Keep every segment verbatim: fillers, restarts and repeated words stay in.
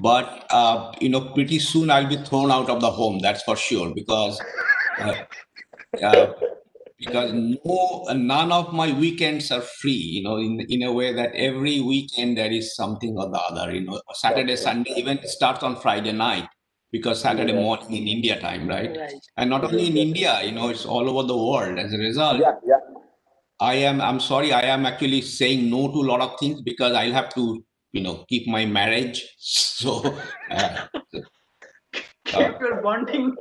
But, uh, you know, pretty soon I'll be thrown out of the home, that's for sure, because uh, uh, because no, none of my weekends are free, you know, in, in a way that every weekend there is something or the other, you know, Saturday, Sunday, even starts on Friday night, because Saturday morning in India time, right? right? And not only in India, you know, it's all over the world. As a result, yeah, yeah. I am, I'm sorry, I am actually saying no to a lot of things because I'll have to, you know, keep my marriage. So, uh, keep your bonding.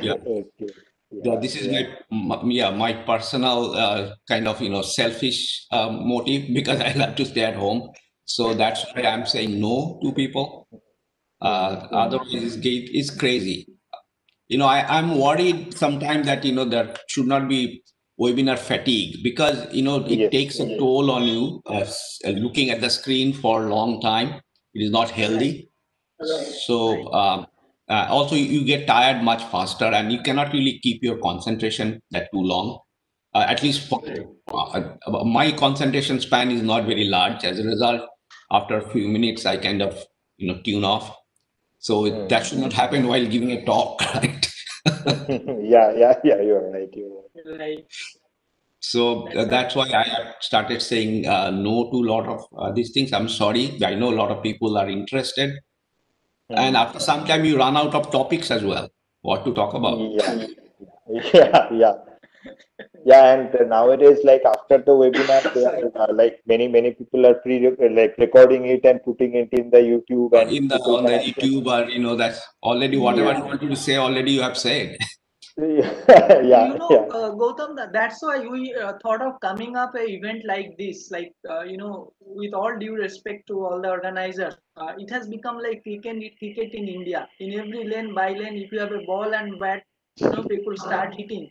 Yeah. Okay. Yeah, this is yeah. my, yeah, my personal uh, kind of, you know, selfish uh, motive, because I love to stay at home. So that's why I'm saying no to people. Uh, otherwise, it's crazy. You know, I, I'm worried sometimes that, you know, there should not be webinar fatigue, because, you know, it yes. takes a toll on you. Uh, looking at the screen for a long time, it is not healthy. So, um, Uh, also, you get tired much faster, and you cannot really keep your concentration that too long. Uh, at least for, uh, my concentration span is not very large. As a result, after a few minutes, I kind of, you know, tune off. So mm. that should not happen while giving a talk, right? yeah, yeah, yeah. You're right. You're right. So uh, that's why I started saying uh, no to a lot of uh, these things. I'm sorry. I know a lot of people are interested. And after some time, you run out of topics as well. What to talk about? Yeah, yeah, yeah. yeah and nowadays, like after the webinar, they are, like many, many people are pre like recording it and putting it in the YouTube and in the on the YouTube, or you know, that's already whatever yeah. you wanted to say, already you have said. yeah, yeah, you know, yeah. Uh, Gautam, that's why we uh, thought of coming up an event like this, like, uh, you know, with all due respect to all the organizers, uh, it has become like cricket, cricket in India. In every lane by lane, if you have a ball and bat, you know, people start hitting.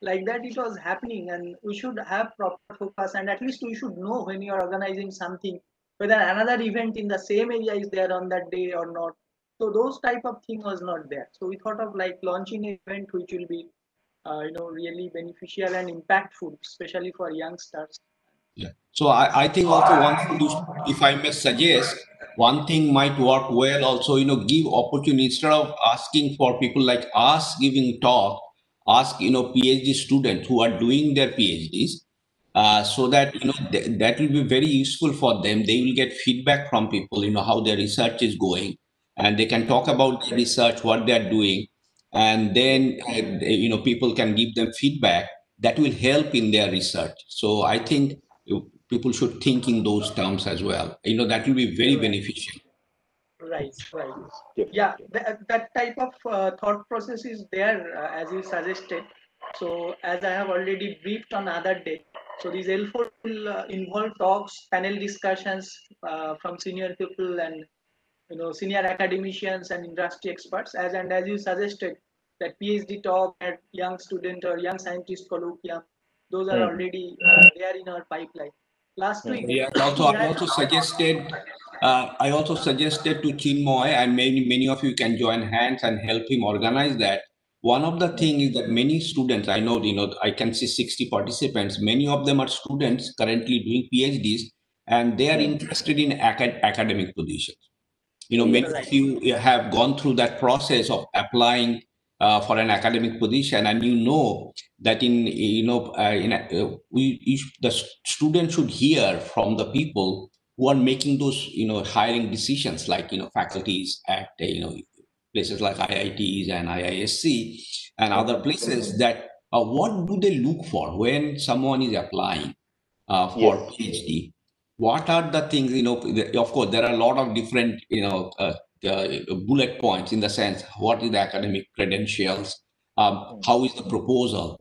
Like that it was happening, and we should have proper focus, and at least we should know when you are organizing something, whether another event in the same area is there on that day or not. So those type of thing was not there. So we thought of like launching an event which will be, uh, you know, really beneficial and impactful, especially for youngsters. Yeah. So I, I think also one thing, if I may suggest, one thing might work well also, you know, give opportunity, instead of asking for people like us giving talk, ask, you know, PhD students who are doing their PhDs, uh, so that, you know, th that will be very useful for them. They will get feedback from people, you know, how their research is going. And they can talk about the research, what they're doing, and then, you know, people can give them feedback that will help in their research. So I think people should think in those terms as well. You know, that will be very beneficial. Right, right. Yeah, that, that type of uh, thought process is there, uh, as you suggested. So as I have already briefed on other day, so these L four will uh, involve talks, panel discussions uh, from senior people and you know, senior academicians and industry experts, as and as you suggested, that PhD talk at young student or young scientist colloquium, those are mm. already uh, there in our pipeline. Last week, yeah. Also, I also suggested, uh, I also suggested to Chinmoy, and many many of you can join hands and help him organize that. One of the thing is that many students, I know, you know, I can see sixty participants. Many of them are students currently doing PhDs, and they are interested in acad academic positions. You know, many of you have gone through that process of applying uh, for an academic position, and you know that in you know uh, in uh, we the students should hear from the people who are making those you know hiring decisions, like you know faculties at uh, you know places like I I Ts and I I S C and other places, that uh, what do they look for when someone is applying uh, for yes. PhD. What are the things, you know, of course, there are a lot of different, you know, uh, uh, bullet points, in the sense, what is the academic credentials, um, how is the proposal,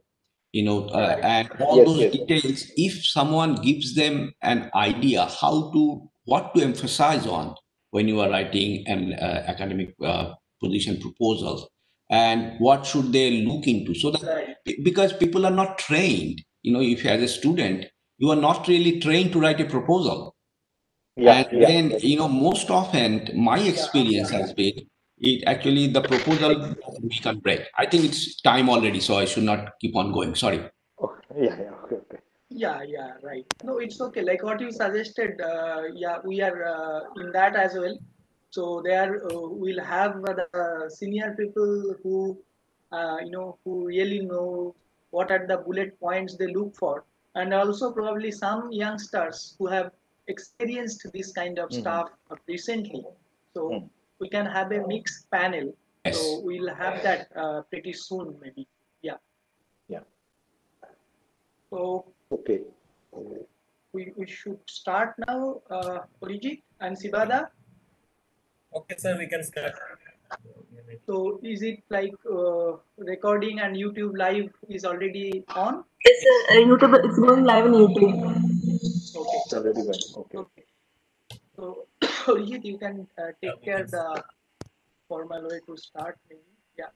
you know, uh, and all yes, those yes. details. If someone gives them an idea how to, what to emphasize on when you are writing an uh, academic uh, position proposal, and what should they look into, so that, because people are not trained, you know, if as a student, you are not really trained to write a proposal. Yeah, and yeah, then, yeah. you know, most often my experience yeah. has been, it actually the proposal make or break. I think it's time already, so I should not keep on going. Sorry. Okay. Yeah, yeah, okay, okay. Yeah, yeah, right. No, it's okay. Like what you suggested, uh, yeah, we are uh, in that as well. So there uh, we'll have the senior people who, uh, you know, who really know what are the bullet points they look for, and also probably some youngsters who have experienced this kind of Mm-hmm. stuff recently. So Mm. we can have a mixed panel. So Yes. we'll have that uh, pretty soon, maybe. Yeah. Yeah. So Okay. we, we should start now, uh, Orijit and Sibada. Okay, sir, we can start. So is it like uh, recording and YouTube live is already on? It's uh, YouTube. It's going live on YouTube. Okay. It's already went. Okay. Okay. So Orijit, you can uh, Yeah, take we care can start. the formal way to start, maybe. Yeah.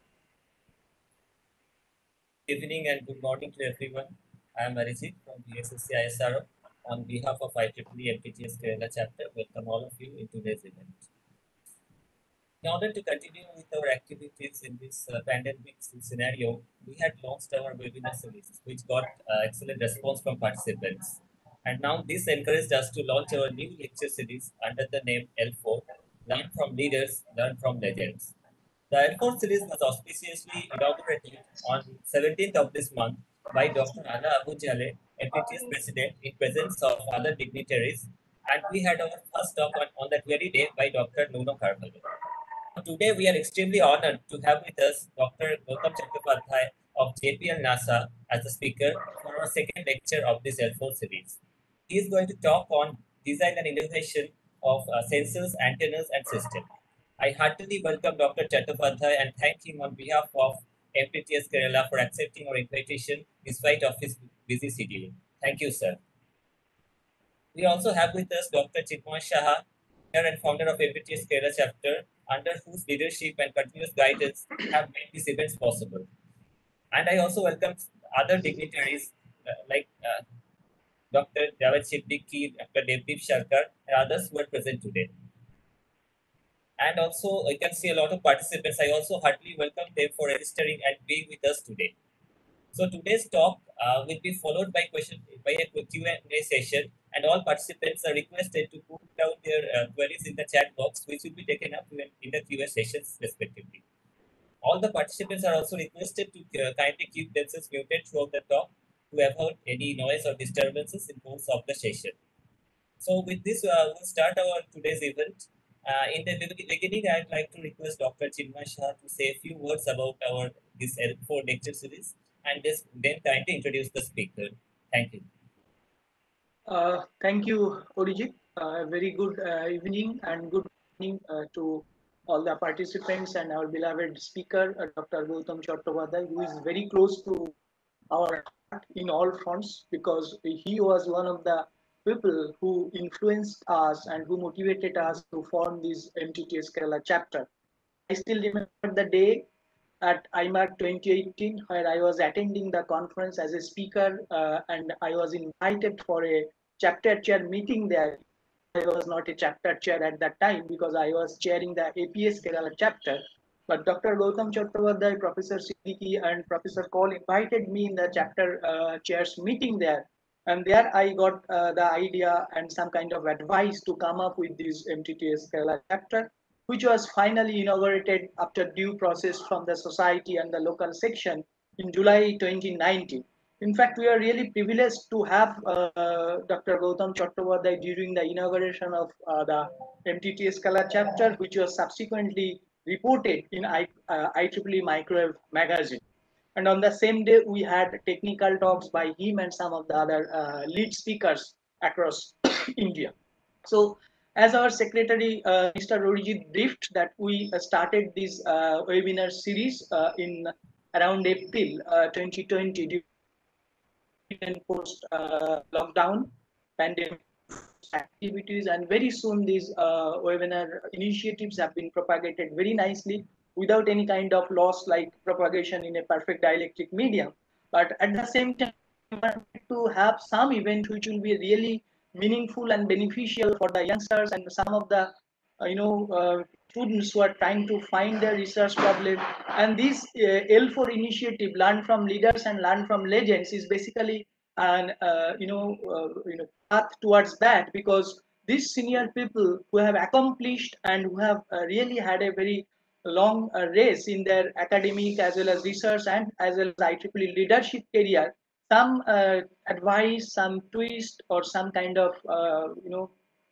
Good evening and good morning to everyone. I am Arijit from the BSSC ISRO. On behalf of I E E E M P T S Kerala chapter, welcome all of you in today's event. In order to continue with our activities in this uh, pandemic scenario, we had launched our webinar series, which got uh, excellent response from participants. And now this encouraged us to launch our new lecture series under the name L four, Learn from Leaders, Learn from Legends. The L four series was auspiciously inaugurated on seventeenth of this month by Doctor Ala Abujale, M P T S President, in presence of other dignitaries, and we had our first talk on, on that very day by Doctor Nuno Carvalho. Today, we are extremely honored to have with us Doctor Gautam Chattopadhyay of J P L NASA as the speaker for our second lecture of this L four series. He is going to talk on design and innovation of uh, sensors, antennas, and systems. I heartily welcome Doctor Chattopadhyay and thank him on behalf of M P T S Kerala for accepting our invitation despite of his busy schedule. Thank you, sir. We also have with us Doctor Chinmoy Shah, chair and founder of M P T S Kerala chapter, under whose leadership and continuous guidance have made these events possible. And I also welcome other dignitaries uh, like uh, Doctor Javed Siddiqui, Doctor Devdeep Sarkar, and others who are present today. And also, I can see a lot of participants. I also heartily welcome them for registering and being with us today. So today's talk uh, will be followed by question by a Q and A session, and all participants are requested to put down their uh, queries in the chat box, which will be taken up in in the Q and A sessions respectively. All the participants are also requested to uh, kindly keep themselves muted throughout the talk to avoid any noise or disturbances in course of the session. So with this, uh, we'll start our today's event. Uh, in the be- beginning, I'd like to request Doctor Chinmoy Shah to say a few words about our this L four lecture series and this, then kindly introduce the speaker. Thank you. Uh, thank you, Orijit. Uh, very good uh, evening and good morning uh, to all the participants and our beloved speaker, uh, Doctor Gautam Chattopadhyay, who is very close to our heart in all fronts because he was one of the people who influenced us and who motivated us to form this M T T S Kerala chapter. I still remember the day at IMARC twenty eighteen, where I was attending the conference as a speaker, uh, and I was invited for a chapter chair meeting there. I was not a chapter chair at that time because I was chairing the A P S Kerala chapter. But Doctor Gautam Chattopadhyay, Professor Siddiqui, and Professor Cole invited me in the chapter uh, chairs meeting there, and there I got uh, the idea and some kind of advice to come up with this M T T S Kerala chapter, which was finally inaugurated after due process from the society and the local section in July twenty nineteen. In fact, we are really privileged to have uh, Doctor Gautam Chattopadhyay during the inauguration of uh, the M T T S Kerala chapter, which was subsequently reported in I, uh, I E E E Microwave magazine. And on the same day, we had technical talks by him and some of the other uh, lead speakers across India. So, as our secretary, uh, Mister Orijit, briefed, that we uh, started this uh, webinar series uh, in around April uh, twenty twenty due to post uh, lockdown pandemic activities, and very soon these uh, webinar initiatives have been propagated very nicely without any kind of loss, like propagation in a perfect dielectric medium. But at the same time, we wanted to have some event which will be really meaningful and beneficial for the youngsters and some of the uh, you know uh, students who are trying to find their research problem. And this uh, L four initiative, Learn from Leaders and Learn from Legends, is basically and uh, you know uh, you know path towards that, because these senior people who have accomplished and who have uh, really had a very long uh, race in their academic as well as research and as well as I triple E leadership career, some uh, advice, some twist, or some kind of uh, you know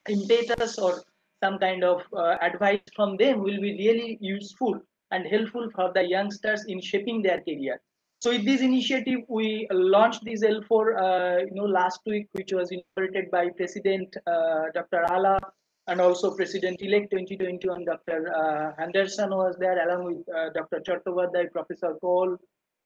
impetus, or some kind of uh, advice from them will be really useful and helpful for the youngsters in shaping their career. So with this initiative, we launched this L four, uh, you know, last week, which was inaugurated by President uh, Doctor Ala, and also President-elect twenty twenty-one, Doctor Uh, Henderson was there, along with uh, Doctor Chattopadhyay, Professor Cole,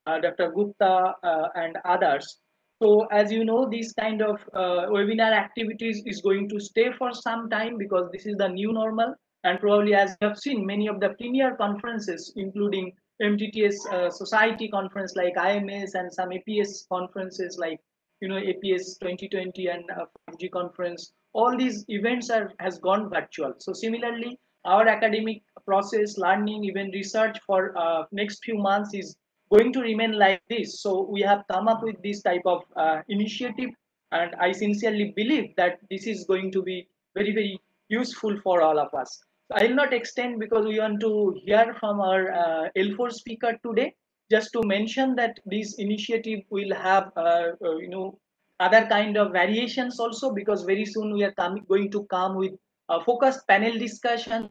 uh, Doctor Gupta, uh, and others. So as you know, these kind of uh, webinar activities is going to stay for some time, because this is the new normal. And probably, as you have seen, many of the premier conferences, including M T T S uh, society conference like I M S and some A P S conferences like, you know, A P S twenty twenty and uh, five G conference, all these events are has gone virtual. So similarly, our academic process, learning, even research for uh, next few months is going to remain like this. So we have come up with this type of uh, initiative, and I sincerely believe that this is going to be very, very useful for all of us. So I will not extend, because we want to hear from our uh, L four speaker today. Just to mention that this initiative will have, uh, uh, you know, other kind of variations also, because very soon we are coming, going to come with a focused panel discussion.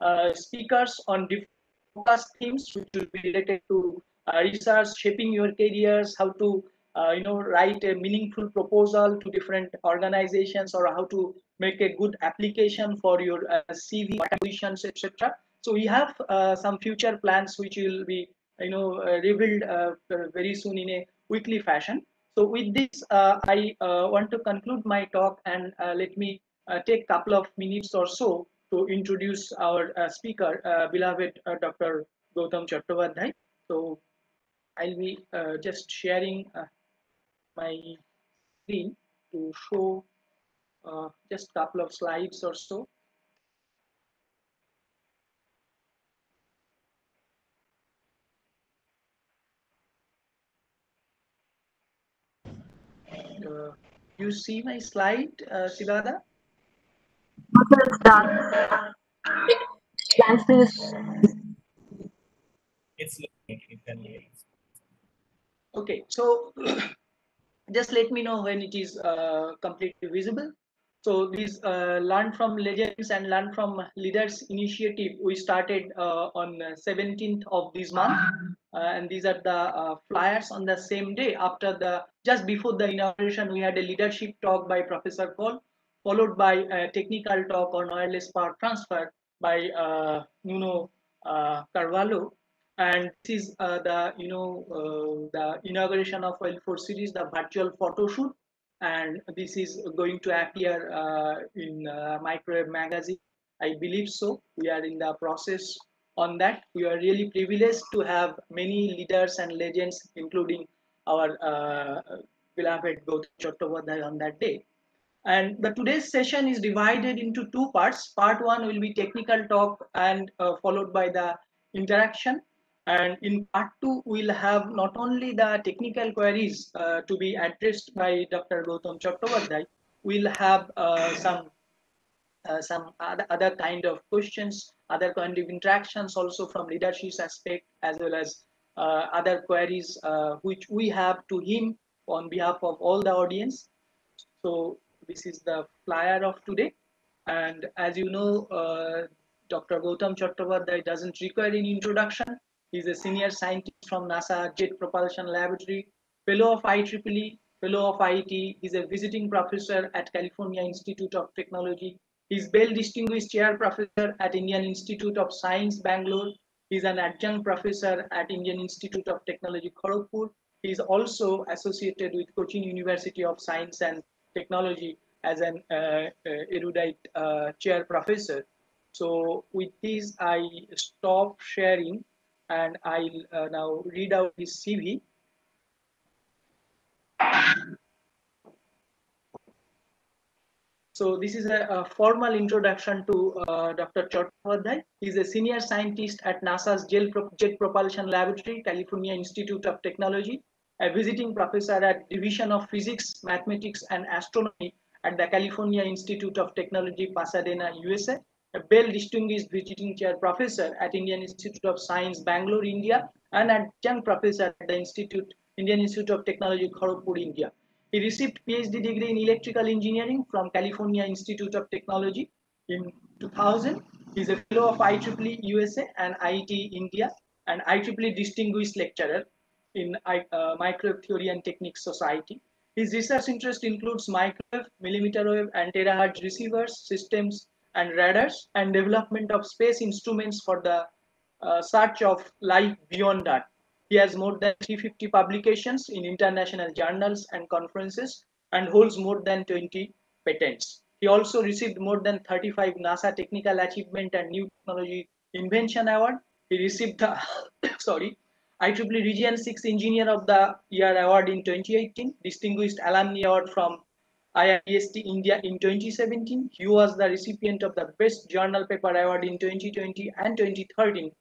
Uh, speakers on different focus themes, which will be related to uh, research, shaping your careers, how to uh, you know write a meaningful proposal to different organizations, or how to make a good application for your uh, C V, positions, et cetera. So we have uh, some future plans which will be you know uh, revealed uh, very soon in a weekly fashion. So with this, uh, I uh, want to conclude my talk, and uh, let me uh, take a couple of minutes or so to introduce our uh, speaker, uh, beloved uh, Doctor Gautam Chattopadhyay. So I'll be uh, just sharing uh, my screen to show uh, just a couple of slides or so. Uh, you see my slide, uh, Siddhartha? Okay, so just let me know when it is uh, completely visible. So this uh, Learn from Legends and Learn from Leaders initiative we started uh, on seventeenth of this month, uh, and these are the uh, flyers on the same day. After the just before the inauguration, we had a leadership talk by Professor Cole, followed by a technical talk on wireless power transfer by uh, Nuno uh, Carvalho. And this is uh, the, you know, uh, the inauguration of L four series, the virtual photo shoot. And this is going to appear uh, in uh, Microwave magazine, I believe so. We are in the process on that. We are really privileged to have many leaders and legends, including our uh, beloved Gautam Chattopadhyay on that day. And the today's session is divided into two parts. Part one will be technical talk and uh, followed by the interaction. And in part two, we'll have not only the technical queries uh, to be addressed by Doctor Gautam Chattopadhyay, we'll have uh, some uh, some other kind of questions, other kind of interactions also from leadership aspect, as well as uh, other queries uh, which we have to him on behalf of all the audience. So this is the flyer of today. And as you know, uh, Doctor Gautam Chattopadhyay doesn't require any introduction. He's a senior scientist from NASA Jet Propulsion Laboratory, fellow of I triple E, fellow of I I T. He's a visiting professor at California Institute of Technology. He's Bell Distinguished Chair Professor at Indian Institute of Science, Bangalore. He's an adjunct professor at Indian Institute of Technology, Kharagpur. He's also associated with Cochin University of Science and Technology as an uh, erudite uh, chair professor. So with this, I stop sharing, and I'll uh, now read out his C V. So this is a, a formal introduction to uh, Doctor Chattopadhyay. He's a senior scientist at NASA's Jet Propulsion Laboratory, California Institute of Technology, a visiting professor at Division of Physics, Mathematics, and Astronomy at the California Institute of Technology, Pasadena, U S A, a Bell Distinguished Visiting Chair Professor at Indian Institute of Science, Bangalore, India, and a Adjunct Professor at the Institute, Indian Institute of Technology, Kharagpur, India. He received PhD degree in Electrical Engineering from California Institute of Technology in two thousand. He is a fellow of I E E E U S A and I I T India, and I E E E Distinguished Lecturer in uh, Microwave Theory and Techniques Society. His research interest includes microwave, millimeter wave, and terahertz receivers, systems, and radars, and development of space instruments for the uh, search of life beyond Earth. He has more than three hundred fifty publications in international journals and conferences, and holds more than twenty patents. He also received more than thirty-five NASA Technical Achievement and New Technology Invention Award. He received the sorry, I E E E Region six Engineer of the Year Award in twenty eighteen, Distinguished Alumni Award from I I S T India in twenty seventeen. He was the recipient of the Best Journal Paper Award in twenty twenty and twenty thirteen.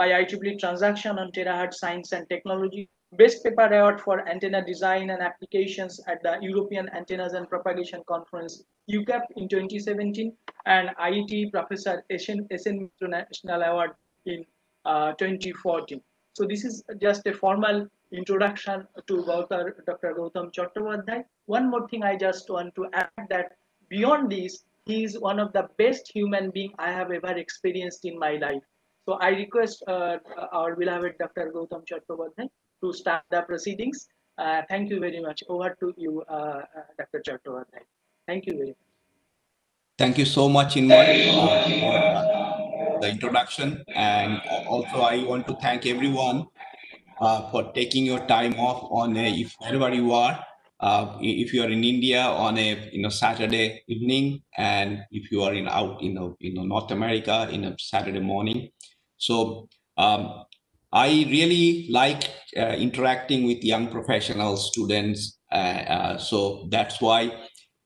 By I E E E Transaction on Terahertz Science and Technology, Best Paper Award for Antenna Design and Applications at the European Antennas and Propagation Conference, U CAP, in twenty seventeen, and I I T Professor Asian National Award in uh, twenty fourteen. So this is just a formal introduction to Doctor Gautam Chattopadhyay. One more thing I just want to add, that beyond this, he is one of the best human being I have ever experienced in my life. So I request uh, our beloved Doctor Gautam Chattopadhyay to start the proceedings. Uh, thank you very much. Over to you, uh, uh, Doctor Chattopadhyay. Thank you very much. Thank you so much, Inmay, for the introduction. And also, I want to thank everyone uh, for taking your time off on a, if wherever you are, uh, if you are in India on a you know Saturday evening, and if you are in out in a, you know North America in a Saturday morning. So um, I really like uh, interacting with young professional students. Uh, uh, so that's why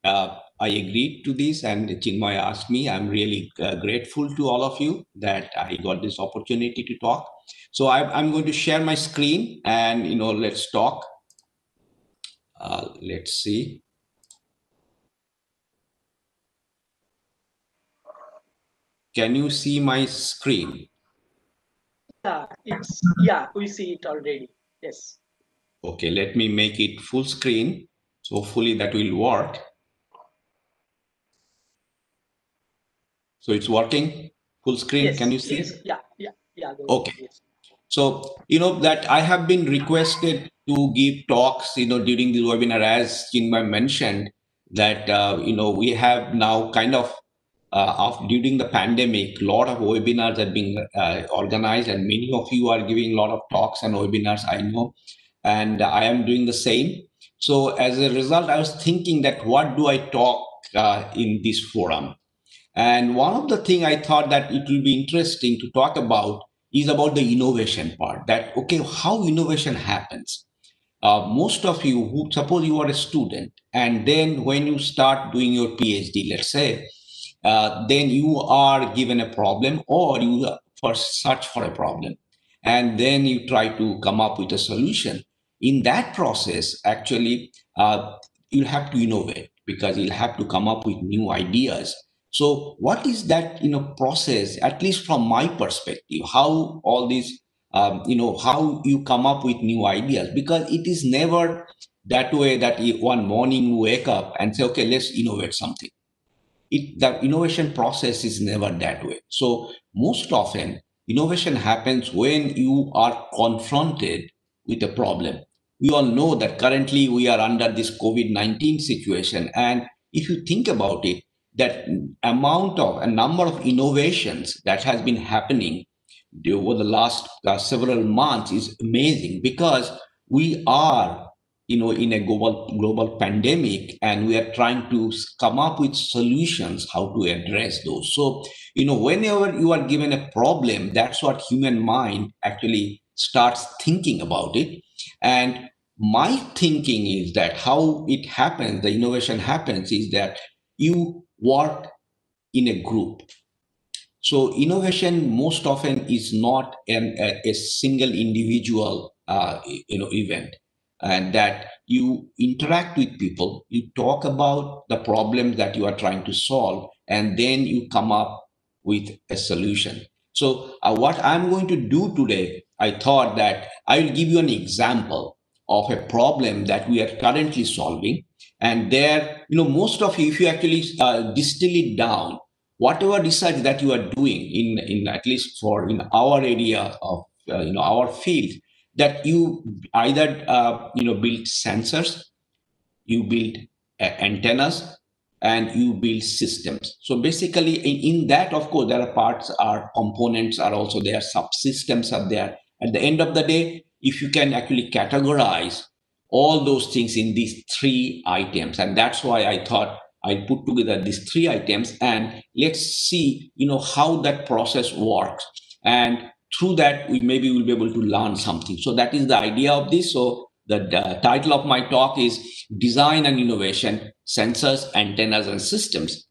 uh, I agreed to this, and Chinmoy asked me. I'm really uh, grateful to all of you that I got this opportunity to talk. So I, I'm going to share my screen, and you know, let's talk. Uh, let's see. Can you see my screen? Yeah, it's, yeah, we see it already. Yes. Okay, let me make it full screen. So hopefully that will work. So it's working full screen. Yes, can you see? Yes. Yeah, yeah, yeah. Okay. Yes. So, you know, that I have been requested to give talks, you know, during the webinar, as Chinmoy mentioned, that, uh, you know, we have now kind of Uh, after, during the pandemic, a lot of webinars are being uh, organized, and many of you are giving a lot of talks and webinars, I know, and I am doing the same. So as a result, I was thinking that what do I talk uh, in this forum? And one of the things I thought that it will be interesting to talk about is about the innovation part, that, okay, how innovation happens. Uh, most of you who, suppose you are a student, and then when you start doing your PhD, let's say, Uh, then you are given a problem, or you first search for a problem, and then you try to come up with a solution. In that process, actually, uh, you'll have to innovate, because you'll have to come up with new ideas. So what is that, you know, process, at least from my perspective, how all these, um, you know, how you come up with new ideas? Because it is never that way that you, one morning you wake up and say, okay, let's innovate something. It, the innovation process is never that way. So most often, innovation happens when you are confronted with a problem. We all know that currently we are under this COVID nineteen situation. And if you think about it, that amount of, a number of innovations that has been happening over the last uh, several months is amazing, because we are you know, in a global, global pandemic, and we are trying to come up with solutions, how to address those. So, you know, whenever you are given a problem, that's what human mind actually starts thinking about it. And my thinking is that how it happens, the innovation happens, is that you want in a group. So innovation most often is not an, a, a single individual uh, you know, event, and that you interact with people, you talk about the problems that you are trying to solve, and then you come up with a solution. So uh, what I'm going to do today, I thought that I will give you an example of a problem that we are currently solving. And there, you know, most of you, if you actually uh, distill it down, whatever research that you are doing in, in at least for in our area of, uh, you know, our field, that you either, uh, you know, build sensors, you build uh, antennas, and you build systems. So basically in, in that, of course, there are parts, are components are also there, subsystems are there. At the end of the day, if you can actually categorize all those things in these three items, and that's why I thought I'd put together these three items, and let's see, you know, how that process works. And through that, we maybe will be able to learn something. So that is the idea of this. So the uh, title of my talk is Design and Innovation, Sensors, Antennas, and Systems.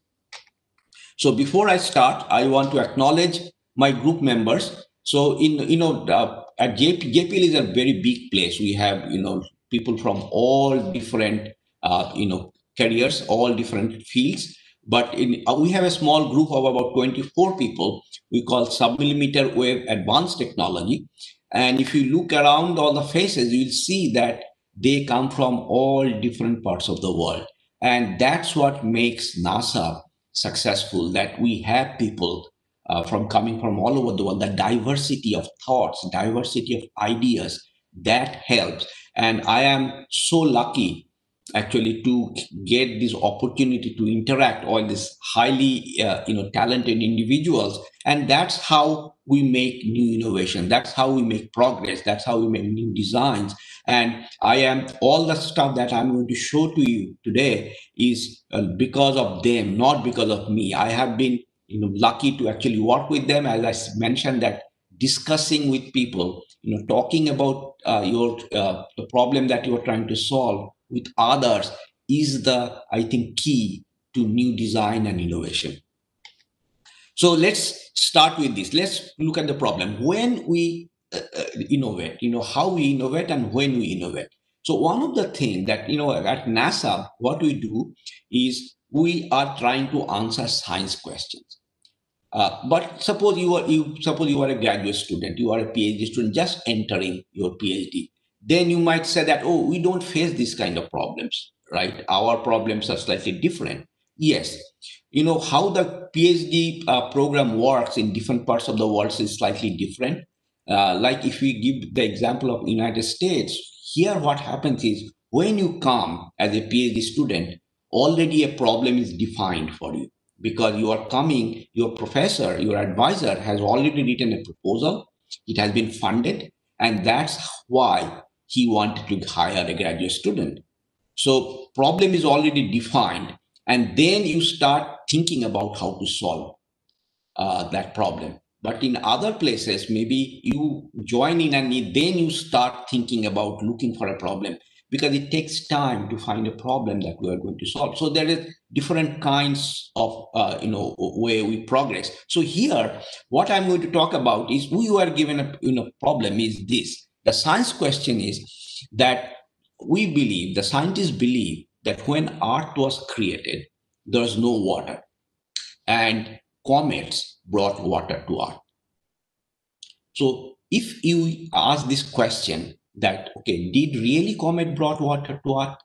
So before I start, I want to acknowledge my group members. So in, you know, uh, at J P, J P L is a very big place. We have, you know, people from all different, uh, you know, careers, all different fields. But in, uh, we have a small group of about twenty-four people we call Submillimeter Wave Advanced Technology. And if you look around all the faces, you'll see that they come from all different parts of the world. And that's what makes NASA successful, that we have people uh, from coming from all over the world, the diversity of thoughts, diversity of ideas, that helps. And I am so lucky actually to get this opportunity to interact with all these highly uh, you know, talented individuals. And that's how we make new innovation. That's how we make progress. That's how we make new designs. And I am, all the stuff that I'm going to show to you today is uh, because of them, not because of me. I have been, you know, lucky to actually work with them. As I mentioned, that discussing with people, you know, talking about uh, your uh, the problem that you are trying to solve with others is the, I think, key to new design and innovation. So let's start with this. Let's look at the problem. When we uh, innovate, you know, how we innovate and when we innovate. So one of the things that, you know, at NASA, what we do is we are trying to answer science questions. Uh, but suppose you are, you, suppose you are a graduate student, you are a PhD student just entering your PhD. Then you might say that, oh, we don't face this kind of problems, right? Our problems are slightly different. Yes. You know, how the PhD uh, program works in different parts of the world is slightly different. Uh, like if we give the example of United States, here what happens is when you come as a PhD student, already a problem is defined for you because you are coming, your professor, your advisor has already written a proposal. It has been funded, and that's why he wanted to hire a graduate student. So problem is already defined. And then you start thinking about how to solve uh, that problem. But in other places, maybe you join in and then you start thinking about looking for a problem because it takes time to find a problem that we are going to solve. So there is different kinds of, uh, you know, way we progress. So here, what I'm going to talk about is we are given a, you know, problem is this. The science question is that we believe, the scientists believe, that when Earth was created, there was no water, and comets brought water to Earth. So if you ask this question that, okay, did really comet brought water to Earth?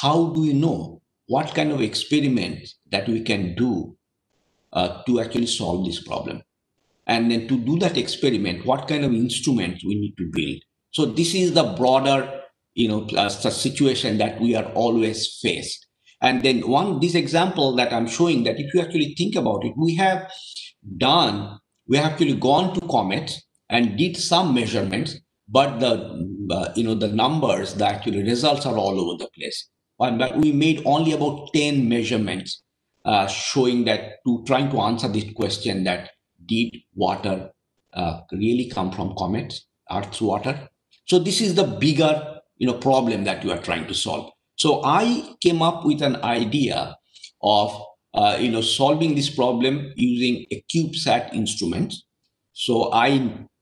How do you know? What kind of experiments that we can do uh, to actually solve this problem? And then to do that experiment, what kind of instruments we need to build? So this is the broader, you know, plus the situation that we are always faced. And then one, this example that I'm showing, that if you actually think about it, we have done, we have actually gone to comets and did some measurements, but the, uh, you know, the numbers, the actual results are all over the place. But we made only about ten measurements uh, showing that, to trying to answer this question that did water uh, really come from comets, Earth's water? So this is the bigger, you know, problem that you are trying to solve. So I came up with an idea of uh, you know solving this problem using a CubeSat instrument. So I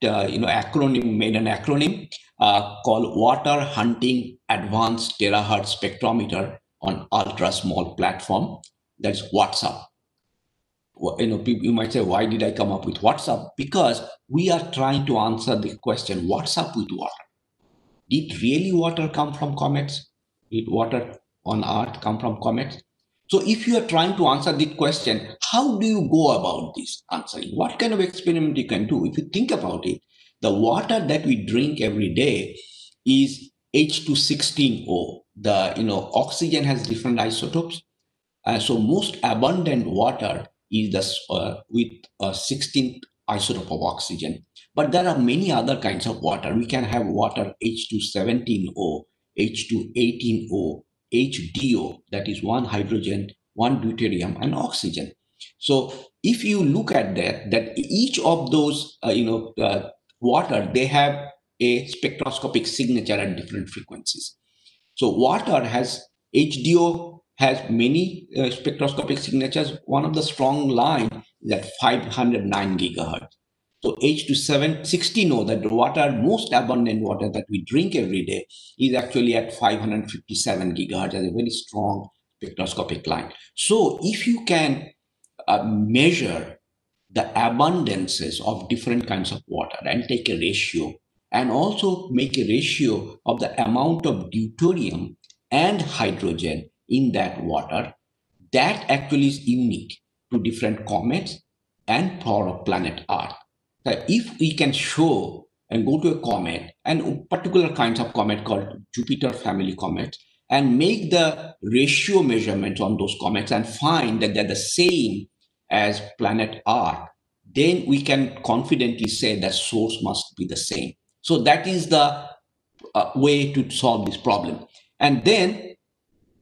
uh, you know acronym made an acronym uh, called Water Hunting Advanced Terahertz Spectrometer on Ultra Small Platform. That's WhatsApp. You know, people, you might say, why did I come up with WhatsApp? Because we are trying to answer the question, what's up with water? Did really water come from comets? Did water on Earth come from comets? So if you are trying to answer this question, how do you go about this answering? What kind of experiment you can do? If you think about it, the water that we drink every day is H two sixteen O. The, you know, oxygen has different isotopes. Uh, so most abundant water is the, uh, with a sixteenth isotope of oxygen. But there are many other kinds of water. We can have water H two seventeen O, H two eighteen O, H D O, that is one hydrogen, one deuterium, and oxygen. So if you look at that, that each of those, uh, you know, uh, water, they have a spectroscopic signature at different frequencies. So water has H D O, has many uh, spectroscopic signatures. One of the strong line is at five hundred nine gigahertz. So H two seven sixteen O, that the water, most abundant water that we drink every day, is actually at five hundred fifty-seven gigahertz, as a very strong spectroscopic line. So if you can uh, measure the abundances of different kinds of water and take a ratio, and also make a ratio of the amount of deuterium and hydrogen in that water, that actually is unique to different comets and part of planet Earth. So if we can show and go to a comet, and particular kinds of comet called Jupiter family comets, and make the ratio measurements on those comets and find that they're the same as planet Earth, then we can confidently say that source must be the same. So that is the uh, way to solve this problem. And then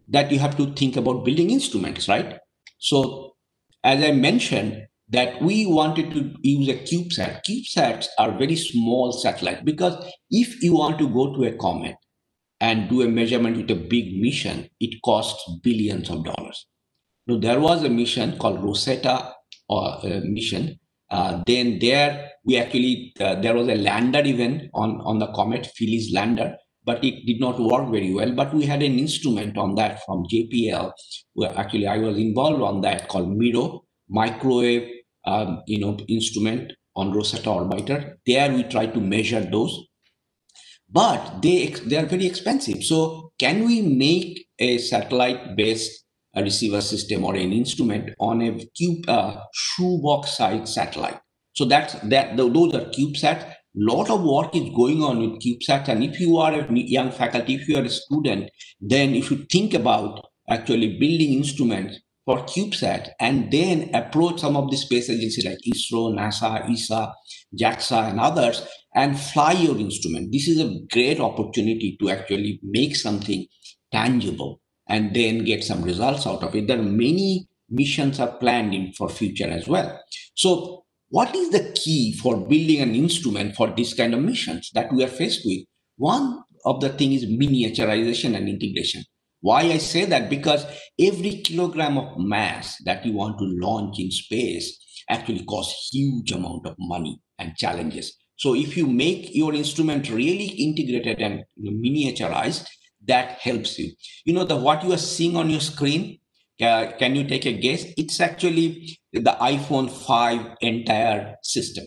that you have to think about building instruments, right? So as I mentioned, that we wanted to use a CubeSat. CubeSats are very small satellites, because if you want to go to a comet and do a measurement with a big mission, it costs billions of dollars. Now, there was a mission called Rosetta uh, uh, mission. Uh, then there, we actually, uh, there was a lander event on, on the comet, Phillies lander, but it did not work very well. But we had an instrument on that from J P L, where actually I was involved on that, called MIRO, microwave um, you know, instrument on Rosetta orbiter. There we try to measure those, but they, they are very expensive. So can we make a satellite-based a receiver system or an instrument on a cube uh, shoebox-sized satellite? So that's that. Those are CubeSats. Lot of work is going on with CubeSats, and if you are a young faculty, if you are a student, then if you think about actually building instruments for CubeSat and then approach some of the space agencies like ISRO, NASA, E S A, JAXA, and others, and fly your instrument. This is a great opportunity to actually make something tangible and then get some results out of it. There are many missions are planned in for future as well. So what is the key for building an instrument for this kind of missions that we are faced with? One of the things is miniaturization and integration. Why I say that? Because every kilogram of mass that you want to launch in space actually costs huge amount of money and challenges. So if you make your instrument really integrated and miniaturized, that helps you. You know, the what you are seeing on your screen, uh, can you take a guess? It's actually the iPhone five entire system.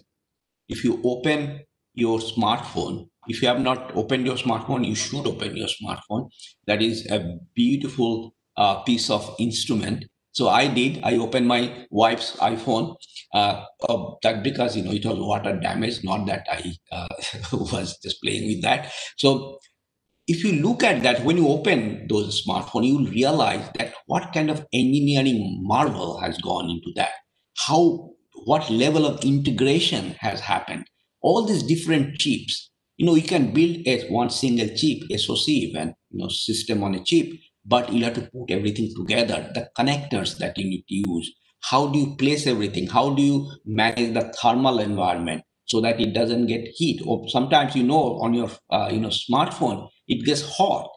If you open your smartphone, if you have not opened your smartphone, you should open your smartphone. That is a beautiful uh, piece of instrument. So I did, I opened my wife's iPhone, uh, uh, that because, you know, it was water damaged, not that I uh, was just playing with that. So if you look at that, when you open those smartphones, you will realize that what kind of engineering marvel has gone into that. How, what level of integration has happened? All these different chips, you know, you can build a one single chip, S O C even, you know, system on a chip, but you have to put everything together, the connectors that you need to use. How do you place everything? How do you manage the thermal environment so that it doesn't get heat? Or sometimes, you know, on your, uh, you know, smartphone, it gets hot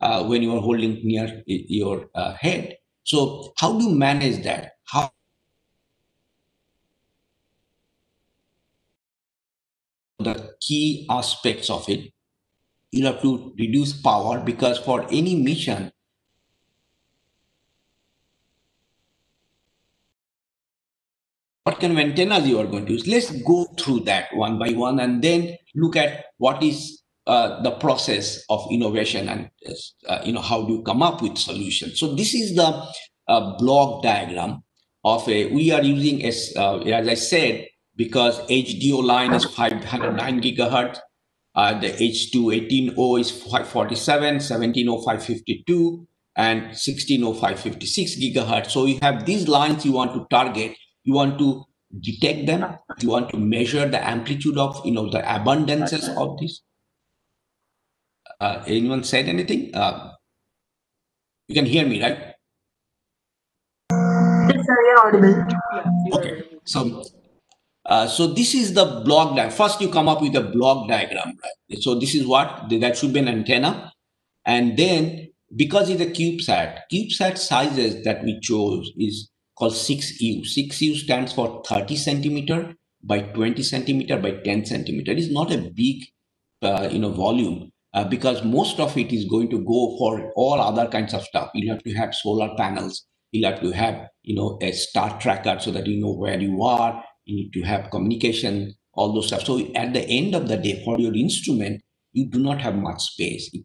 uh, when you are holding near your uh, head. So how do you manage that? How the key aspects of it? You'll have to reduce power, because for any mission, what kind of antennas you are going to use? Let's go through that one by one and then look at what is uh, the process of innovation and uh, you know, how do you come up with solutions. So this is the uh, block diagram of a, we are using, as, uh, as I said, because H D O line is five hundred nine gigahertz, uh, the H two eighteen oh is five forty-seven, seventeen oh five fifty-two, and sixteen oh five fifty-six gigahertz. So you have these lines you want to target. You want to detect them. You want to measure the amplitude of, you know, the abundances of this. Uh, anyone said anything? Uh, you can hear me, right? Yes, sir, you're audible. Okay. So, uh, so this is the block diagram. First, you come up with a block diagram, right? So this is what that should be an antenna, and then because it's a CubeSat, CubeSat sizes that we chose is called six U. six U stands for thirty centimeter by twenty centimeter by ten centimeter. It is not a big, uh, you know, volume uh, because most of it is going to go for all other kinds of stuff. You have to have solar panels. You'll have to have, you know, a star tracker so that you know where you are. You need to have communication, all those stuff. So at the end of the day, for your instrument, you do not have much space. It,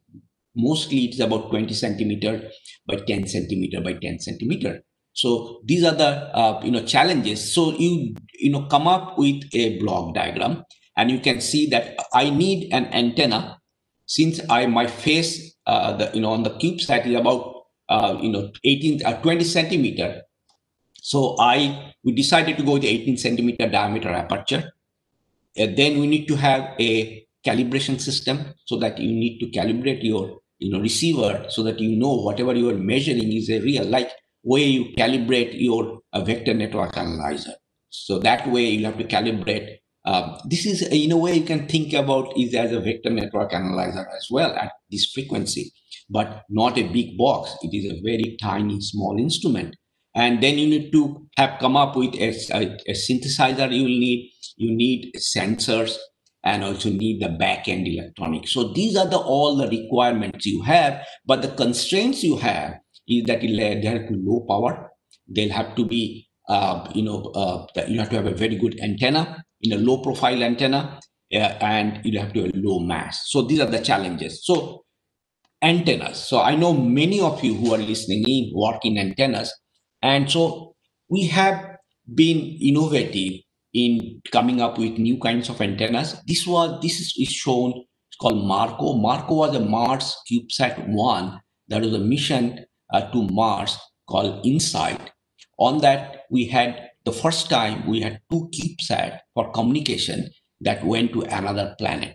mostly it's about twenty centimeter by ten centimeter by ten centimeter. So these are the uh, you know, challenges. So you you know come up with a block diagram, and you can see that I need an antenna, since I my face uh, the you know on the CubeSat is about uh, you know eighteen or uh, twenty centimeter. So I we decided to go with eighteen centimeter diameter aperture. And then we need to have a calibration system, so that you need to calibrate your you know receiver so that you know whatever you are measuring is a real, like way you calibrate your uh, vector network analyzer. So that way you have to calibrate. Um, this is, in a way, you can think about is as a vector network analyzer as well at this frequency, but not a big box. It is a very tiny, small instrument. And then you need to have come up with a, a, a synthesizer you will need. You need sensors and also need the back-end electronics. So these are the all the requirements you have, but the constraints you have is that they have to low power, they'll have to be, uh, you know, uh, you have to have a very good antenna, in a low profile antenna, uh, and you have to have a low mass. So these are the challenges. So antennas. So I know many of you who are listening in work in antennas. And so we have been innovative in coming up with new kinds of antennas. This was, this is, is shown, it's called Marco. Marco was a Mars CubeSat one. That was a mission Uh, to Mars called InSight. On that, we had the first time we had two CubeSats for communication that went to another planet.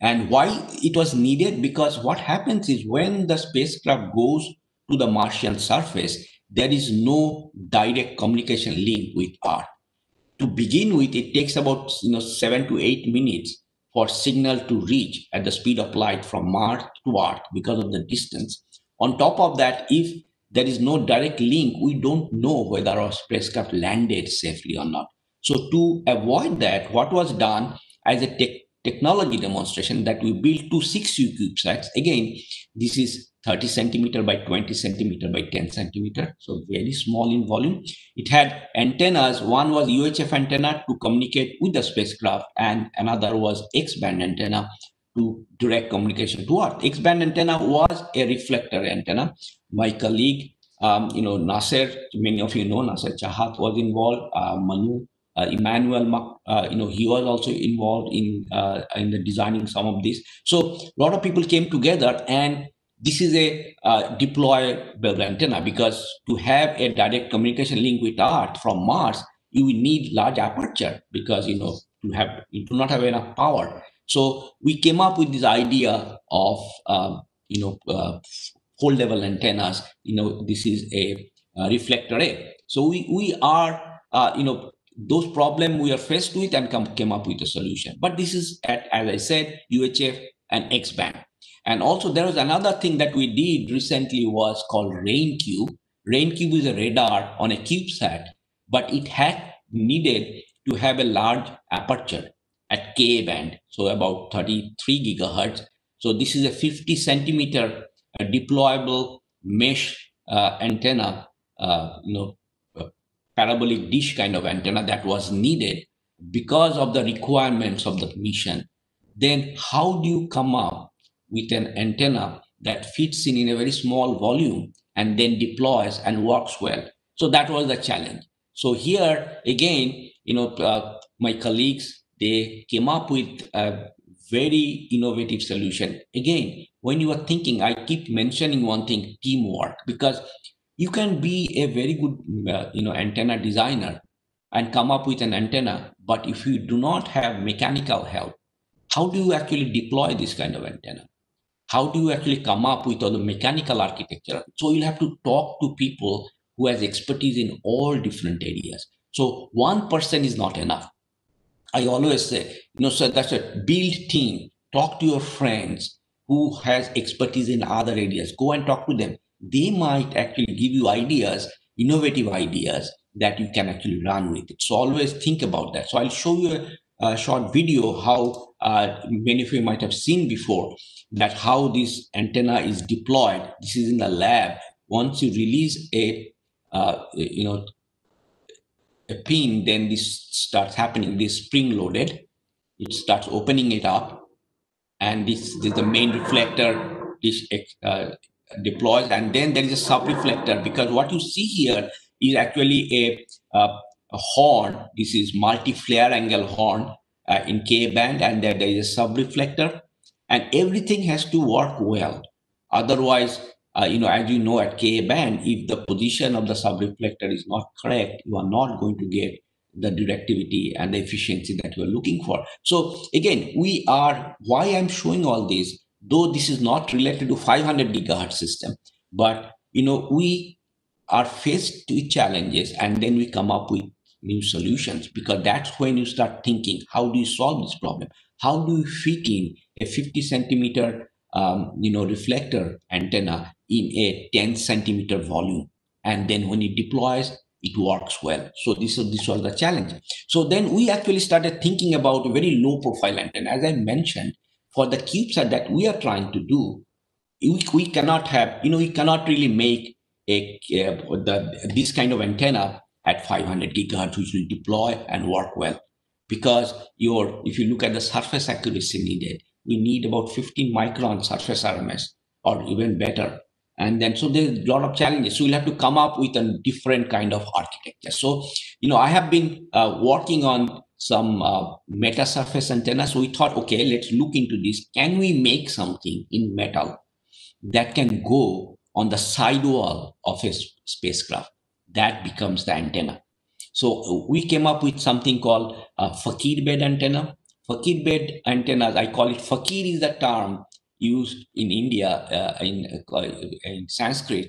And why it was needed? Because what happens is when the spacecraft goes to the Martian surface, there is no direct communication link with Earth. To begin with, it takes about you know seven to eight minutes for signal to reach at the speed of light from Mars to Earth because of the distance. On top of that, if there is no direct link, we don't know whether our spacecraft landed safely or not. So to avoid that, what was done as a te technology demonstration that we built two six U CubeSats. Again, this is thirty centimeter by twenty centimeter by ten centimeter, so very small in volume. It had antennas. One was U H F antenna to communicate with the spacecraft, and another was X-band antenna to direct communication to Earth. X-band antenna was a reflector antenna. My colleague, um, you know, Nasser, many of you know, Nasser Chahat was involved. Uh, Manu, uh, Emmanuel, uh, you know, he was also involved in, uh, in the designing some of this. So a lot of people came together, and this is a uh, deployable antenna, because to have a direct communication link with Earth from Mars, you will need large aperture because, you know, you, have, you do not have enough power. So we came up with this idea of, uh, you know, uh, foldable antennas. You know, this is a, a reflector array. So we, we are, uh, you know, those problems we are faced with and come, came up with a solution. But this is, at, as I said, U H F and X-band. And also there was another thing that we did recently was called RainCube. RainCube is a radar on a CubeSat, but it had needed to have a large aperture at Ka band, so about thirty-three gigahertz. So this is a fifty centimeter uh, deployable mesh uh, antenna, uh, you know, uh, parabolic dish kind of antenna that was needed because of the requirements of the mission. Then how do you come up with an antenna that fits in in a very small volume and then deploys and works well? So that was the challenge. So here again, you know, uh, my colleagues, they came up with a very innovative solution. Again, when you are thinking, I keep mentioning one thing, teamwork, because you can be a very good, uh, you know, antenna designer and come up with an antenna, but if you do not have mechanical help, how do you actually deploy this kind of antenna? How do you actually come up with all the mechanical architecture? So you'll have to talk to people who has expertise in all different areas. So one person is not enough. I always say, you know, so that's a build team. Talk to your friends who has expertise in other areas. Go and talk to them. They might actually give you ideas, innovative ideas that you can actually run with it. So always think about that. So I'll show you a, a short video how uh, many of you might have seen before, that how this antenna is deployed. This is in the lab. Once you release a, uh, you know, a pin, then this starts happening. This spring loaded, it starts opening it up, and this, this is the main reflector. This uh, deploys, and then there is a sub reflector, because what you see here is actually a, uh, a horn. This is multi flare angle horn uh, in Ka band, and there, there is a sub reflector, and everything has to work well. Otherwise, Uh, you know, as you know, at Ka band, if the position of the sub-reflector is not correct, you are not going to get the directivity and the efficiency that you are looking for. So again, we are, why I'm showing all this, though this is not related to five hundred gigahertz system, but, you know, we are faced with challenges and then we come up with new solutions, because that's when you start thinking, how do you solve this problem? How do you fit in a fifty centimeter Um, you know, reflector antenna in a ten centimeter volume, and then when it deploys, it works well? So this is this was the challenge. So then we actually started thinking about a very low profile antenna. As I mentioned, for the CubeSat that we are trying to do, we, we cannot have, you know, we cannot really make a, a the, this kind of antenna at five hundred gigahertz, which will deploy and work well, because your if you look at the surface accuracy needed, we need about fifteen micron surface R M S, or even better. And then, so there's a lot of challenges. So we'll have to come up with a different kind of architecture. So, you know, I have been uh, working on some uh, meta surface antennas. So we thought, okay, let's look into this. Can we make something in metal that can go on the sidewall of a spacecraft? That becomes the antenna. So we came up with something called a Fakir bed antenna. Fakir bed antennas, I call it, Fakir is the term used in India, uh, in, uh, in Sanskrit.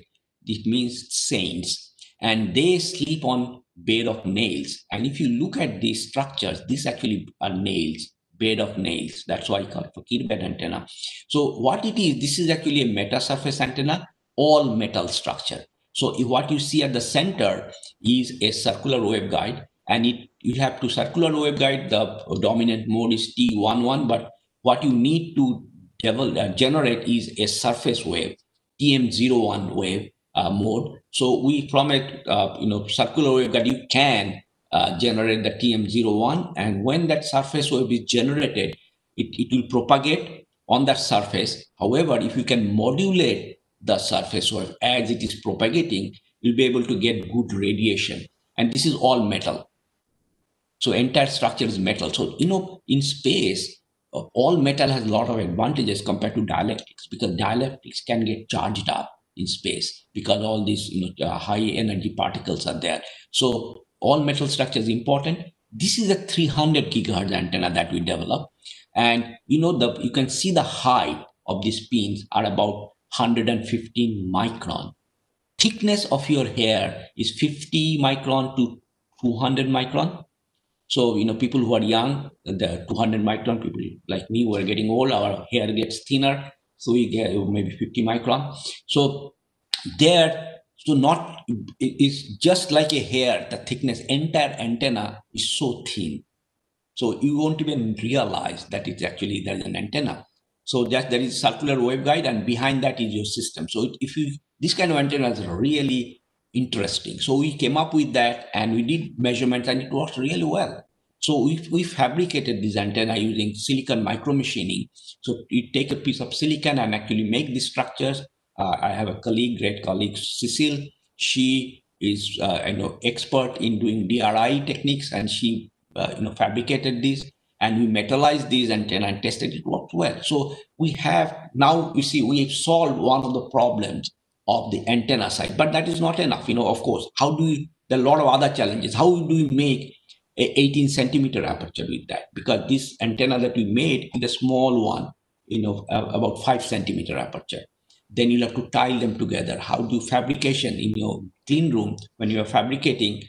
It means saints, and they sleep on bed of nails. And if you look at these structures, these actually are nails, bed of nails. That's why I call it Fakir bed antenna. So what it is, this is actually a meta surface antenna, all metal structure. So if what you see at the center is a circular waveguide, and it, you have to circular waveguide, the dominant mode is T eleven, but what you need to develop, uh, generate is a surface wave, T M zero one wave uh, mode. So we, from a uh, you know, circular waveguide, you can uh, generate the T M zero one, and when that surface wave is generated, it, it will propagate on that surface. However, if you can modulate the surface wave as it is propagating, you'll be able to get good radiation. And this is all metal. So entire structure is metal. So, you know, in space, uh, all metal has a lot of advantages compared to dielectrics, because dielectrics can get charged up in space because all these, you know, uh, high energy particles are there. So all metal structure is important. This is a three hundred gigahertz antenna that we developed. And, you know, the, you can see the height of these pins are about one hundred fifteen micron. Thickness of your hair is fifty micron to two hundred micron. So, you know, people who are young, the two hundred micron, people like me who are getting old, our hair gets thinner. So we get maybe fifty micron. So there, So not, it's just like a hair, the thickness, entire antenna is so thin. So you won't even realize that it's actually, there's an antenna. So just there is circular waveguide and behind that is your system. So if you, this kind of antenna is really interesting. So we came up with that and we did measurements and it works really well. So we, we fabricated this antenna using silicon micromachining. So you take a piece of silicon and actually make these structures. Uh, I have a colleague, great colleague, Cecile. She is, uh, you know, expert in doing D R I techniques, and she, uh, you know, fabricated this. And we metallized these antenna and tested it worked well. So we have now, you see, we have solved one of the problems of the antenna side, but that is not enough. You know, of course, how do you, there are a lot of other challenges. How do we make an eighteen centimeter aperture with that? Because this antenna that we made is a small one, you know, uh, about five centimeter aperture. Then you'll have to tile them together. How do you fabrication in your clean room when you are fabricating,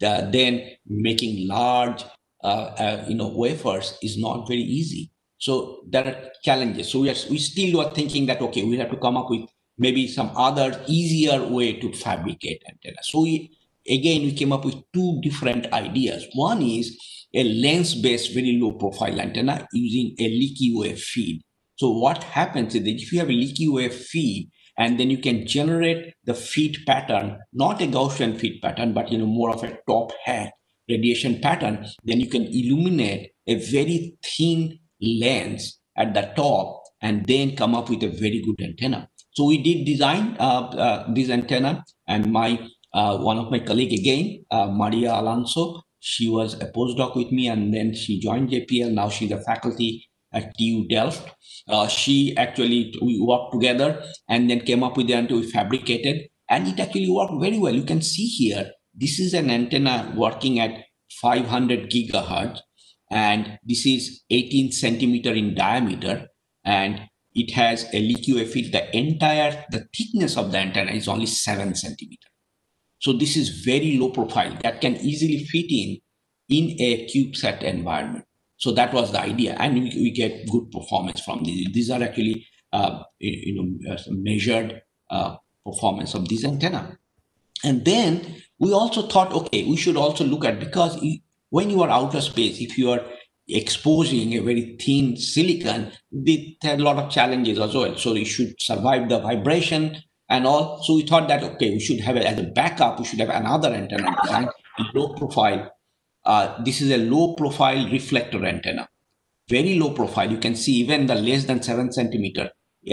the, then making large, uh, uh, you know, wafers is not very easy. So there are challenges. So we, are, we still are thinking that, okay, we have to come up with maybe some other easier way to fabricate antenna. So we, again, we came up with two different ideas. One is a lens-based, very low profile antenna using a leaky wave feed. So what happens is that if you have a leaky wave feed, and then you can generate the feed pattern, not a Gaussian feed pattern, but you know more of a top hat radiation pattern, then you can illuminate a very thin lens at the top and then come up with a very good antenna. So we did design uh, uh, this antenna, and my uh, one of my colleagues again, uh, Maria Alonso, she was a postdoc with me, and then she joined J P L. Now she's a faculty at T U Delft. Uh, she actually, we worked together and then came up with the antenna we fabricated, and it actually worked very well. You can see here, this is an antenna working at five hundred gigahertz, and this is eighteen centimeter in diameter, and it has a leaky wave field. The entire, the thickness of the antenna is only seven centimeter. So this is very low profile that can easily fit in in a CubeSat environment. So that was the idea, and we, we get good performance from these. These are actually, uh, you know, measured uh, performance of this antenna. And then we also thought, okay, we should also look at, because when you are outer space, if you are exposing a very thin silicon, they had a lot of challenges as well. So you should survive the vibration and all. So we thought that, okay, we should have it as a backup. We should have another antenna design, low profile. Uh, this is a low profile reflector antenna, very low profile. You can see even the less than seven centimeter.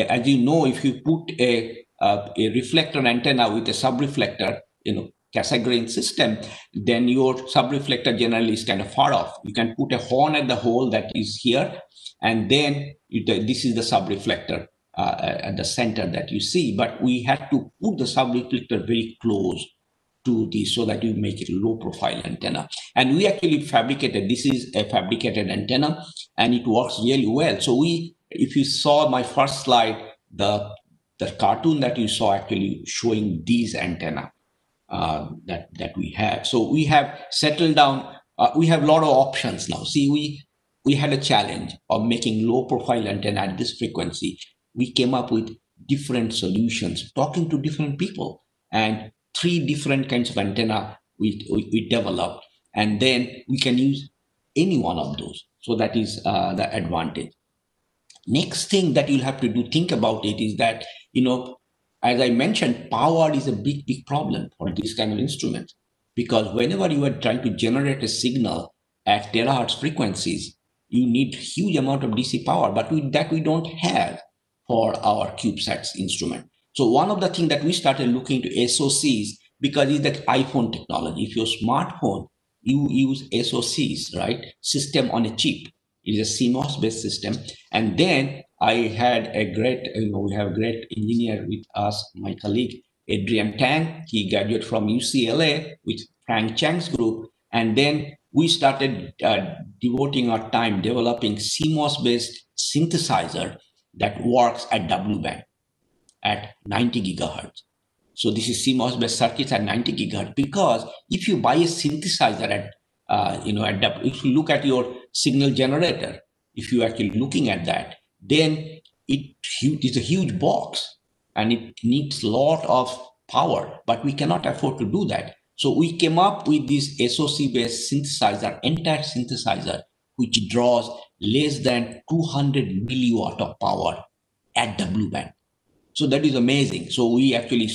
As you know, if you put a, uh, a reflector antenna with a sub-reflector, you know, Cassegrain system, then your sub-reflector generally is kind of far off. You can put a horn at the hole that is here, and then you, this is the sub-reflector uh, at the center that you see. But we had to put the sub-reflector very close to this so that you make it a low profile antenna. And we actually fabricated, this is a fabricated antenna, and it works really well. So we, if you saw my first slide, the, the cartoon that you saw actually showing these antenna uh, that, that we have. So we have settled down, uh, we have a lot of options now. See, we, we had a challenge of making low profile antenna at this frequency. We came up with different solutions, talking to different people, and three different kinds of antenna we, we, we developed, and then we can use any one of those. So that is uh, the advantage. Next thing that you'll have to do, think about it, is that, you know, as I mentioned, power is a big, big problem for this kind of instrument, because whenever you are trying to generate a signal at terahertz frequencies, you need huge amount of D C power, but we, that we don't have for our CubeSats instrument. So one of the things that we started looking to S O Cs, because it's that iPhone technology. If your smartphone, you use S O Cs, right? System on a chip. It is a C MOS-based system. And then I had a great, you know, we have a great engineer with us, my colleague, Adrian Tang. He graduated from U C L A with Frank Chang's group. And then we started uh, devoting our time developing C MOS-based synthesizer that works at W band. At ninety gigahertz. So this is C MOS based circuits at ninety gigahertz, because if you buy a synthesizer at, uh, you know, at W, if you look at your signal generator, if you're actually looking at that, then it is a huge box, and it needs a lot of power, but we cannot afford to do that. So we came up with this S O C-based synthesizer, entire synthesizer, which draws less than two hundred milliwatt of power at W band. So that is amazing. So we actually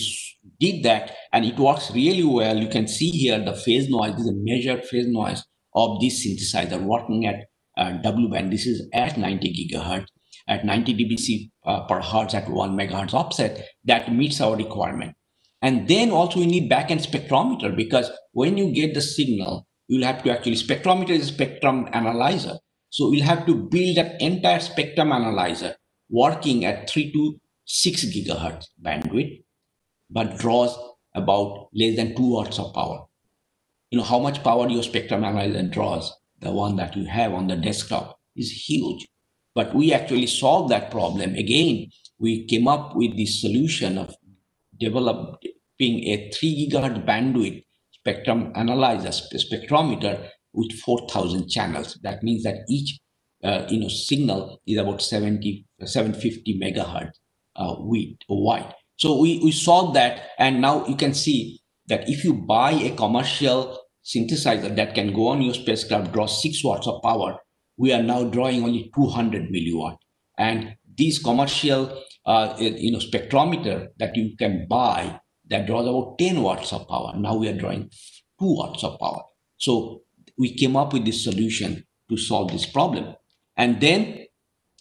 did that and it works really well. You can see here the phase noise, this is a measured phase noise of this synthesizer working at uh, W band. This is at ninety gigahertz, at ninety dBc uh, per hertz at one megahertz offset. That meets our requirement. And then also we need backend spectrometer, because when you get the signal, you'll have to actually, spectrometer is a spectrum analyzer. So you'll have to build an entire spectrum analyzer working at three to six gigahertz bandwidth, but draws about less than two watts of power. You know, how much power your spectrum analyzer draws, the one that you have on the desktop, is huge. But we actually solved that problem. Again, we came up with the solution of developing a three gigahertz bandwidth spectrum analyzer, spectrometer, with four thousand channels. That means that each uh, you know, signal is about seventy, seven hundred fifty megahertz uh, width or wide. So we, we solved that, and now you can see that if you buy a commercial synthesizer that can go on your spacecraft, draw six watts of power, we are now drawing only two hundred milliwatt. And these commercial uh, you know, spectrometer that you can buy that draws about ten watts of power, now we are drawing two watts of power. So we came up with this solution to solve this problem. And then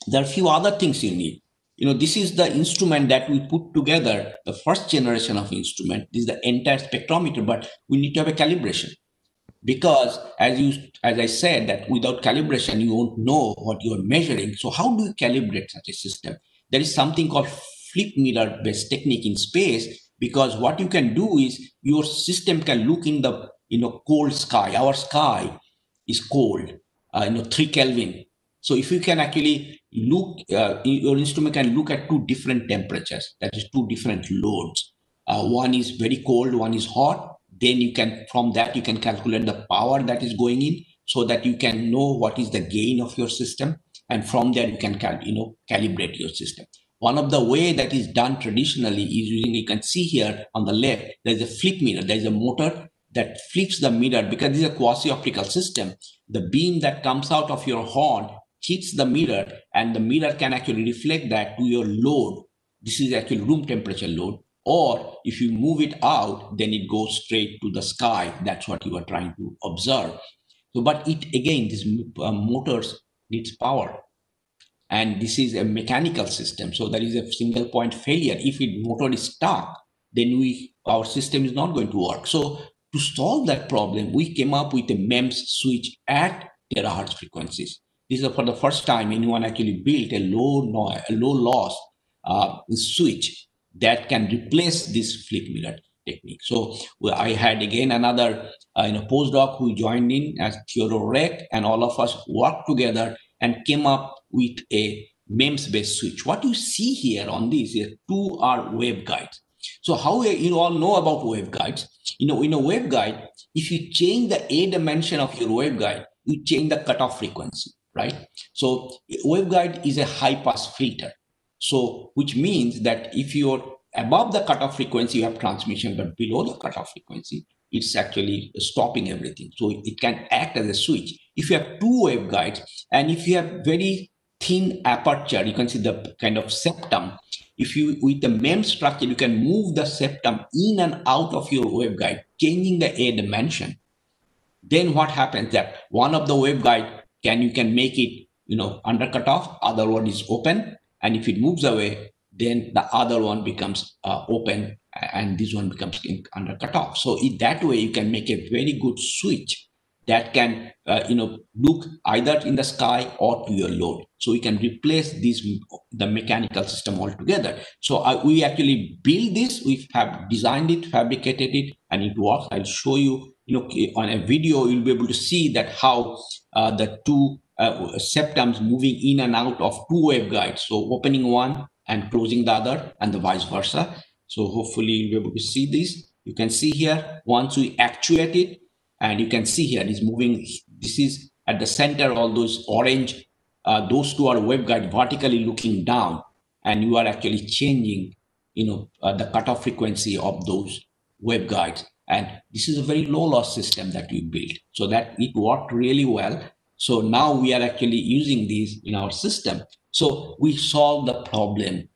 there are a few other things you need. You know, this is the instrument that we put together, the first generation of instrument. This is the entire spectrometer, but we need to have a calibration, because as you, as I said, that without calibration, you won't know what you're measuring. So how do you calibrate such a system? There is something called flip mirror based technique in space, because what you can do is your system can look in the you know, cold sky. Our sky is cold, uh, you know, three Kelvin. So if you can actually look, uh, your instrument can look at two different temperatures, that is two different loads. Uh, one is very cold, one is hot. Then you can, from that, you can calculate the power that is going in, so that you can know what is the gain of your system. And from there, you can, cal you know, calibrate your system. One of the way that is done traditionally is using, you can see here on the left, there's a flip mirror, there's a motor that flips the mirror, because this is a quasi-optical system. The beam that comes out of your horn hits the mirror, and the mirror can actually reflect that to your load. This is actually room temperature load. Or if you move it out, then it goes straight to the sky. That's what you are trying to observe. So, but it, again, these uh, motors needs power. And this is a mechanical system. So there is a single point failure. If the motor is stuck, then we, our system is not going to work. So to solve that problem, we came up with a MEMS switch at terahertz frequencies. This is for the first time anyone actually built a low, noise, a low loss uh, switch that can replace this flip mirror technique. So well, I had again another uh, you know, postdoc who joined in as Theodore Reck, and all of us worked together and came up with a MEMS-based switch. What you see here on this is two are waveguides. So how you all know about waveguides? You know, in a waveguide, if you change the A dimension of your waveguide, you change the cutoff frequency, right? So waveguide is a high-pass filter. So which means that if you're above the cutoff frequency, you have transmission, but below the cutoff frequency, it's actually stopping everything. So it can act as a switch. If you have two waveguides, and if you have very thin aperture, you can see the kind of septum. If you, with the MEMS structure, you can move the septum in and out of your waveguide, changing the A dimension. Then what happens that one of the waveguide can, you can make it, you know, under cutoff, other one is open. And if it moves away, then the other one becomes uh, open and this one becomes under cutoff. So in that way, you can make a very good switch that can, uh, you know, look either in the sky or to your load. So we can replace this, the mechanical system altogether. So uh, we actually build this, we have designed it, fabricated it, and it works. I'll show you, you know, on a video, you'll be able to see that how uh, the two uh, septums moving in and out of two waveguides. So opening one and closing the other, and the vice versa. So hopefully you'll be able to see this. You can see here, once we actuate it, and you can see here it's moving. This is at the center, all those orange, uh, those two are waveguide vertically looking down, and you are actually changing you know, uh, the cutoff frequency of those waveguides. And this is a very low loss system that we built. So that it worked really well. So now we are actually using these in our system. So we solve the problem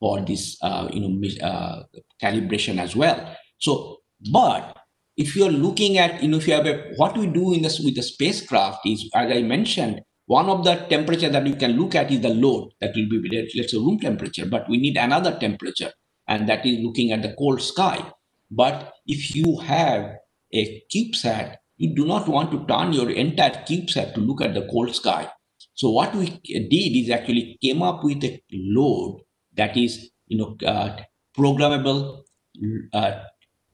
for this uh, you know, uh, calibration as well. So, but if you're looking at, you know, if you have a, what we do in this with the spacecraft is, as I mentioned, one of the temperature that you can look at is the load that will be, let's say, room temperature, but we need another temperature, and that is looking at the cold sky. But if you have a CubeSat, you do not want to turn your entire CubeSat to look at the cold sky. So what we did is actually came up with a load that is, you know, uh, programmable uh,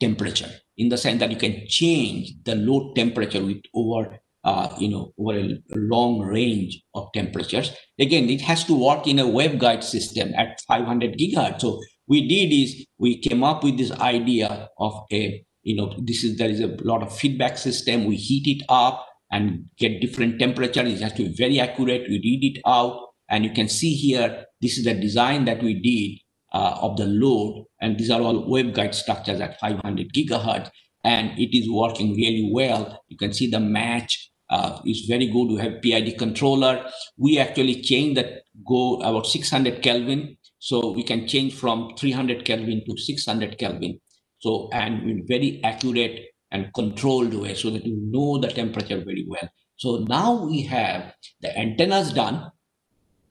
temperature, in the sense that you can change the load temperature with over, uh, you know, over a long range of temperatures. Again, it has to work in a waveguide system at five hundred gigahertz. So we did is we came up with this idea of a, you know, this is, there is a lot of feedback system. We heat it up and get different temperatures. It has to be very accurate. We read it out, and you can see here, this is the design that we did uh, of the load. And these are all waveguide structures at five hundred gigahertz. And it is working really well. You can see the match uh, is very good. We have P I D controller. We actually changed that, go about six hundred Kelvin. So we can change from three hundred Kelvin to six hundred Kelvin. So, and in very accurate and controlled way, so that you know the temperature very well. So now we have the antennas done.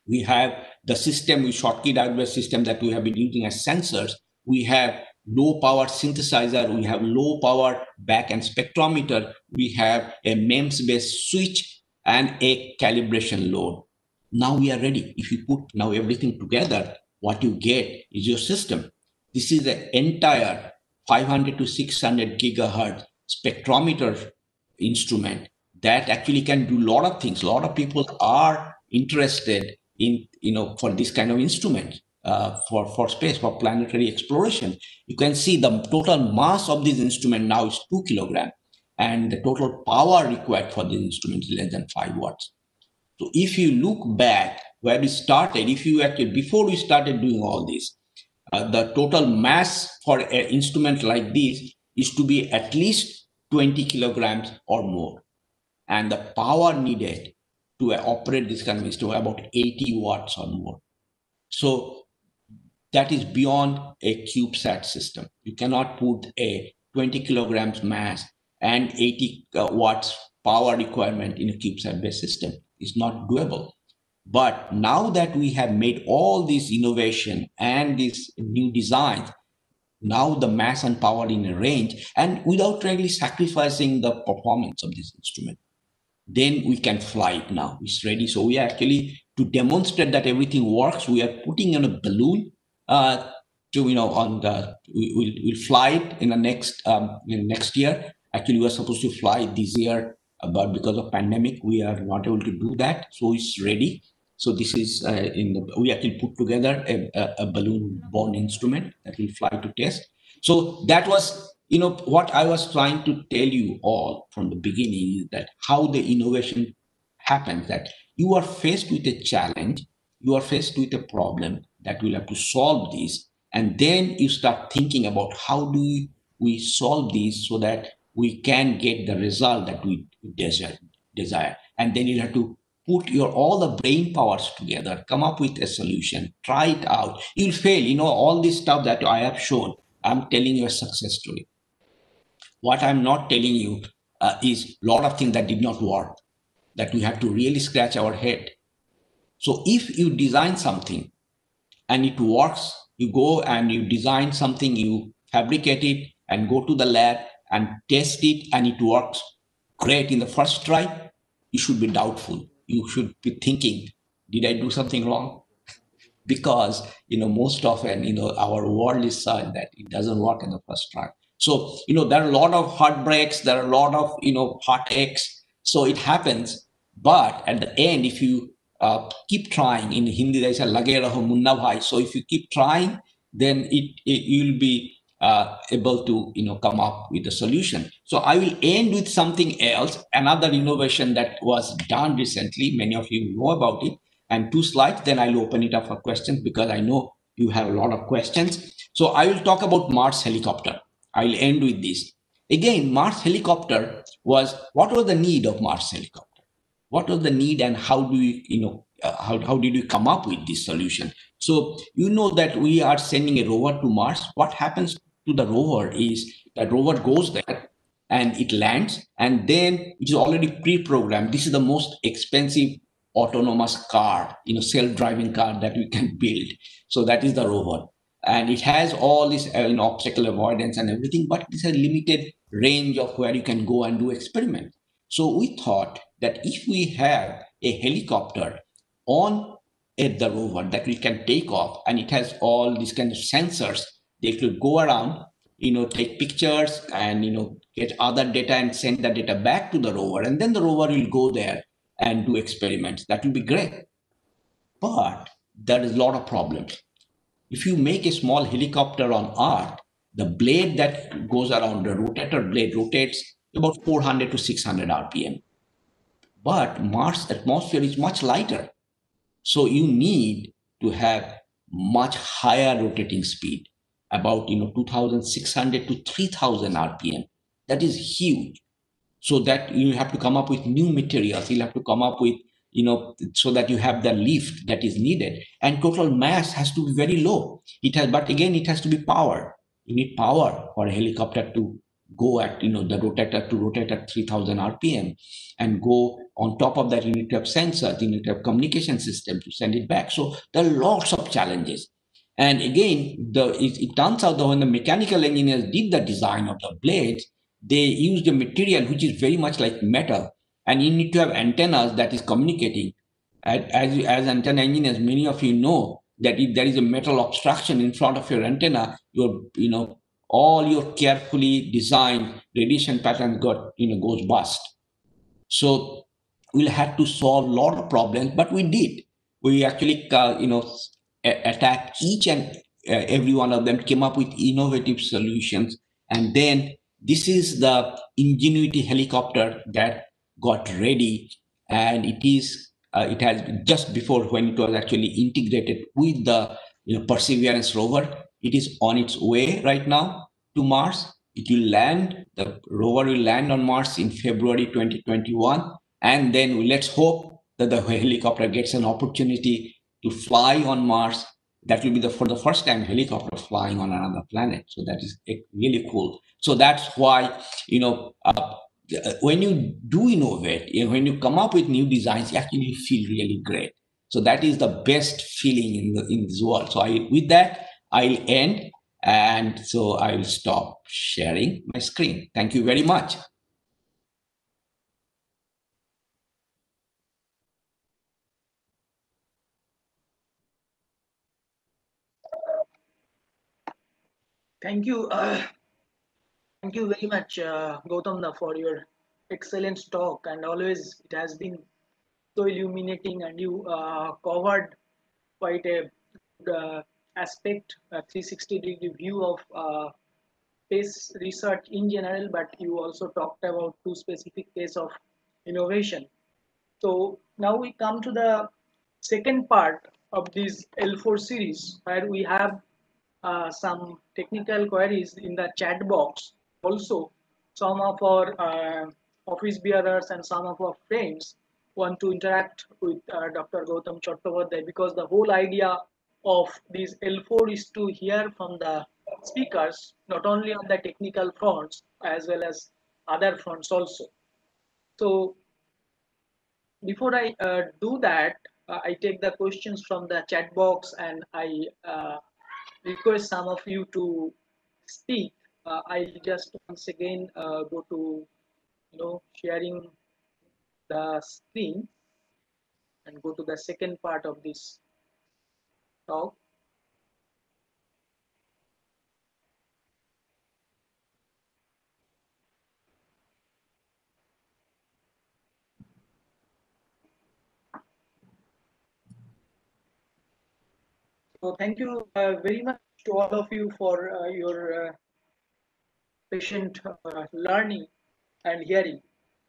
We have the system, we Schottky Dybert system that we have been using as sensors. We have low power synthesizer. We have low power back and spectrometer. We have a MEMS based switch and a calibration load. Now we are ready. If you put now everything together, what you get is your system. This is the entire five hundred to six hundred gigahertz spectrometer instrument that actually can do a lot of things. A lot of people are interested in, you know, for this kind of instrument uh, for, for space, for planetary exploration. You can see the total mass of this instrument now is two kilograms, and the total power required for this instrument is less than five watts. So if you look back where we started, if you actually, before we started doing all this, uh, the total mass for an instrument like this is to be at least twenty kilograms or more. And the power needed to operate this kind of instrument, about eighty watts or more. So that is beyond a CubeSat system. You cannot put a twenty kilograms mass and eighty watts power requirement in a CubeSat-based system. It's not doable. But now that we have made all this innovation and this new design, now the mass and power in a range, and without really sacrificing the performance of this instrument, then we can fly it now. It's ready. So we are actually, to demonstrate that everything works, we are putting on a balloon uh, to, you know, on the, we will we'll fly it in the next, um, in next year. Actually, we were supposed to fly it this year, but because of pandemic, we are not able to do that. So it's ready. So this is, uh, in the, we actually put together a, a, a balloon-borne instrument that will fly to test. So that was, you know, what I was trying to tell you all from the beginning is that how the innovation happens, that you are faced with a challenge, you are faced with a problem that we'll have to solve this. And then you start thinking about how do we solve this so that we can get the result that we desire. desire. And then you have to put your all the brain powers together, come up with a solution, try it out. You'll fail, you know, all this stuff that I have shown, I'm telling you a success story. What I'm not telling you uh, is a lot of things that did not work, that we have to really scratch our head. So if you design something and it works, you go and you design something, you fabricate it and go to the lab and test it, and it works great in the first try, you should be doubtful. You should be thinking, did I do something wrong? Because, you know, most often, you know, our world is such that it doesn't work in the first try. So, you know, there are a lot of heartbreaks, there are a lot of, you know, heartaches. So it happens. But at the end, if you uh, keep trying, in Hindi, there is a lage raho munna bhai. So if you keep trying, then it, it you'll be uh, able to, you know, come up with a solution. So I will end with something else, another innovation that was done recently. Many of you know about it. And two slides, then I'll open it up for questions because I know you have a lot of questions. So I will talk about Mars helicopter. I'll end with this. Again, Mars helicopter was, what was the need of Mars helicopter? What was the need and how do you, you know, uh, how, how did you come up with this solution? So, you know that we are sending a rover to Mars. What happens to the rover is that rover goes there and it lands, and then it is already pre-programmed. This is the most expensive autonomous car, you know, self-driving car that we can build. So that is the rover. And it has all this uh, you know, obstacle avoidance and everything, but it's a limited range of where you can go and do experiment. So we thought that if we have a helicopter on at the rover that we can take off, and it has all these kind of sensors, they could go around, you know, take pictures and, you know, get other data and send the data back to the rover. And then the rover will go there and do experiments. That will be great. But there is a lot of problems. If you make a small helicopter on Earth, the blade that goes around, the rotator blade rotates about four hundred to six hundred R P M. But Mars atmosphere is much lighter. So you need to have much higher rotating speed, about, you know, two thousand six hundred to three thousand R P M. That is huge. So that you have to come up with new materials. You'll have to come up with, you know, so that you have the lift that is needed. And total mass has to be very low. It has, but again, it has to be powered. You need power for a helicopter to go at, you know, the rotator to rotate at three thousand R P M and go on top of that. You need to have sensors, you need to have communication system to send it back. So there are lots of challenges. And again, the, it, it turns out that when the mechanical engineers did the design of the blades, they used a material which is very much like metal. And you need to have antennas that is communicating. As, as antenna engineers, many of you know that if there is a metal obstruction in front of your antenna, your, you know, all your carefully designed radiation pattern got, you know, goes bust. So we'll have to solve a lot of problems, but we did. We actually, uh, you know, attacked each and uh, every one of them, came up with innovative solutions. And then this is the Ingenuity helicopter that got ready, and it is uh, it has just before when it was actually integrated with the, you know, Perseverance rover. It is on its way right now to Mars. It will land, the rover will land on Mars in February twenty twenty-one, and then let's hope that the helicopter gets an opportunity to fly on Mars. That will be the for the first time helicopter flying on another planet. So that is really cool. So that's why, you know, uh, when you do innovate, when you come up with new designs, you actually feel really great. So that is the best feeling in the, in this world. So I, with that, I'll end. And so I'll stop sharing my screen. Thank you very much. Thank you. Uh... Thank you very much, uh, Gautam, for your excellent talk, and always it has been so illuminating, and you uh, covered quite a good uh, aspect, a three sixty degree view of uh, space research in general, but you also talked about two specific cases of innovation. So now we come to the second part of this L four series, where we have uh, some technical queries in the chat box. Also, some of our uh, office bearers and some of our friends want to interact with uh, Doctor Gautam Chattopadhyay, because the whole idea of this L four is to hear from the speakers, not only on the technical fronts, as well as other fronts also. So before I uh, do that, uh, I take the questions from the chat box, and I uh, request some of you to speak. Uh, I'll just once again uh, go to, you know, sharing the screen and go to the second part of this talk. So thank you uh, very much to all of you for uh, your uh, patient uh, learning and hearing.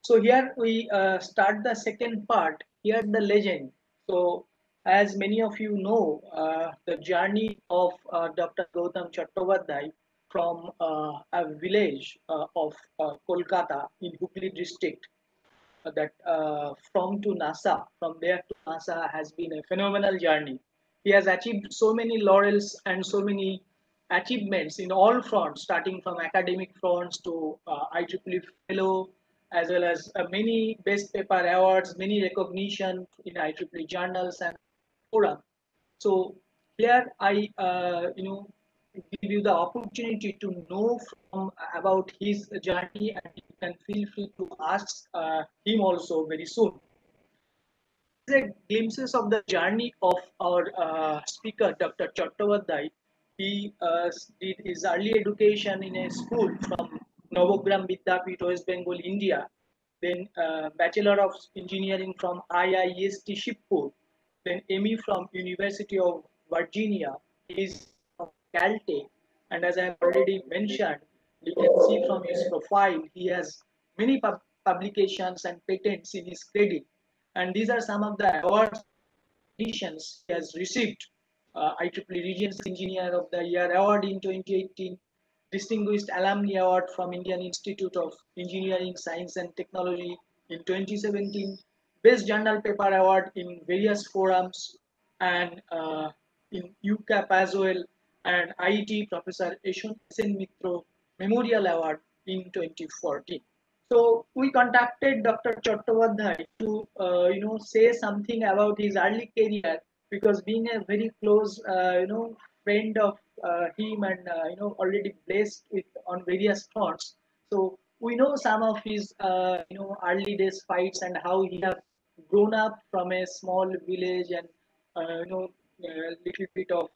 So here we uh, start the second part, Hear the Legend. So As many of you know, uh, the journey of uh, Doctor Gautam Chattopadhyay from uh, a village uh, of uh, Kolkata in Hooghly district, uh, that uh, from to NASA, from there to NASA has been a phenomenal journey. He has achieved so many laurels and so many achievements in all fronts, starting from academic fronts to uh, I E E E fellow, as well as uh, many best paper awards, many recognition in I E E E journals and forums. So here I, uh, you know, give you the opportunity to know from, about his journey, and you can feel free to ask uh, him also very soon. These are glimpses of the journey of our uh, speaker, Doctor Chattopadhyay. He uh, did his early education in a school from Navagram Vidyapit, West Bengal, India. Then uh, Bachelor of Engineering from I I S T Shibpur. Then M E from University of Virginia. He is from Caltech. And as I have already mentioned, you can see from his profile, he has many pub publications and patents in his credit. And these are some of the awards editions he has received. Uh, I E E E Regents Engineer of the Year Award in twenty eighteen, Distinguished Alumni Award from Indian Institute of Engineering, Science and Technology in twenty seventeen, Best Journal Paper Award in various forums, and uh, in U CAP as well, and I I T Professor S N Mitro Memorial Award in twenty fourteen. So we contacted Doctor Chattopadhyay to uh, you know, say something about his early career, because being a very close, uh, you know, friend of uh, him, and uh, you know, already blessed with on various fronts, so we know some of his, uh, you know, early days fights and how he have grown up from a small village and uh, you know, a little bit of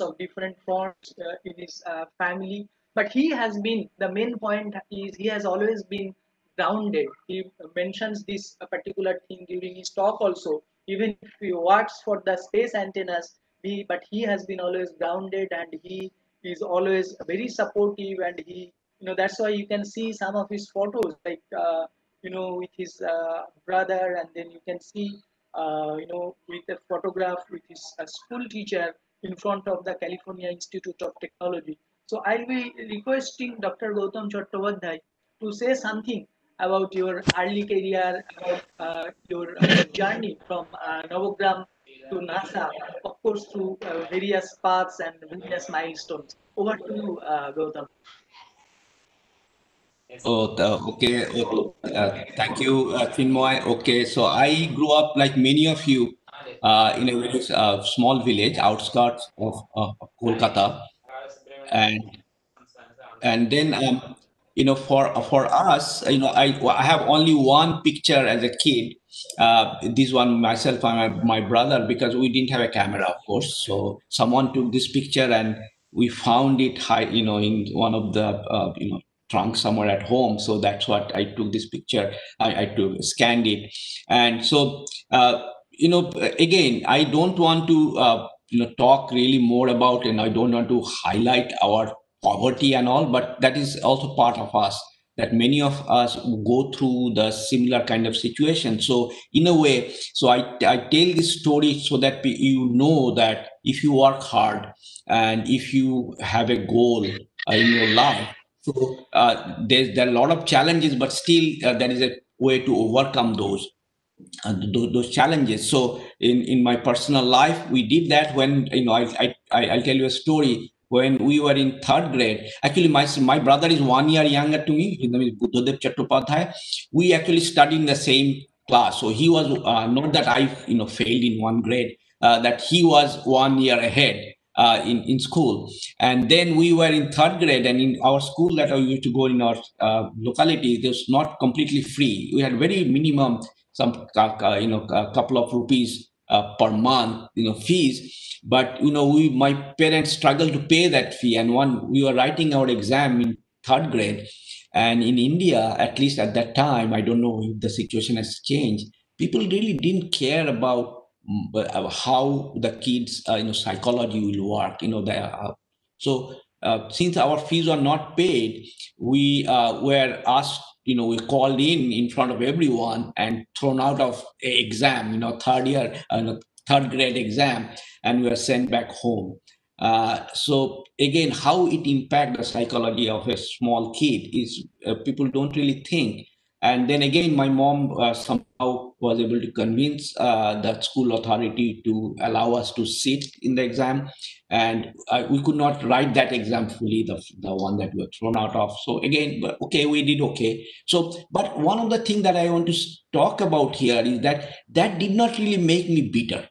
of different fronts uh, in his uh, family. But he has been the main point is he has always been grounded. He mentions this particular thing during his talk also. Even if he works for the space antennas, he, but he has been always grounded, and he is always very supportive. And he, you know, that's why you can see some of his photos, like, uh, you know, with his uh, brother, and then you can see, uh, you know, with a photograph with his uh, school teacher in front of the California Institute of Technology. So I'll be requesting Doctor Gautam Chattopadhyay to say something about your early career, about uh, your uh, journey from uh, Navagram to NASA, of course, through uh, various paths and various milestones. Over to you, uh, Gautam. Oh, okay. Oh, uh, thank you, uh, Chinmoy. Okay, so I grew up, like many of you, uh, in a very uh, small village, outskirts of, uh, of Kolkata. And, and then, um, you know, for for us, you know, I I have only one picture as a kid. Uh, this one, myself and my, my brother, because we didn't have a camera, of course. So someone took this picture, and we found it high, you know, in one of the uh, you know, trunks somewhere at home. So that's what I took this picture. I, I took scanned it, and so uh, you know, again, I don't want to uh, you know, talk really more about, and I don't want to highlight our poverty and all, but that is also part of us, that many of us go through the similar kind of situation. So in a way, so I, I tell this story so that you know that if you work hard and if you have a goal in your life, so uh, there's, there are a lot of challenges, but still uh, there is a way to overcome those. And those challenges. So in, in my personal life, we did that when, you know, I, I, I'll tell you a story. When we were in third grade, actually my, my brother is one year younger to me, his name is Buddhadev Chattopadhyay. We actually studied in the same class. So he was, uh, not that I, you know, failed in one grade, uh, that he was one year ahead uh, in, in school. And then we were in third grade, and in our school that I used to go in our uh, locality, it was not completely free. We had very minimum, some, uh, you know, a couple of rupees uh, per month, you know, fees. But, you know, we, my parents struggled to pay that fee. And one, we were writing our exam in third grade. And in India, at least at that time, I don't know if the situation has changed, people really didn't care about how the kids, uh, you know, psychology will work, you know, the, uh, so uh, since our fees were not paid, we uh, were asked you know, called in in front of everyone and thrown out of exam, you know, third year, uh, third grade exam, and we were sent back home. Uh, so again, how it impacts the psychology of a small kid is uh, people don't really think. And then again, my mom uh, somehow was able to convince uh, the school authority to allow us to sit in the exam. And uh, we could not write that exam fully, the, the one that we were thrown out of. So again, but okay, we did okay. So, but one of the things that I want to talk about here is that that did not really make me bitter.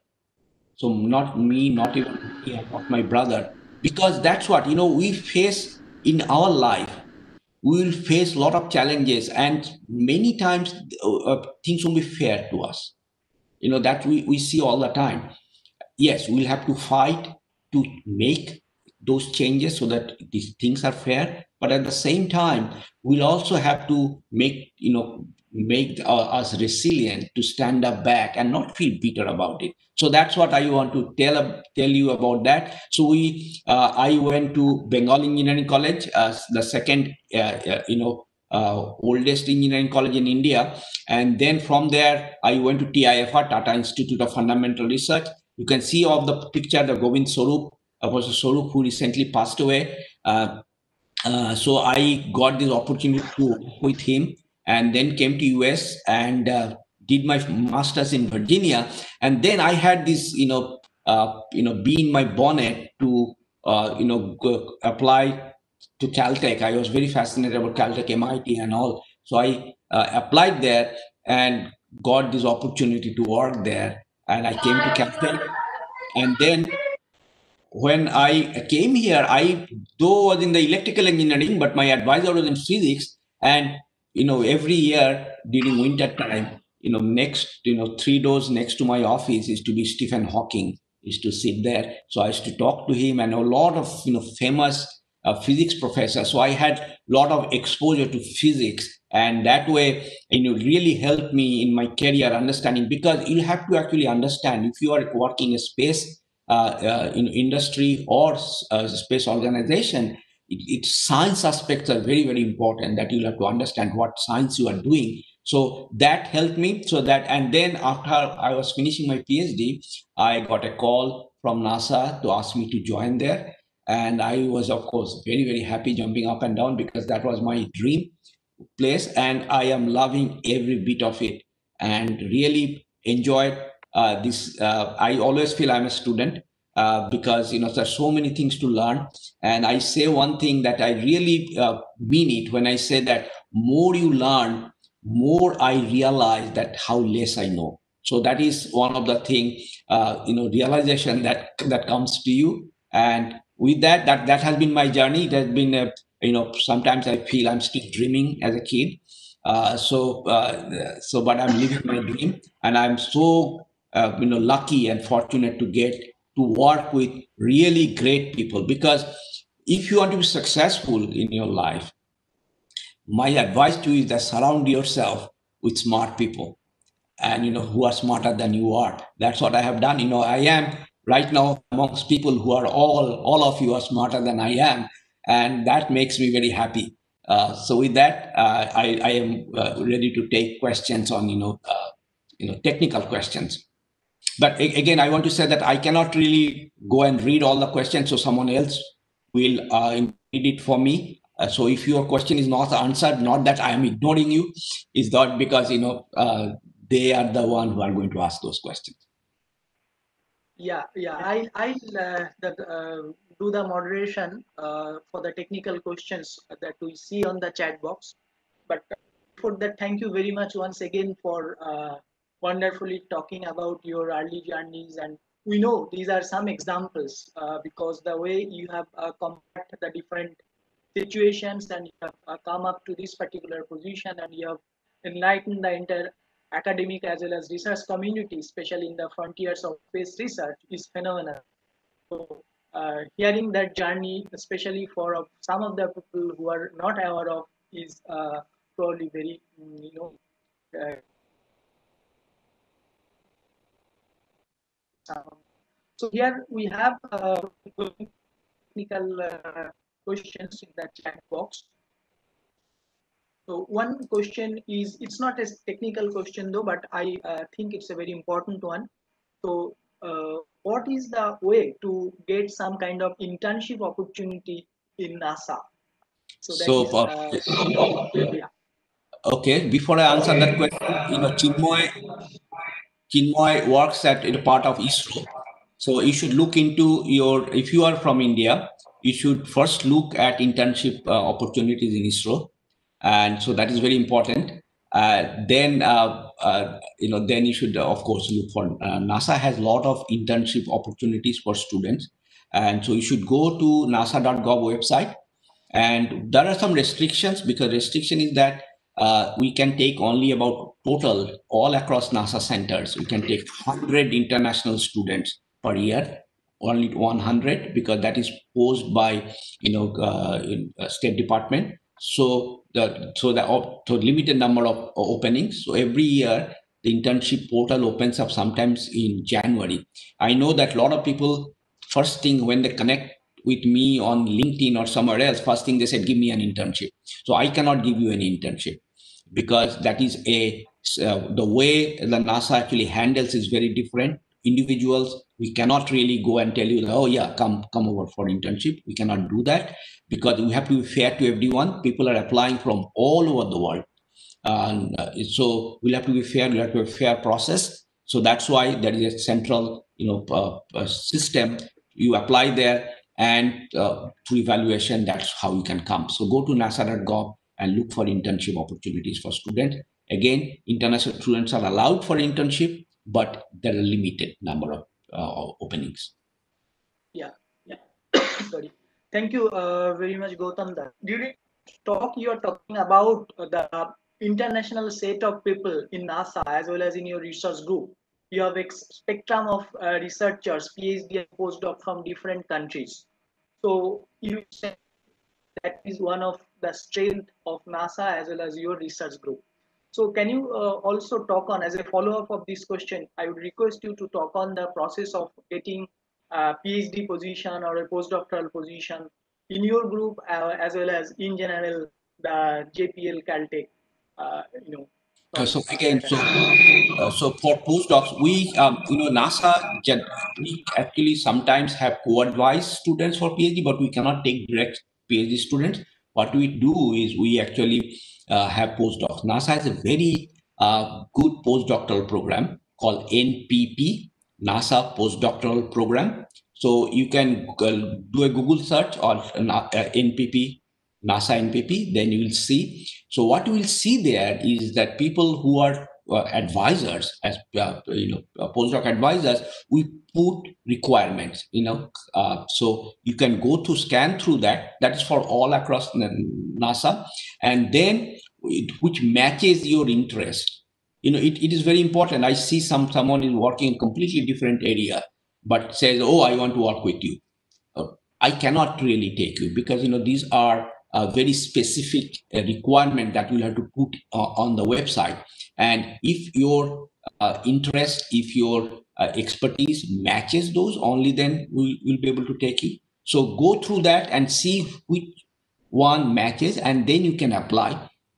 So not me, not even me, not my brother, because that's what, you know, we face in our life. We will face a lot of challenges, and many times uh, things won't be fair to us. You know, that we, we see all the time. Yes, we'll have to fight to make those changes so that these things are fair. But at the same time, we'll also have to make, you know, make uh, us resilient to stand up back and not feel bitter about it. So that's what I want to tell uh, tell you about that. So we, uh, I went to Bengal Engineering College, uh, the second, uh, uh, you know, uh, oldest engineering college in India. And then from there, I went to T I F R, Tata Institute of Fundamental Research. You can see of the picture, the Govind Swarup, uh, Professor Swarup, who recently passed away. Uh, uh, so I got this opportunity to work with him, and then came to U S and uh, did my master's in Virginia. And then I had this, you know, uh, you know, bee in my bonnet to, uh, you know, go, apply to Caltech. I was very fascinated about Caltech, M I T and all. So I uh, applied there and got this opportunity to work there. And I came to Caltech. And then when I came here, I though was in the electrical engineering, but my advisor was in physics. And you know, every year during winter time, you know, next, you know, three doors next to my office is to be Stephen Hawking, is to sit there. So I used to talk to him and a lot of, you know, famous uh, physics professors. So I had a lot of exposure to physics, and that way, you know, really helped me in my career understanding, because you have to actually understand if you are working a space uh, uh, in industry or a space organization, It, it science aspects are very, very important, that you'll have to understand what science you are doing. So that helped me. So that, and then after I was finishing my PhD, I got a call from NASA to ask me to join there. And I was, of course, very, very happy, jumping up and down, because that was my dream place. And I am loving every bit of it and really enjoyed uh, this. Uh, I always feel I'm a student. Uh, because, you know, there are so many things to learn. And I say one thing that I really uh, mean it when I say that more you learn, more I realize that how less I know. So that is one of the thing, uh, you know, realization that that comes to you. And with that, that, that has been my journey. It has been, a, you know, sometimes I feel I'm still dreaming as a kid. Uh, so, uh, so, but I'm living my dream, and I'm so, uh, you know, lucky and fortunate to get to work with really great people. Because if you want to be successful in your life, my advice to you is that surround yourself with smart people, and you know, who are smarter than you are. That's what I have done. You know, I am right now amongst people who are all, all of you are smarter than I am. And that makes me very happy. Uh, so with that, uh, I, I am uh, ready to take questions on, you know, uh, you know, technical questions. But again, I want to say that I cannot really go and read all the questions, so someone else will uh, read it for me. Uh, so if your question is not answered, not that I am ignoring you, it's not because, you know, uh, they are the one who are going to ask those questions. Yeah, yeah, I'll, I'll uh, that, uh, do the moderation uh, for the technical questions that we see on the chat box. But for that, thank you very much once again for uh, wonderfully talking about your early journeys, and we know these are some examples uh, because the way you have uh, compared the different situations, and you have uh, come up to this particular position, and you have enlightened the entire academic as well as research community, especially in the frontiers of space research, is phenomenal. So uh, hearing that journey, especially for uh, some of the people who are not aware of, is uh, probably very, you know, uh, so here we have uh, technical uh, questions in the chat box. So one question is, it's not a technical question though, but I uh, think it's a very important one. So uh, what is the way to get some kind of internship opportunity in NASA? So, that so is, for, uh, yeah. Okay, before I answer that question, you know, Chinmoy, Chinmoy works at a part of ISRO. So you should look into your, if you are from India, you should first look at internship uh, opportunities in ISRO. And so that is very important. Uh, then, uh, uh, you know, then you should, uh, of course, look for uh, NASA has a lot of internship opportunities for students. And so you should go to nasa dot gov website. And there are some restrictions, because restriction is that uh, we can take only about total all across NASA centers. We can take one hundred international students per year, only one hundred, because that is posed by, you know, uh, in, uh, State Department. So the so the so limited number of openings. So every year the internship portal opens up sometimes in January. I know that a lot of people, first thing when they connect with me on LinkedIn or somewhere else, first thing they said, give me an internship. So I cannot give you an internship, because that is a, uh, the way the NASA actually handles is very different. Individuals, we cannot really go and tell you, oh yeah, come come over for internship. We cannot do that, because we have to be fair to everyone. People are applying from all over the world. And uh, so we'll have to be fair, we'll have to have a fair process. So that's why there is a central, you know, uh, system. You apply there, and uh, through evaluation, that's how you can come. So go to nasa dot gov and look for internship opportunities for students. Again, international students are allowed for internship, but there are limited number of uh, openings. Yeah, yeah. Sorry. Thank you uh, very much, Gautam. During talk, you are talking about the international set of people in NASA as well as in your research group. You have a spectrum of uh, researchers, PhD and postdoc from different countries. So you said that is one of the strength of NASA as well as your research group. So can you uh, also talk on, as a follow-up of this question, I would request you to talk on the process of getting a PhD position or a postdoctoral position in your group, uh, as well as in general, the J P L Caltech, uh, you know. Uh, so again, so, uh, so for postdocs, we, um, you know, NASA, we actually sometimes have co-advised students for PhD, but we cannot take direct PhD students. What we do is we actually Uh, have postdocs. NASA has a very uh, good postdoctoral program called N P P, NASA Postdoctoral Program. So you can uh, do a Google search or uh, N P P, NASA N P P, then you will see. So what you will see there is that people who are uh, advisors, as uh, you know, uh, postdoc advisors, we put requirements, you know, uh, so you can go to scan through that. That is for all across NASA. And then it, which matches your interest. You know, it, it is very important. I see some someone is working in a completely different area, but says, oh, I want to work with you. Uh, I cannot really take you, because, you know, these are a very specific uh, requirement that you have to put uh, on the website. And if your uh, interest, if your uh, expertise matches those, only then we will be able to take you. So go through that and see which one matches, and then you can apply.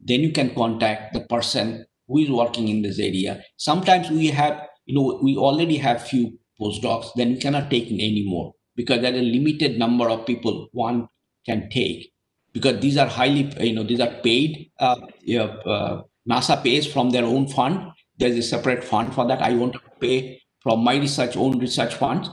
Then you can contact the person who is working in this area. Sometimes we have, you know, we already have few postdocs, then we cannot take any more, because there are a limited number of people one can take, because these are highly, you know, these are paid. Uh, uh, NASA pays from their own fund. There's a separate fund for that. I want to pay from my research, own research funds.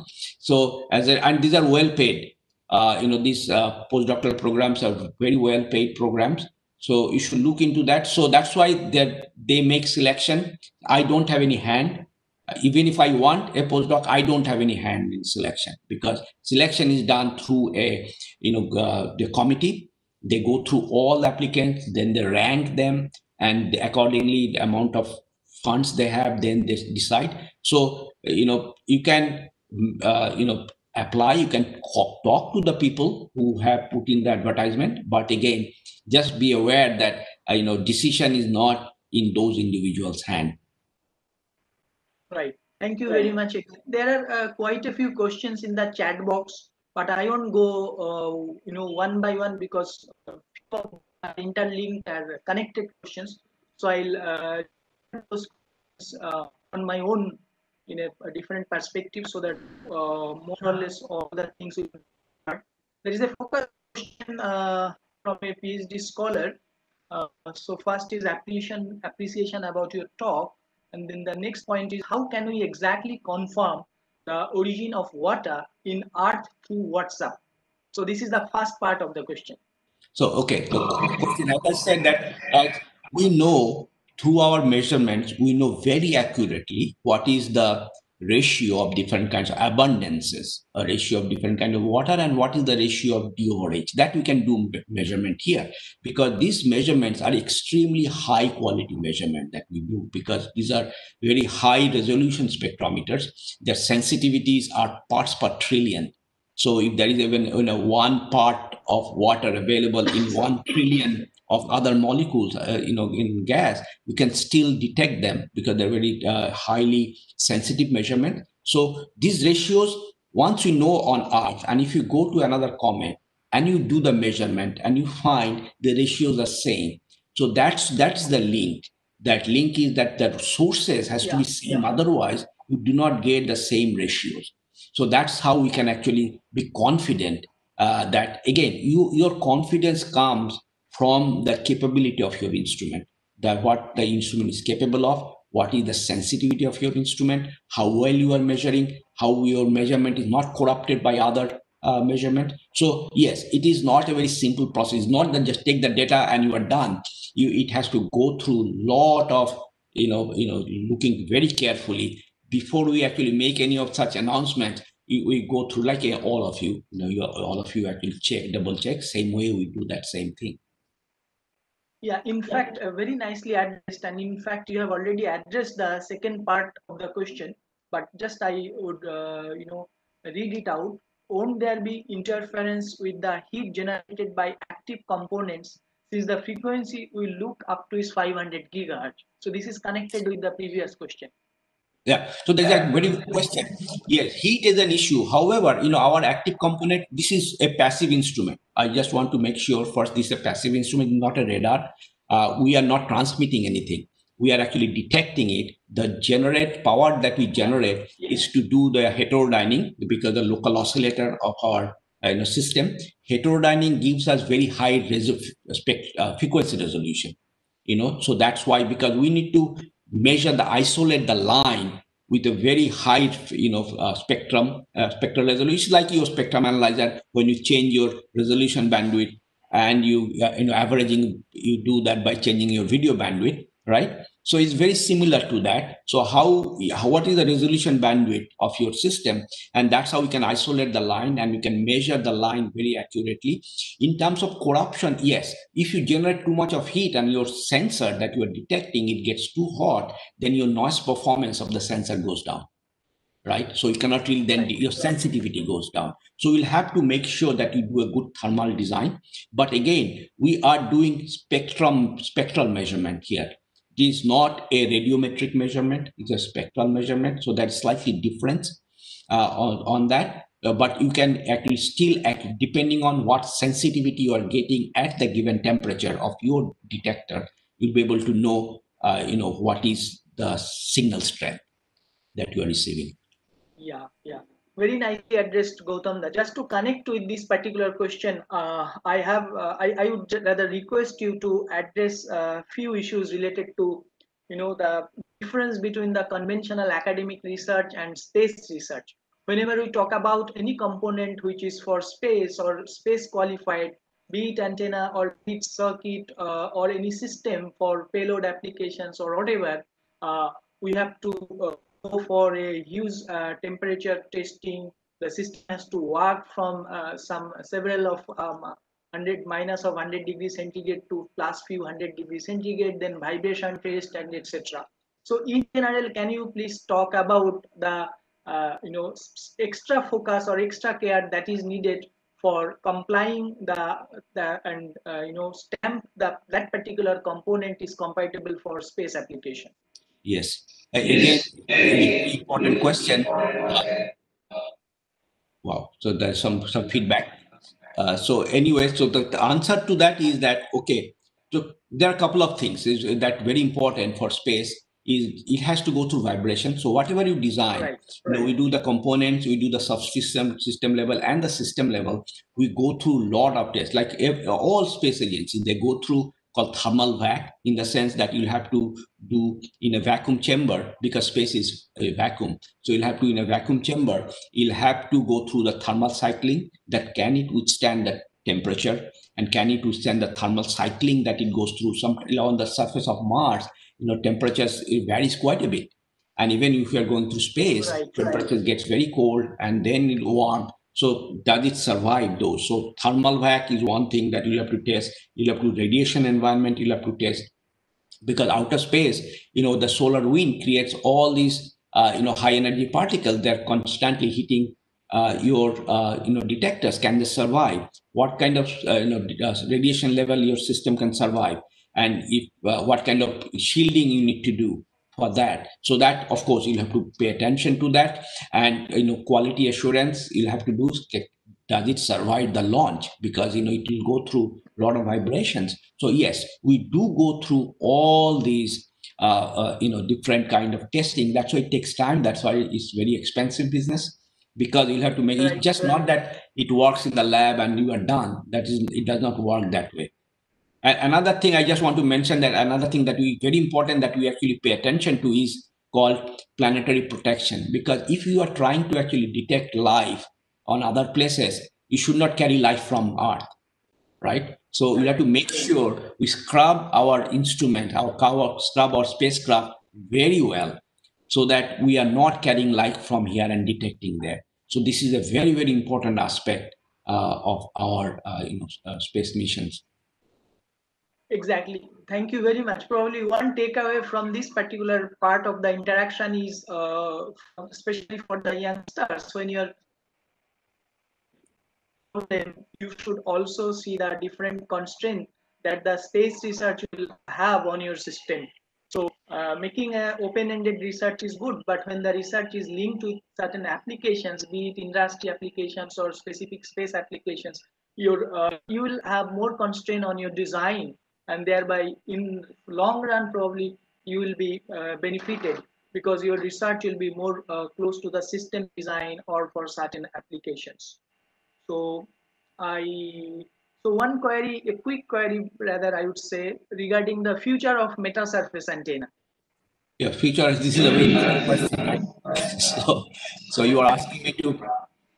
So as a, and these are well paid. Uh, you know, these uh, postdoctoral programs are very well paid programs. So you should look into that. So that's why that they make selection. I don't have any hand. Even if I want a postdoc, I don't have any hand in selection, because selection is done through a, you know, uh, the committee. They go through all applicants, then they rank them, and accordingly the amount of funds they have, then they decide. So, you know, you can, uh, you know, apply, you can talk to the people who have put in the advertisement. But again, just be aware that, uh, you know, decision is not in those individuals' hand. Right. Thank you very much. There are uh, quite a few questions in the chat box, but I won't go, uh, you know, one by one, because interlinked as connected questions. So I'll uh, those uh, on my own in a, a different perspective, so that uh, more or less all the things will start. There is a focus question uh, from a PhD scholar. Uh, so first is appreciation appreciation about your talk, and then the next point is how can we exactly confirm the origin of water in Earth through WhatsApp. So this is the first part of the question. So okay, so like I said that uh, we know through our measurements, we know very accurately what is the ratio of different kinds of abundances, a ratio of different kinds of water, and what is the ratio of D O R H. That we can do measurement here, because these measurements are extremely high quality measurement that we do, because these are very high resolution spectrometers. Their sensitivities are parts per trillion. So if there is even you know, one part of water available in one trillion of other molecules, uh, you know, in gas, you can still detect them because they're very uh, highly sensitive measurement. So these ratios, once you know on Earth, and if you go to another comet and you do the measurement and you find the ratios are same, so that's that's the link. That link is that the sources has yeah. to be same. Yeah. Otherwise, you do not get the same ratios. So that's how we can actually be confident uh, that again, you your confidence comes from the capability of your instrument, that what the instrument is capable of, what is the sensitivity of your instrument, how well you are measuring, how your measurement is not corrupted by other uh, measurement. So yes, it is not a very simple process. It's not that just take the data and you are done. You it has to go through a lot of you know you know looking very carefully before we actually make any of such announcements. We go through like a, all of you, you know, you all of you actually check, double check, same way we do that same thing. Yeah, in fact, uh, very nicely addressed, and in fact, you have already addressed the second part of the question. But just I would, uh, you know, read it out. Won't there be interference with the heat generated by active components, since the frequency we look up to is five hundred gigahertz? So this is connected with the previous question. Yeah, so there's a very good question. Yes, heat is an issue. However, you know, our active component, this is a passive instrument. I just want to make sure first, this is a passive instrument, not a radar. Uh, we are not transmitting anything. We are actually detecting it. The generate power that we generate is to do the heterodyning, because the local oscillator of our uh, you know, system. Heterodyning gives us very high uh, frequency resolution, you know, so that's why, because we need to measure the isolate the line with a very high you know uh, spectrum uh, spectral resolution, like your spectrum analyzer. When you change your resolution bandwidth and you uh, you know averaging, you do that by changing your video bandwidth, right? So it's very similar to that. So how, how what is the resolution bandwidth of your system, and that's how we can isolate the line, and we can measure the line very accurately. In terms of corruption, yes, if you generate too much of heat and your sensor that you are detecting, it gets too hot, then your noise performance of the sensor goes down, right? So you cannot really then, your sensitivity goes down. So we'll have to make sure that you do a good thermal design. But again, we are doing spectrum spectral measurement here. It is not a radiometric measurement, it's a spectral measurement. So that's slightly different uh, on, on that. Uh, but you can actually still act depending on what sensitivity you are getting at the given temperature of your detector, you'll be able to know, uh, you know, what is the signal strength that you are receiving. Yeah, yeah. Very nicely addressed, Gautam. Just to connect with this particular question, uh, I have uh, I, I would rather request you to address a few issues related to, you know, the difference between the conventional academic research and space research. Whenever we talk about any component which is for space or space qualified, be it antenna or be it circuit uh, or any system for payload applications or whatever, uh, we have to uh, for a huge uh, temperature testing. The system has to work from uh, some several of um, hundred minus of hundred degrees centigrade to plus few hundred degrees centigrade, then vibration test and et cetera. So in general, can you please talk about the uh, you know extra focus or extra care that is needed for complying the, the and uh, you know stamp that that particular component is compatible for space application? Yes. Again, very important question. Wow, so there's some some feedback. Uh, so anyway, so the, the answer to that is that, okay, so there are a couple of things is that very important for space is it has to go through vibration. So whatever you design, right, right. You know, we do the components, we do the subsystem system level and the system level. We go through lot of tests, like every, all space agencies, they go through called thermal vac, in the sense that you'll have to do in a vacuum chamber, because space is a vacuum. So you'll have to, in a vacuum chamber, you'll have to go through the thermal cycling that can it withstand the temperature and can it withstand the thermal cycling that it goes through. Some on the surface of Mars, you know, temperatures, it varies quite a bit. And even if you're going through space, right, temperatures right. gets very cold and then it warm. So does it survive those? So thermal vac is one thing that you'll have to test. You'll have to radiation environment, you'll have to test. Because outer space, you know, the solar wind creates all these, uh, you know, high energy particles. They're constantly hitting uh, your, uh, you know, detectors. Can they survive? What kind of, uh, you know, radiation level your system can survive? And if uh, what kind of shielding you need to do for that. So that, of course, you'll have to pay attention to that. And, you know, quality assurance, you'll have to do, does it survive the launch? Because, you know, it will go through a lot of vibrations. So yes, we do go through all these, uh, uh, you know, different kind of testing. That's why it takes time. That's why it's very expensive business, because you'll have to make it just not that it works in the lab and you are done. That is, it does not work that way. Another thing I just want to mention, that another thing that we very important that we actually pay attention to is called planetary protection, because if you are trying to actually detect life on other places, you should not carry life from Earth, right? So we have to make sure we scrub our instrument, our cover, scrub our spacecraft very well, so that we are not carrying life from here and detecting there. So this is a very, very important aspect uh, of our uh, you know, uh, space missions. Exactly. Thank you very much. Probably one takeaway from this particular part of the interaction is, uh, especially for the youngsters, when you're you should also see the different constraints that the space research will have on your system. So uh, making an open-ended research is good, but when the research is linked to certain applications, be it industry applications or specific space applications, your uh, you will have more constraint on your design. And thereby, in long run, probably you will be uh, benefited, because your research will be more uh, close to the system design or for certain applications. So, I so one query, a quick query rather, I would say, regarding the future of metasurface antenna. Yeah, future. This is a very important question, right? So, so you are asking me to.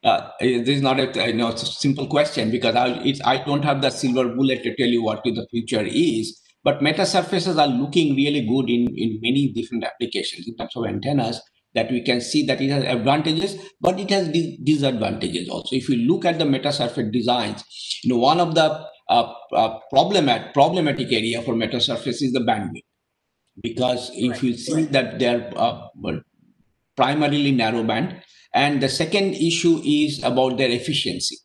Uh, this is not a, you know, it's a simple question, because I, it's, I don't have the silver bullet to tell you what the future is, but meta surfaces are looking really good in, in many different applications in terms of antennas, that we can see that it has advantages, but it has disadvantages also. If you look at the meta surface designs, you know, one of the uh, uh, problematic, problematic area for meta surface is the bandwidth, because if right. you see that they're uh, primarily narrowband. And the second issue is about their efficiency.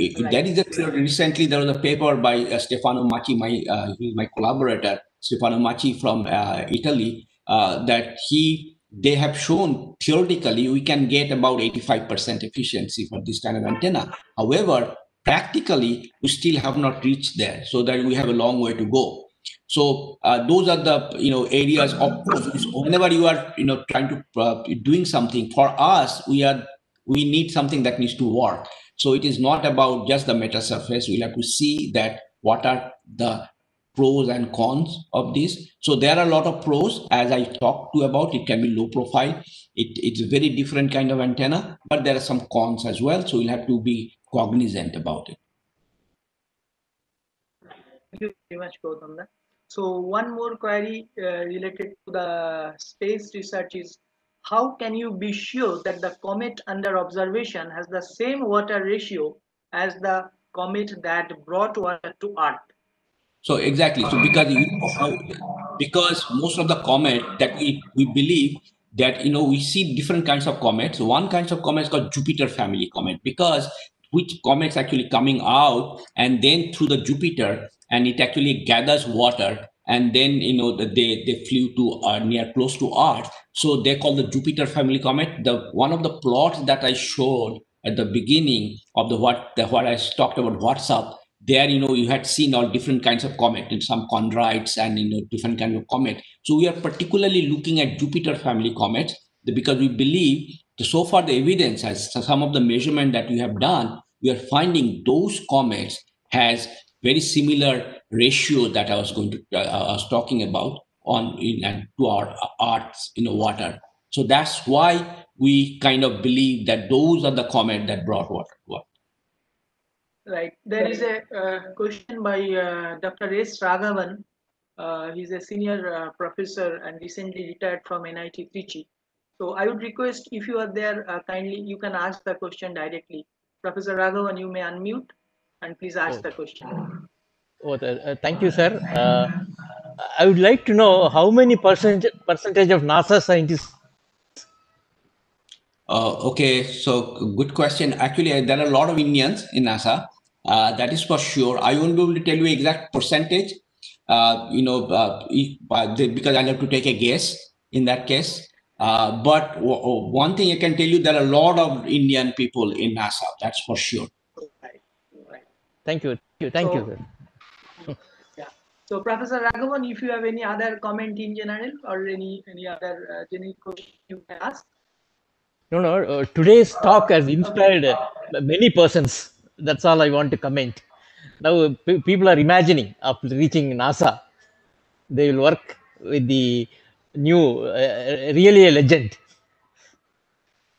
Right. That is a, recently there was a paper by uh, Stefano Macci, my uh, my collaborator Stefano Macci from uh, Italy, uh, that he they have shown theoretically we can get about eighty-five percent efficiency for this kind of antenna. However, practically we still have not reached there, so that we have a long way to go. So uh, those are the, you know, areas of whenever you are, you know, trying to uh, doing something. For us, we are we need something that needs to work. So it is not about just the meta surface. We'll have to see that what are the pros and cons of this. So there are a lot of pros, as I talked to about. It can be low profile. It, it's a very different kind of antenna, but there are some cons as well. So we'll have to be cognizant about it. Thank you very much, Gautam. So one more query uh, related to the space research is, how can you be sure that the comet under observation has the same water ratio as the comet that brought water to Earth? So exactly, so because, you know, how, because most of the comet that we, we believe that, you know, we see different kinds of comets. One kind of comet is called Jupiter family comet, because which comets actually coming out and then through the Jupiter, and it actually gathers water, and then, you know, they they flew to uh, near close to Earth. So they call the Jupiter family comet. The one of the plots that I showed at the beginning of the what the what I talked about WhatsApp, there, you know, you had seen all different kinds of comets, and some chondrites and, you know, different kinds of comets. So we are particularly looking at Jupiter family comets because we believe that so far the evidence has some of the measurement that we have done, we are finding those comets has very similar ratio that I was going to uh, I was talking about on in and to our Earth's, you know, water. So that's why we kind of believe that those are the comets that brought water to Earth. Right. There is a uh, question by uh, Doctor S. Raghavan. Uh, he's a senior uh, professor and recently retired from N I T Trichy. So I would request, if you are there, uh, kindly you can ask the question directly. Professor Raghavan, you may unmute and please ask oh. the question. Oh, uh, thank you, sir. Uh, I would like to know how many percent percentage of NASA scientists. Uh, okay, so good question. Actually, there are a lot of Indians in NASA. Uh, that is for sure. I won't be able to tell you exact percentage, uh, you know, uh, because I'll have to take a guess in that case. Uh, but one thing I can tell you, there are a lot of Indian people in NASA. That's for sure. Right. Right. Thank you. Thank you. Thank so, you. Yeah. So, Professor Raghavan, if you have any other comment in general or any any other uh, general question you can ask. No, no. Uh, today's talk has inspired uh, many persons. That's all I want to comment. Now, people are imagining after reaching NASA, they will work with the new, uh, really a legend.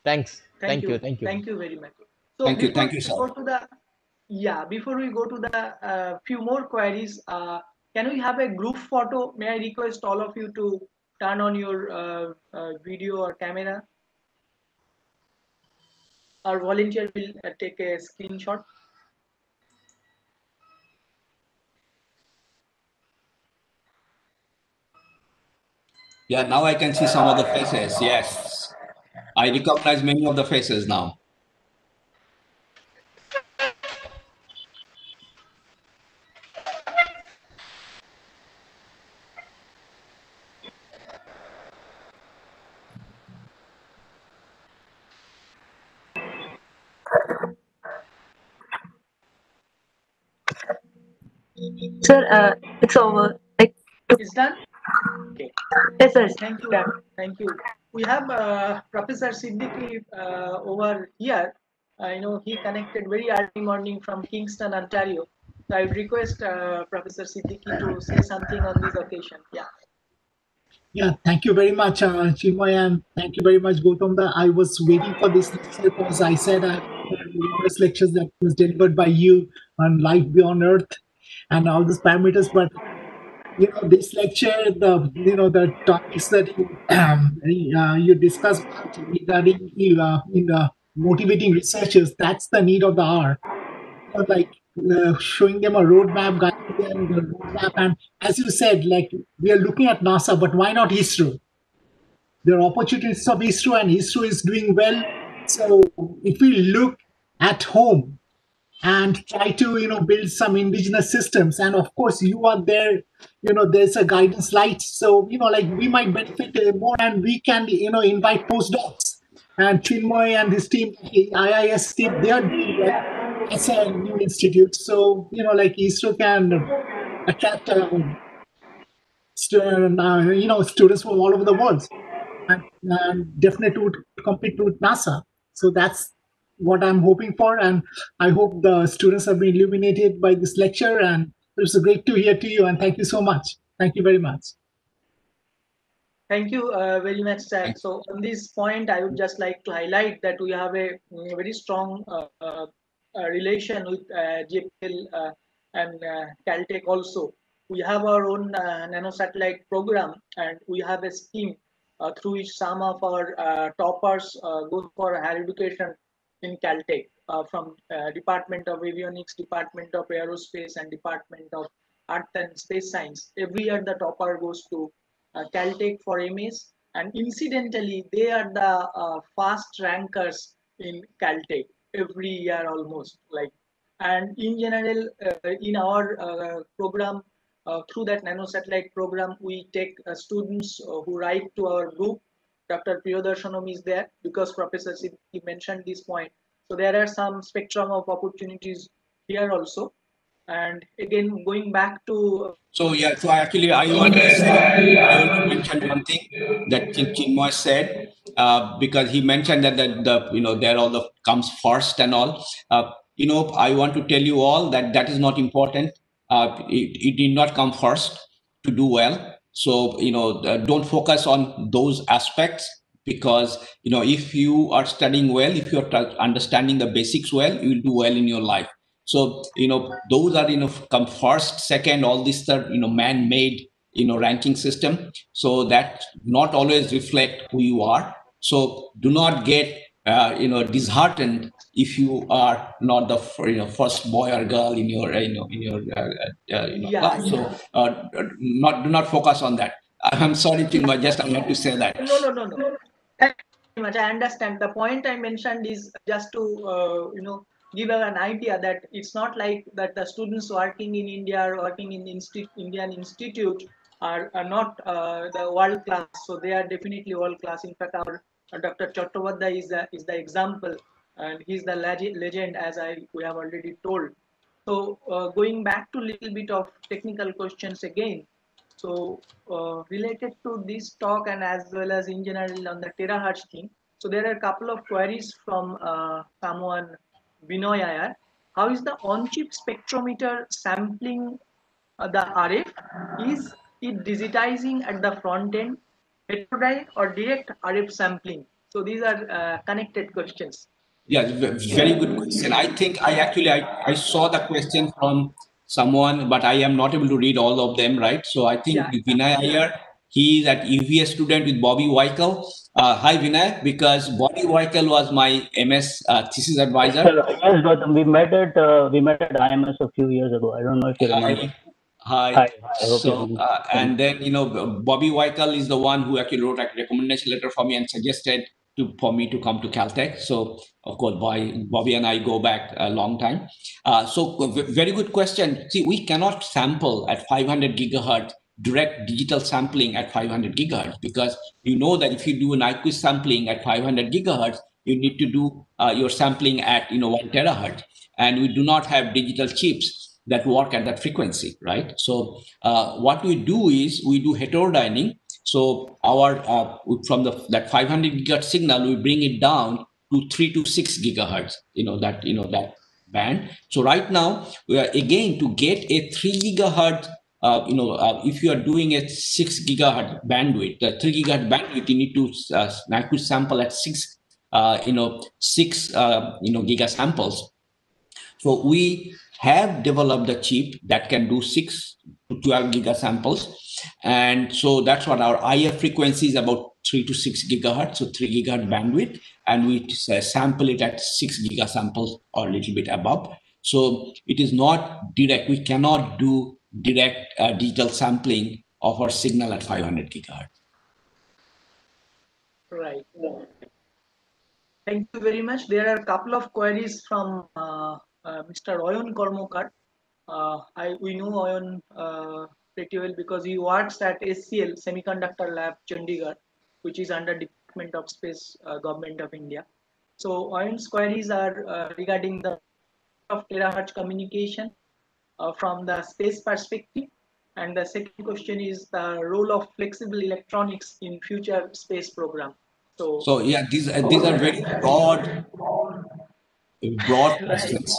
Thanks. Thank, thank you. you. Thank you. Thank you very much. So thank you. Thank you, sir. To the, yeah, before we go to the uh, few more queries, uh, can we have a group photo? May I request all of you to turn on your uh, uh, video or camera? Our volunteer will uh, take a screenshot. Yeah, now I can see some of the faces. Yes, I recognize many of the faces now. Sir, uh, it's over. It's done? Okay. Yes, sir. Thank you. Thank you. We have uh, Professor Siddiqui uh, over here. I know he connected very early morning from Kingston, Ontario. So I would request uh, Professor Siddiqui to say something on this occasion. Yeah. Yeah. Thank you very much, uh, Chinmoy, and thank you very much, Gautamda. I was waiting for this lecture because I said I had numerous lectures that was delivered by you on Life Beyond Earth and all these parameters, but you know, this lecture, the you know the topics that you, um, uh, you discussed regarding uh, in the motivating researchers, that's the need of the hour. So like uh, showing them a roadmap, guiding them the roadmap, and as you said, like we are looking at NASA, but why not ISRO? There are opportunities of ISRO, and ISRO is doing well. So if we look at home and try to, you know, build some indigenous systems. And of course, you are there, you know, there's a guidance light. So, you know, like we might benefit more and we can, you know, invite postdocs. And Chinmoy and his team, I I S team, they are doing well as a new institute. So, you know, like ISRO can attract, um, uh, you know, students from all over the world. And, and definitely would compete with NASA. So that's what I'm hoping for, and I hope the students have been illuminated by this lecture, and it's great to hear to you, and thank you so much. Thank you very much. Thank you uh, very much, sir. So on this point, I would just like to highlight that we have a very strong uh, uh, relation with uh, J P L uh, and uh, Caltech also. We have our own uh, nanosatellite program, and we have a scheme uh, through which some of our uh, toppers uh, go for higher education in Caltech, uh, from uh, Department of Avionics, Department of Aerospace, and Department of Earth and Space Science. Every year the topper goes to uh, Caltech for M S, and incidentally they are the uh, fast rankers in Caltech every year almost. Like, and in general, uh, in our uh, program, uh, through that nanosatellite program, we take uh, students uh, who write to our group. Doctor Priyadarsan is there because Professor Siddiqui mentioned this point So there are some spectrum of opportunities here also. And again, going back to so yeah, so actually I want to say, I want to mention one thing that Chinmoy said uh, because he mentioned that the, the you know there all the comes first and all. Uh, you know, I want to tell you all that that is not important. Uh, it, it did not come first to do well. So you know, uh, don't focus on those aspects. Because, you know, if you are studying well, if you're understanding the basics well, you will do well in your life. So, you know, those are, you know, come first, second, all this, third, you know, man-made, you know, ranking system. So that not always reflect who you are. So do not get, uh, you know, disheartened if you are not the, you know, first boy or girl in your, uh, you know, in your, uh, uh, you know, yeah, class. Yeah. So uh, not, do not focus on that. I'm sorry, Chinmoy, just I want to say that. No, no, no, no. Thank you very much. I understand. The point I mentioned is just to uh, you know give an idea that it's not like that the students working in India or working in instit Indian institute are, are not uh, the world class. So they are definitely world class. In fact, our uh, Doctor Chattopadhyay is the, is the example, and he's the legend, legend as I we have already told. So uh, going back to a little bit of technical questions again. So uh, related to this talk and as well as in general on the terahertz thing, so there are a couple of queries from uh, someone, Binoy Iyer. How is the on-chip spectrometer sampling uh, the R F? Is it digitizing at the front end, heterodyne or direct R F sampling? So these are uh, connected questions. Yeah, very good question. I think I actually, I, I saw the question from someone, but I am not able to read all of them, right? So I think yeah. Vinay Iyer, he is at U V A student with Bobby Weichel. Uh, hi, Vinay, because Bobby Weichel was my M S uh, thesis advisor. Yes, Gautam, we met at uh, we met at I M S a few years ago. I don't know if you remember. Hi. Hi. Hi. So uh, and then you know Bobby Weichel is the one who actually wrote a recommendation letter for me and suggested to for me to come to Caltech. So of course, Bobby, Bobby and I go back a long time. Uh, so very good question. See, we cannot sample at five hundred gigahertz, direct digital sampling at five hundred gigahertz, because you know that if you do an Nyquist sampling at five hundred gigahertz, you need to do uh, your sampling at, you know, one terahertz. And we do not have digital chips that work at that frequency, right? So uh, what we do is we do heterodyning. So our, uh, from the, that five hundred gigahertz signal, we bring it down to three to six gigahertz, you know, that, you know, that band. So right now we are again to get a three gigahertz, uh, you know, uh, if you are doing a six gigahertz bandwidth, the three gigahertz bandwidth, you need to uh, Nyquist sample at six, uh, you know, six, uh, you know, giga samples. So we have developed a chip that can do six to twelve giga samples. And so that's what our I F frequency is, about three to six gigahertz, so three gigahertz bandwidth, and we sample it at six giga samples or a little bit above. So it is not direct. We cannot do direct uh, digital sampling of our signal at five hundred gigahertz. Right. Thank you very much. There are a couple of queries from uh, uh, Mister Oyon Kormokar. Uh, I, we know Oyon uh, pretty well because he works at S C L, Semiconductor Lab, Chandigarh, which is under Department of Space, uh, Government of India. So Oyan's queries are uh, regarding the of terahertz communication uh, from the space perspective. And the second question is the role of flexible electronics in future space program. So, so yeah, these, uh, these are very broad, broad questions.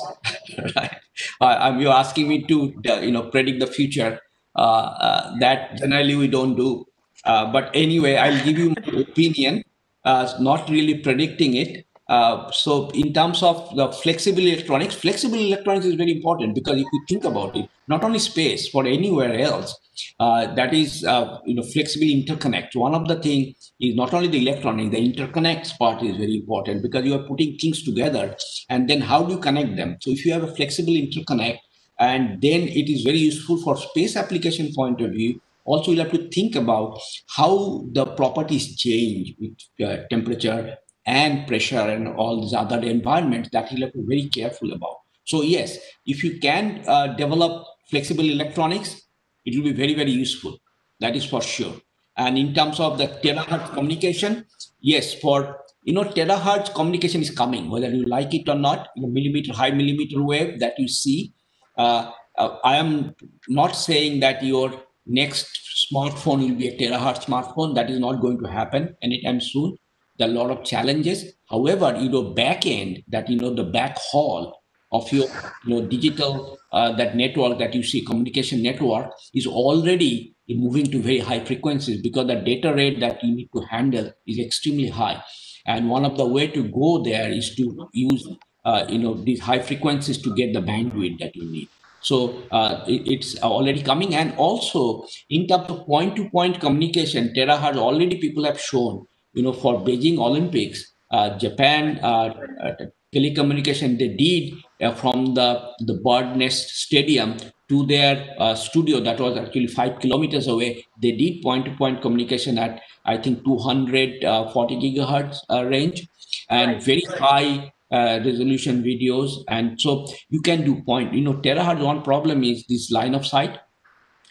Right. Uh, you're asking me to, uh, you know, predict the future. Uh, uh, that generally we don't do. Uh, but anyway, I'll give you my opinion, uh, not really predicting it. Uh, so in terms of the flexible electronics, flexible electronics is very important, because if you think about it, not only space, but anywhere else, uh, that is, uh, you know, flexible interconnect. One of the things is not only the electronic, the interconnects part is very important, because you are putting things together and then how do you connect them? So if you have a flexible interconnect, and then it is very useful for space application point of view. Also, you'll have to think about how the properties change with uh, temperature and pressure and all these other environments that you'll have to be very careful about. So yes, if you can uh, develop flexible electronics, it will be very, very useful. That is for sure. And in terms of the terahertz communication, yes, for you know, terahertz communication is coming, whether you like it or not, you know, millimeter, high millimeter wave that you see. Uh, uh, I am not saying that your next smartphone will be a terahertz smartphone. That is not going to happen anytime soon. There are a lot of challenges. However, you know, back end, that, you know, the backhaul of your, you know, digital, uh, that network that you see, communication network, is already moving to very high frequencies because the data rate that you need to handle is extremely high. And one of the way to go there is to use, uh, you know, these high frequencies to get the bandwidth that you need. So uh, it, it's already coming. And also in terms of point-to-point communication, terahertz already people have shown, you know, for Beijing Olympics, uh, Japan uh, uh, telecommunication, they did uh, from the, the Bird Nest Stadium to their uh, studio that was actually five kilometers away. They did point-to-point communication at, I think, two hundred forty gigahertz uh, range, and right, very high uh, resolution videos. And so you can do point, you know, terahertz. One problem is this line of sight.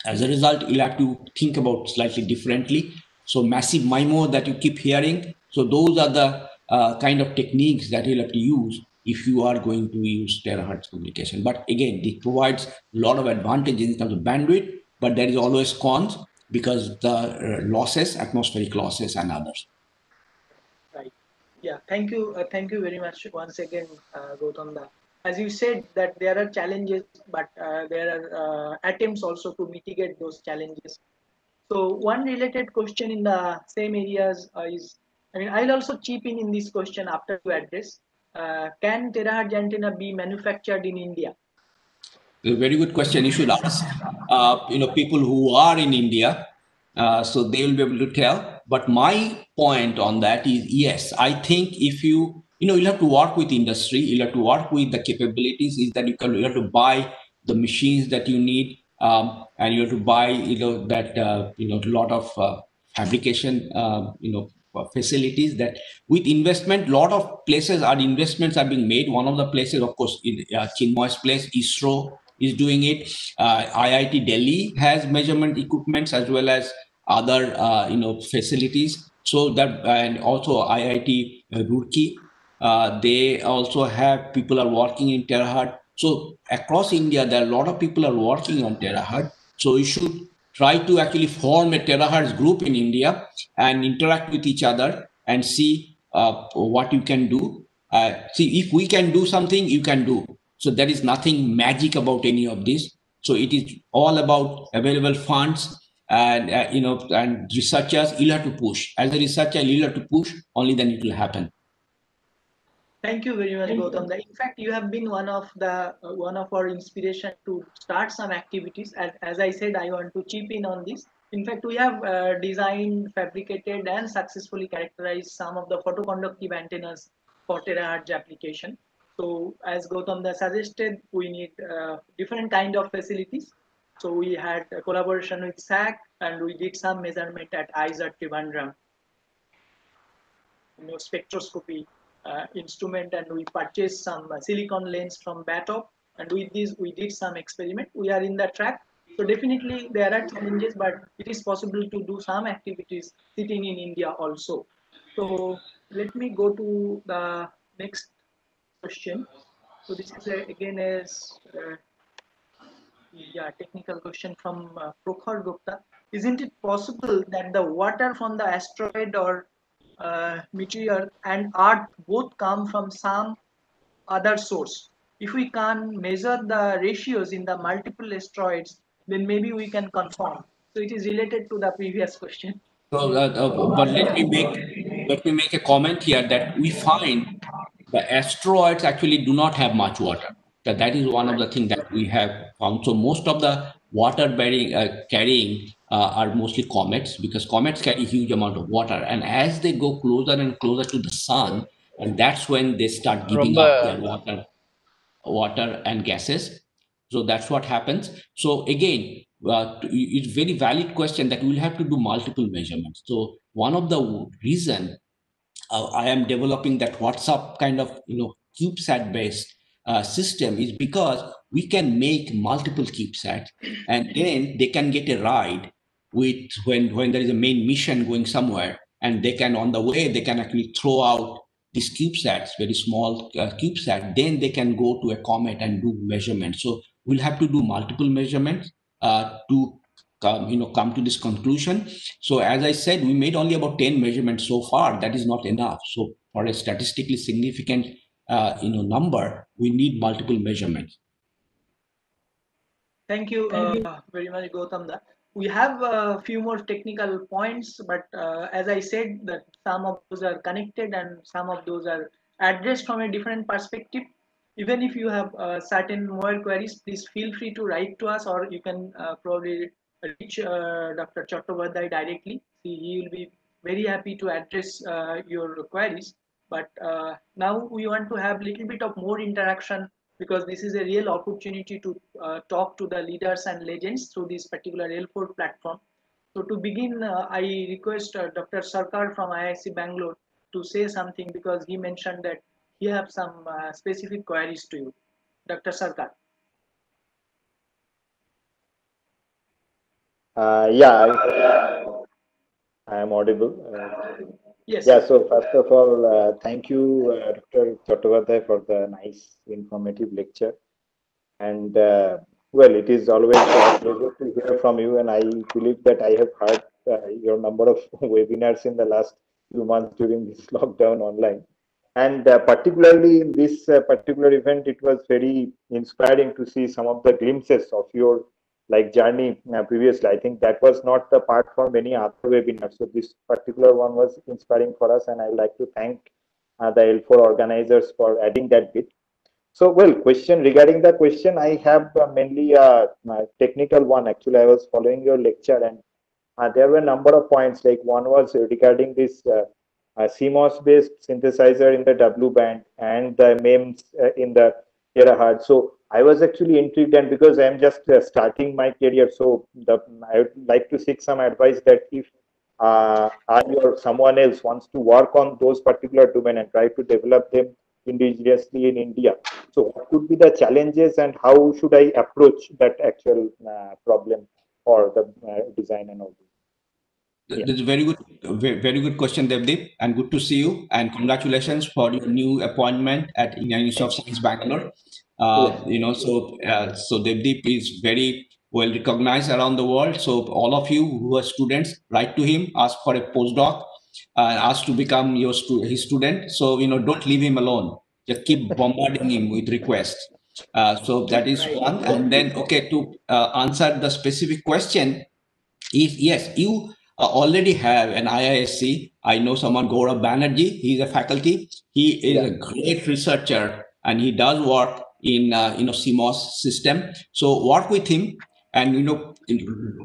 As a result, you'll have to think about slightly differently. So massive MIMO that you keep hearing. So those are the uh, kind of techniques that you'll have to use if you are going to use terahertz communication. But again, it provides a lot of advantages in terms of bandwidth, but there is always cons because the losses, atmospheric losses and others. Right. Yeah, thank you. Uh, thank you very much once again, uh, Gautam. As you said that there are challenges, but uh, there are uh, attempts also to mitigate those challenges. So one related question in the same areas uh, is, I mean, I'll also chip in in this question after you address. Uh, can terahertz antenna be manufactured in India? A very good question you should ask. Uh, you know, people who are in India, uh, so they will be able to tell. But my point on that is, yes, I think if you, you know, you'll have to work with industry, you'll have to work with the capabilities, is that you can, you have to buy the machines that you need, um, and you have to buy, you know, that, uh, you know, lot of uh, fabrication, uh, you know, facilities. That with investment, lot of places are investments are being made. One of the places, of course, in uh, Chinmoy's place, ISRO is doing it. Uh, I I T Delhi has measurement equipments as well as other uh, you know, facilities. So that, and also I I T uh, Roorkee, uh, they also have people are working in terahertz. So across India, there are a lot of people are working on terahertz. So you should try to actually form a terahertz group in India and interact with each other and see uh, what you can do. Uh, see, if we can do something, you can do. So there is nothing magic about any of this. So it is all about available funds and, uh, you know, and researchers, you'll have to push. As a researcher, you'll have to push, only then it will happen. Thank you very much, Gautam. In fact, you have been one of the uh, one of our inspiration to start some activities. As, as I said, I want to chip in on this. In fact, we have uh, designed, fabricated, and successfully characterized some of the photoconductive antennas for terahertz application. So, as Gautam suggested, we need uh, different kind of facilities. So, we had a collaboration with S A C, and we did some measurement at I Z A R Trivandrum, you know, spectroscopy Uh, instrument, and we purchased some uh, silicon lens from Batop, and with this we did some experiment. We are in the track. So definitely there are challenges, but it is possible to do some activities sitting in India also. So let me go to the next question. So this is a, again is uh, yeah, technical question from uh, Prokhar Gupta. Isn't it possible that the water from the asteroid or Uh, meteor and Earth both come from some other source? If we can measure the ratios in the multiple asteroids, then maybe we can confirm. So it is related to the previous question. So, uh, uh, but let me make let me make a comment here that we find the asteroids actually do not have much water. That that is one of the things that we have found. So most of the water bearing uh, carrying Uh, are mostly comets, because comets carry a huge amount of water, and as they go closer and closer to the sun, and that's when they start giving up their water water and gases. So that's what happens. So again, uh, it's a very valid question that we'll have to do multiple measurements. So one of the reason uh, I am developing that WhatsApp kind of, you know, CubeSat based uh, system is because we can make multiple CubeSats, and then they can get a ride with when when there is a main mission going somewhere, and they can on the way they can actually throw out these CubeSats, very small uh, CubeSat, then they can go to a comet and do measurements. So we'll have to do multiple measurements uh, to come, you know, come to this conclusion. So as I said, we made only about ten measurements so far. That is not enough. So for a statistically significant uh, you know, number, we need multiple measurements. Thank you, Thank you. Uh, very much, Gautam. We have a few more technical points, but uh, as I said, that some of those are connected and some of those are addressed from a different perspective. Even if you have uh, certain more queries, please feel free to write to us, or you can uh, probably reach uh, Doctor Chattopadhyay directly. He will be very happy to address uh, your queries. But uh, now we want to have a little bit of more interaction, because this is a real opportunity to uh, talk to the leaders and legends through this particular L four platform. So to begin, uh, I request uh, Doctor Sarkar from I I C Bangalore to say something, because he mentioned that he have some uh, specific queries to you. Doctor Sarkar. Uh, yeah, I am audible. Uh, Yes. Yeah, so first of all, uh, thank you, uh, Doctor Chattopadhyay, for the nice, informative lecture. And uh, well, it is always a pleasure to hear from you. And I believe that I have heard uh, your number of webinars in the last few months during this lockdown online. And uh, particularly in this uh, particular event, it was very inspiring to see some of the glimpses of your like journey uh, previously. I think that was not the part for many other webinars. So this particular one was inspiring for us, and I would like to thank uh, the L four organizers for adding that bit. So, well, question regarding the question, I have uh, mainly a, a technical one. Actually, I was following your lecture, and uh, there were a number of points. Like one was regarding this uh, uh, C MOS-based synthesizer in the W band and the MEMS uh, in the terahertz. So I was actually intrigued, and because I am just uh, starting my career, so the, I would like to seek some advice that if uh, I or someone else wants to work on those particular domain and try to develop them indigenously in India, so what could be the challenges and how should I approach that actual uh, problem or the uh, design and all that? Yeah. That's a very good, very good question, Devdeep, and good to see you, and congratulations for your new appointment at Indian Institute of Science, Bangalore. Uh, you know, so uh, so Devdeep is very well recognized around the world. So all of you who are students, write to him, ask for a postdoc, uh, ask to become your stu his student. So you know, don't leave him alone. Just keep bombarding him with requests. Uh, so that is one. And then, okay, to uh, answer the specific question, if yes, you uh, already have an I I S C. I know someone, Gaurav Banerjee. He is a faculty. He is yeah. a great researcher, and he does work in uh, you know, C MOS system. So work with him, and you know, in,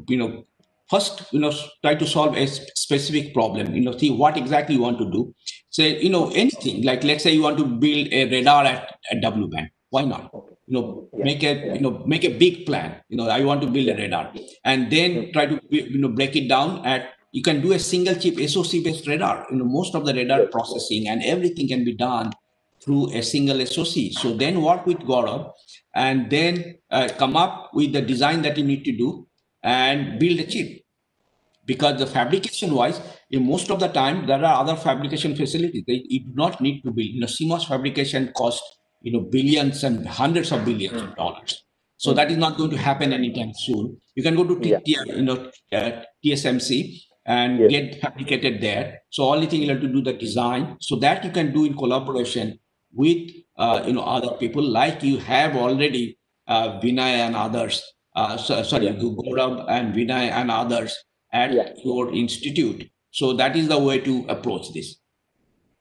you know, first, you know, try to solve a specific problem. You know, see what exactly you want to do. Say, you know, anything, like let's say you want to build a radar at, at W band. Why not? You know, yeah. make a yeah. you know make a big plan. You know, I want to build a radar, and then try to you know break it down at. You can do a single chip S O C based radar. You know, most of the radar processing and everything can be done through a single S O C. So then work with Gaurav, and then uh, come up with the design that you need to do and build a chip. Because the fabrication wise, in most of the time, there are other fabrication facilities. They, you do not need to build. You know, C MOS fabrication costs you know, billions and hundreds of billions of dollars. So that is not going to happen anytime soon. You can go to T yeah. you know, uh, T S M C and yes. get fabricated there. So only thing you have to do the design. So that you can do in collaboration with uh, you know other people, like you have already uh, Vinay and others, uh, so, sorry, yeah. Gaurav and Vinay and others at yeah. your institute. So that is the way to approach this.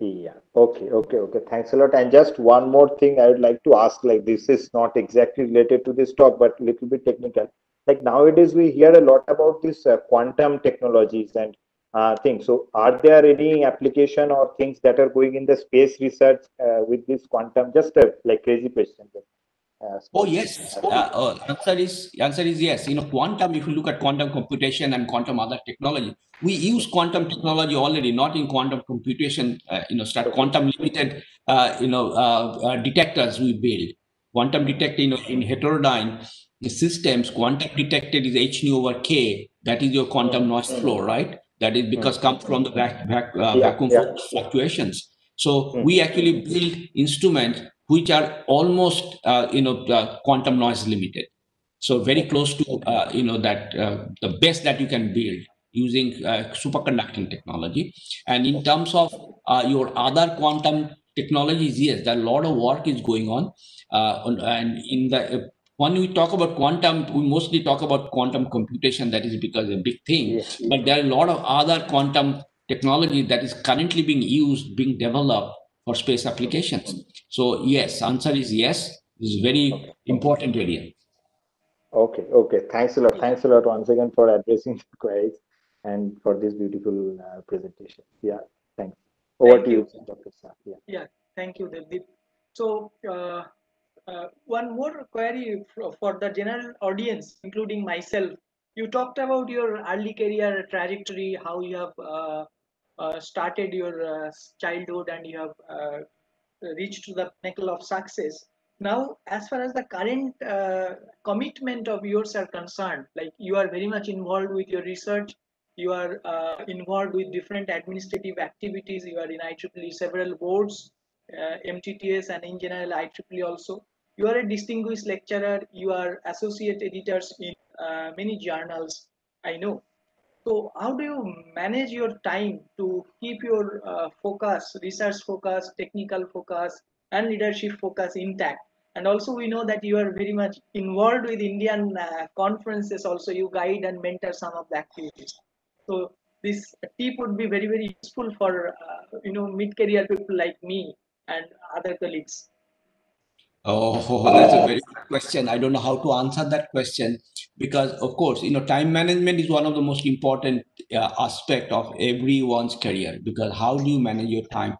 Yeah. Okay. Okay. Okay. Thanks a lot. And just one more thing I would like to ask. Like this is not exactly related to this talk, but a little bit technical. Like nowadays we hear a lot about this uh, quantum technologies and Uh, things. So are there any application or things that are going in the space research uh, with this quantum? Just a like crazy question. Uh, oh yes, uh, uh, answer is answer is yes. You know, quantum. If you look at quantum computation and quantum other technology, we use quantum technology already. Not in quantum computation. Uh, you know, start quantum limited. Uh, you know, uh, uh, detectors we build. Quantum detector. You know, in heterodyne systems, quantum detector is h nu over k. That is your quantum noise floor, right? That is because comes from the vac vac uh, yeah, vacuum yeah. fluctuations. So mm. we actually build instruments which are almost, uh, you know, uh, quantum noise limited. So very close to, uh, you know, that uh, the best that you can build using uh, superconducting technology. And in terms of uh, your other quantum technologies, yes, there are a lot of work is going on. Uh, on and in the uh, when we talk about quantum, we mostly talk about quantum computation. That is because a big thing. Yes. But there are a lot of other quantum technology that is currently being used, being developed for space applications. So yes, answer is yes. This is very okay. important area. Okay, okay. Thanks a lot. Thanks a lot once again for addressing the queries and for this beautiful uh, presentation. Yeah, thanks. Over thank to you, you Doctor Shah. Yeah. yeah, thank you, Devdeep. So uh, uh, one more query for, for the general audience, including myself. You talked about your early career trajectory, how you have uh, uh, started your uh, childhood and you have uh, reached to the pinnacle of success. Now, as far as the current uh, commitment of yours are concerned, like you are very much involved with your research, you are uh, involved with different administrative activities, you are in I E E E several boards, uh, M T T S and in general I E E E also. You are a distinguished lecturer, you are associate editors in uh, many journals, I know. So how do you manage your time to keep your uh, focus, research focus, technical focus and leadership focus intact? And also we know that you are very much involved with Indian uh, conferences also, you guide and mentor some of the activities. So this tip would be very, very useful for, uh, you know, mid-career people like me and other colleagues. Oh, that's a very good question. I don't know how to answer that question because, of course, you know, time management is one of the most important uh, aspect of everyone's career, because how do you manage your time?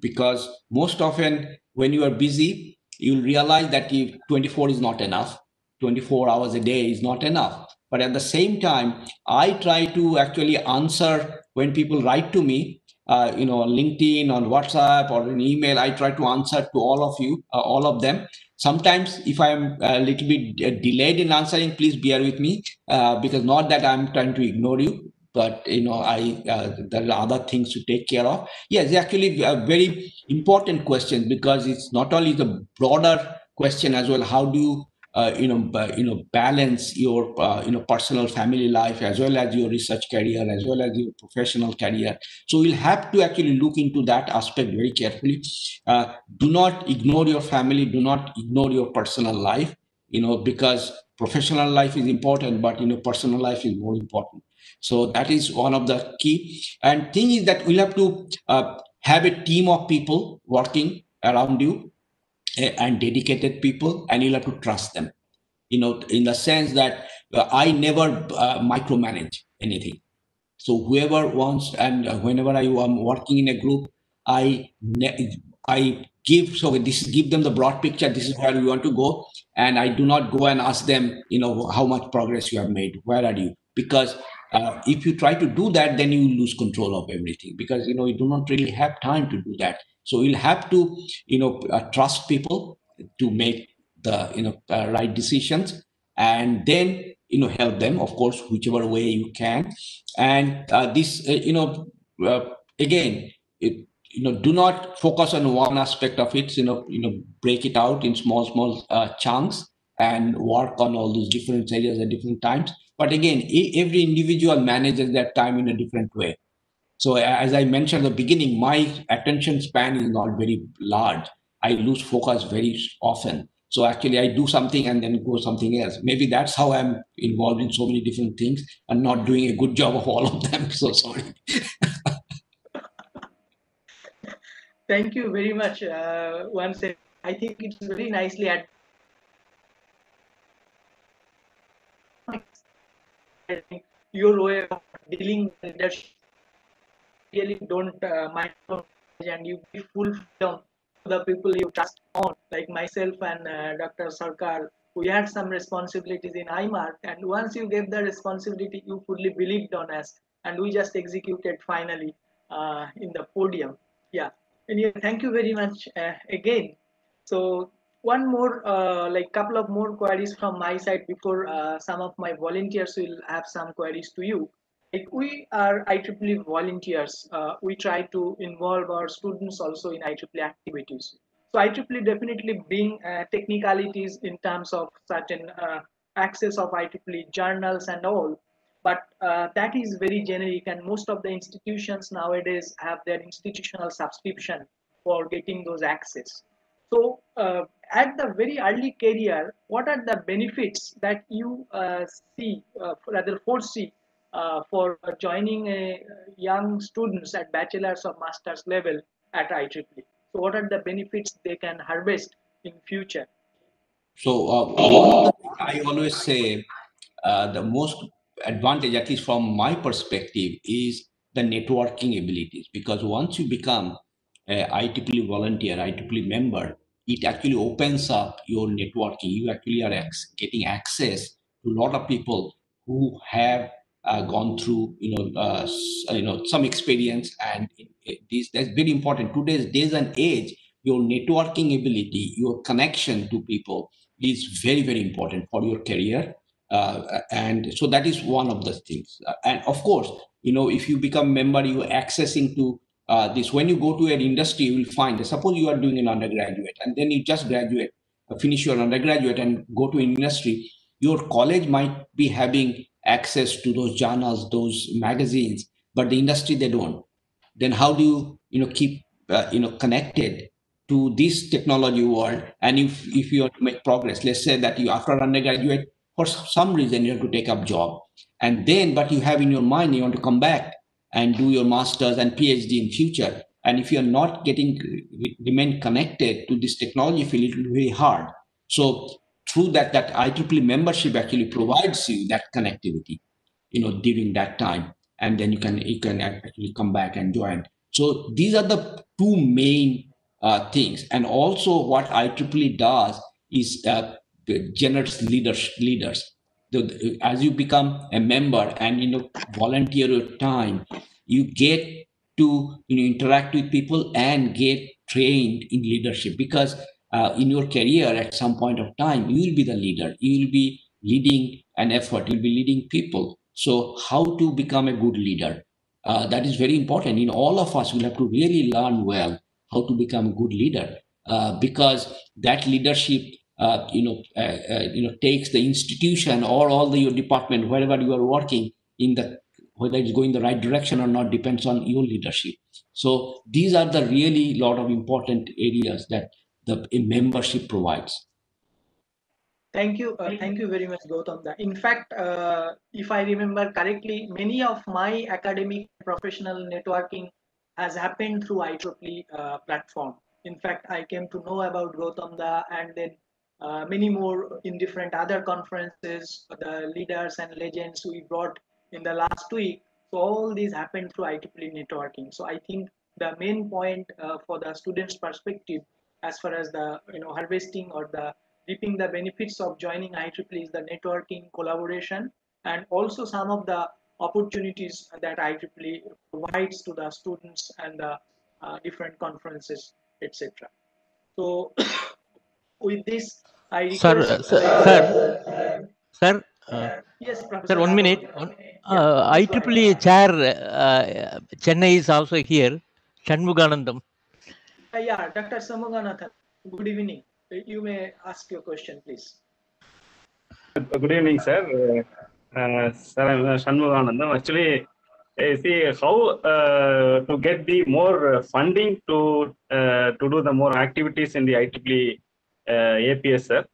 Because most often when you are busy, you'll realize that twenty-four is not enough. twenty-four hours a day is not enough. But at the same time, I try to actually answer when people write to me, uh, you know, on LinkedIn, on WhatsApp or an email, I try to answer to all of you, uh, all of them. Sometimes if I'm a little bit delayed in answering, please bear with me, uh, because not that I'm trying to ignore you, but, you know, I uh, there are other things to take care of. Yes, it's actually a very important question because it's not only the broader question as well. How do you, uh, you know, uh, you know, balance your, uh, you know, personal family life as well as your research career as well as your professional career? So you'll have to actually look into that aspect very carefully. Uh, do not ignore your family. Do not ignore your personal life. You know, because professional life is important, but you know, personal life is more important. So that is one of the key. And thing is that we'll have to uh, have a team of people working around you and dedicated people, and you'll have to trust them. You know, in the sense that uh, I never uh, micromanage anything. So whoever wants, and uh, whenever I am working in a group, I I give so this give them the broad picture. This is where we want to go, and I do not go and ask them, you know, how much progress you have made. Where are you? Because Uh, if you try to do that, then you lose control of everything because, you know, you do not really have time to do that. So you'll have to, you know, uh, trust people to make the, you know, uh, right decisions, and then, you know, help them, of course, whichever way you can. And uh, this, uh, you know, uh, again, it, you know, do not focus on one aspect of it, you know, you know, break it out in small, small uh, chunks and work on all those different areas at different times. But again, every individual manages their time in a different way. So as I mentioned at the beginning, my attention span is not very large. I lose focus very often. So actually I do something and then go something else. Maybe that's how I'm involved in so many different things and not doing a good job of all of them. So sorry. Thank you very much. Uh, once again, I think it's very nicely addressed. Your way of dealing with leadership, really don't uh, micromanage, and you give full freedom to the people you trust on. Like myself and uh, Doctor Sarkar, we had some responsibilities in I M A R C, and once you gave the responsibility, you fully believed on us, and we just executed finally uh, in the podium. Yeah. Anyway, thank you very much uh, again. So one more, uh, like couple of more queries from my side before uh, some of my volunteers will have some queries to you. Like we are I triple E volunteers. Uh, we try to involve our students also in I triple E activities. So I triple E definitely bring uh, technicalities in terms of certain uh, access of I triple E journals and all, but uh, that is very generic, and most of the institutions nowadays have their institutional subscription for getting those access. So uh, at the very early career, what are the benefits that you uh, see, uh, rather foresee uh, for joining a young students at bachelor's or master's level at I triple E? So what are the benefits they can harvest in future? So uh, one of the things I always say, uh, the most advantage, at least from my perspective, is the networking abilities. Because once you become an I triple E volunteer, I triple E member, it actually opens up your networking. You actually are getting access to a lot of people who have uh, gone through, you know, uh, you know, some experience, and it, it, this that's very important. Today's days and age, your networking ability, your connection to people is very, very important for your career. Uh, and so that is one of the things. Uh, and of course, you know, if you become a member, you're accessing to uh, this. When you go to an industry, you will find, suppose you are doing an undergraduate and then you just graduate, finish your undergraduate and go to industry, your college might be having access to those journals, those magazines, but the industry, they don't. Then how do you, you know, keep, uh, you know, connected to this technology world? And if, if you are to make progress, let's say that you, after undergraduate, for some reason you have to take up job, and then, but you have in your mind, you want to come back and do your master's and PhD in future. And if you're not getting, remain connected to this technology field, it will be very hard. So through that, that I triple E membership actually provides you that connectivity, you know, during that time. And then you can, you can actually come back and join. So these are the two main Uh, things. And also what I triple E does is uh, generates leaders. leaders. The, the, as you become a member and, you know, volunteer your time, you get to, you know, interact with people and get trained in leadership, because uh, in your career at some point of time, you will be the leader. You will be leading an effort. You'll be leading people. So how to become a good leader? Uh, that is very important. In all of us, we'll have to really learn well how to become a good leader, uh, because that leadership, uh, you know, uh, uh, you know, takes the institution or all the, your department, wherever you are working, in the, whether it's going the right direction or not, depends on your leadership. So these are the really lot of important areas that the membership provides. Thank you, uh, thank you very much, Gautam. In fact, uh, if I remember correctly, many of my academic professional networking has happened through I triple E uh, platform. In fact, I came to know about Gautam Da and then uh, many more in different other conferences, the leaders and legends we brought in the last week. So all these happened through I triple E networking. So I think the main point uh, for the students' perspective, as far as the, you know, harvesting or the reaping the benefits of joining I triple E, is the networking, collaboration, and also some of the opportunities that I triple E provides to the students and the uh, different conferences, et cetera. So, with this, I request, sir, uh, sir, uh, sir, sir, uh, yes, Professor, sir, one minute. One, uh, yeah, I triple E chair, uh, Chennai is also here, Shanmuganandam. Uh, yeah, Doctor Shanmuganathan, good evening. You may ask your question, please. Good evening, sir. Uh, sir, I'm Shanmuganandam. Actually, I see how uh, to get the more funding to uh, to do the more activities in the I triple E uh, A P S, sir.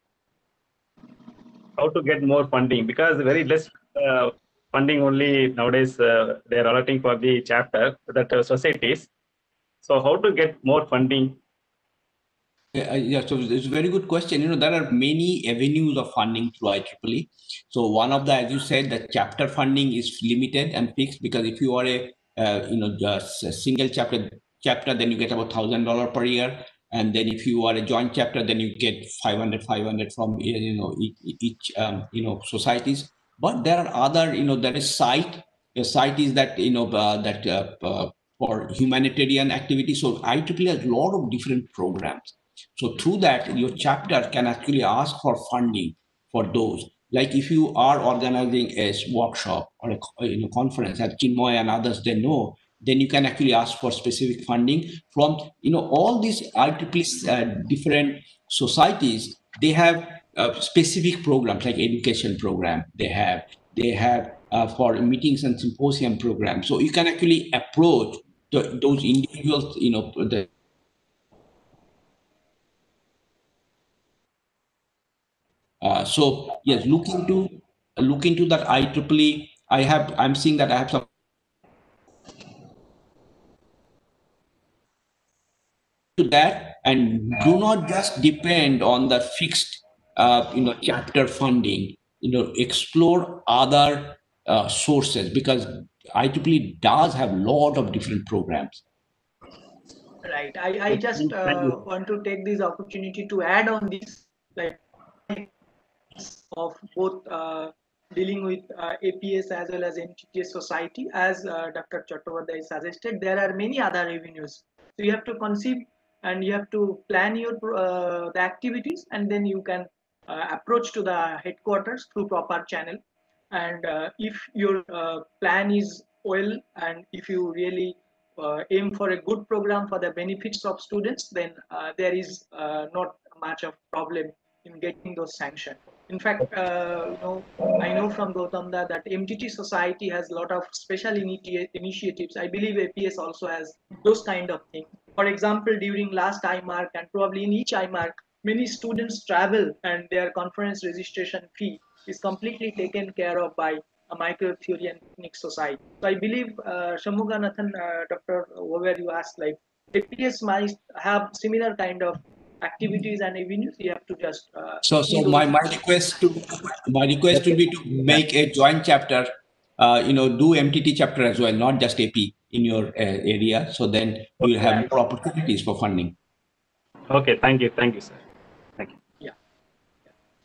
How to get more funding, because very less uh, funding only nowadays uh, they are allotting for the chapter, that uh, societies. So how to get more funding? Yeah, yeah, so it's a very good question. You know, there are many avenues of funding through I triple E. So one of the, as you said, the chapter funding is limited and fixed, because if you are a, uh, you know, just a single chapter, chapter, then you get about one thousand dollars per year. And then if you are a joint chapter, then you get five hundred, five hundred from, you know, each, um, you know, societies. But there are other, you know, there is site, the site is that, you know, uh, that uh, uh, for humanitarian activities. So I triple E has a lot of different programs. So through that, your chapter can actually ask for funding for those. Like if you are organizing a workshop or a, you know, conference at Kinmoy and others, they know, then you can actually ask for specific funding from, you know, all these I T P's, uh, different societies. They have uh, specific programs like education program. They have, they have uh, for meetings and symposium programs. So you can actually approach the, those individuals, you know, the Uh, so yes, look into look into that I triple E. I have I'm seeing that I have some. To that, and do not just depend on the fixed uh, you know chapter funding. You know, explore other uh, sources, because I triple E does have a lot of different programs. Right. I I just uh, want to take this opportunity to add on this, like, of both uh, dealing with uh, A P S as well as N G T S society. As uh, Doctor Chattopadhyay suggested, there are many other revenues. So you have to conceive and you have to plan your uh, the activities, and then you can uh, approach to the headquarters through proper channel. And uh, if your uh, plan is well, and if you really uh, aim for a good program for the benefits of students, then uh, there is uh, not much of problem in getting those sanctioned. In fact, uh, you know, I know from Gautamda that M T T society has a lot of special initi initiatives. I believe A P S also has those kind of things. For example, during last I MARC and probably in each I MARC, many students travel and their conference registration fee is completely taken care of by a micro theory and techniques society. So I believe, uh, Shanmuganathan, uh, Doctor Over, you asked, like, A P S might have similar kind of activities and avenues. You have to just uh, so so my, my request to my request would be to make a joint chapter, uh, you know, do M T T chapter as well, not just A P in your uh, area. So then you will have more opportunities for funding. Okay, thank you, thank you, sir. Thank you. Yeah.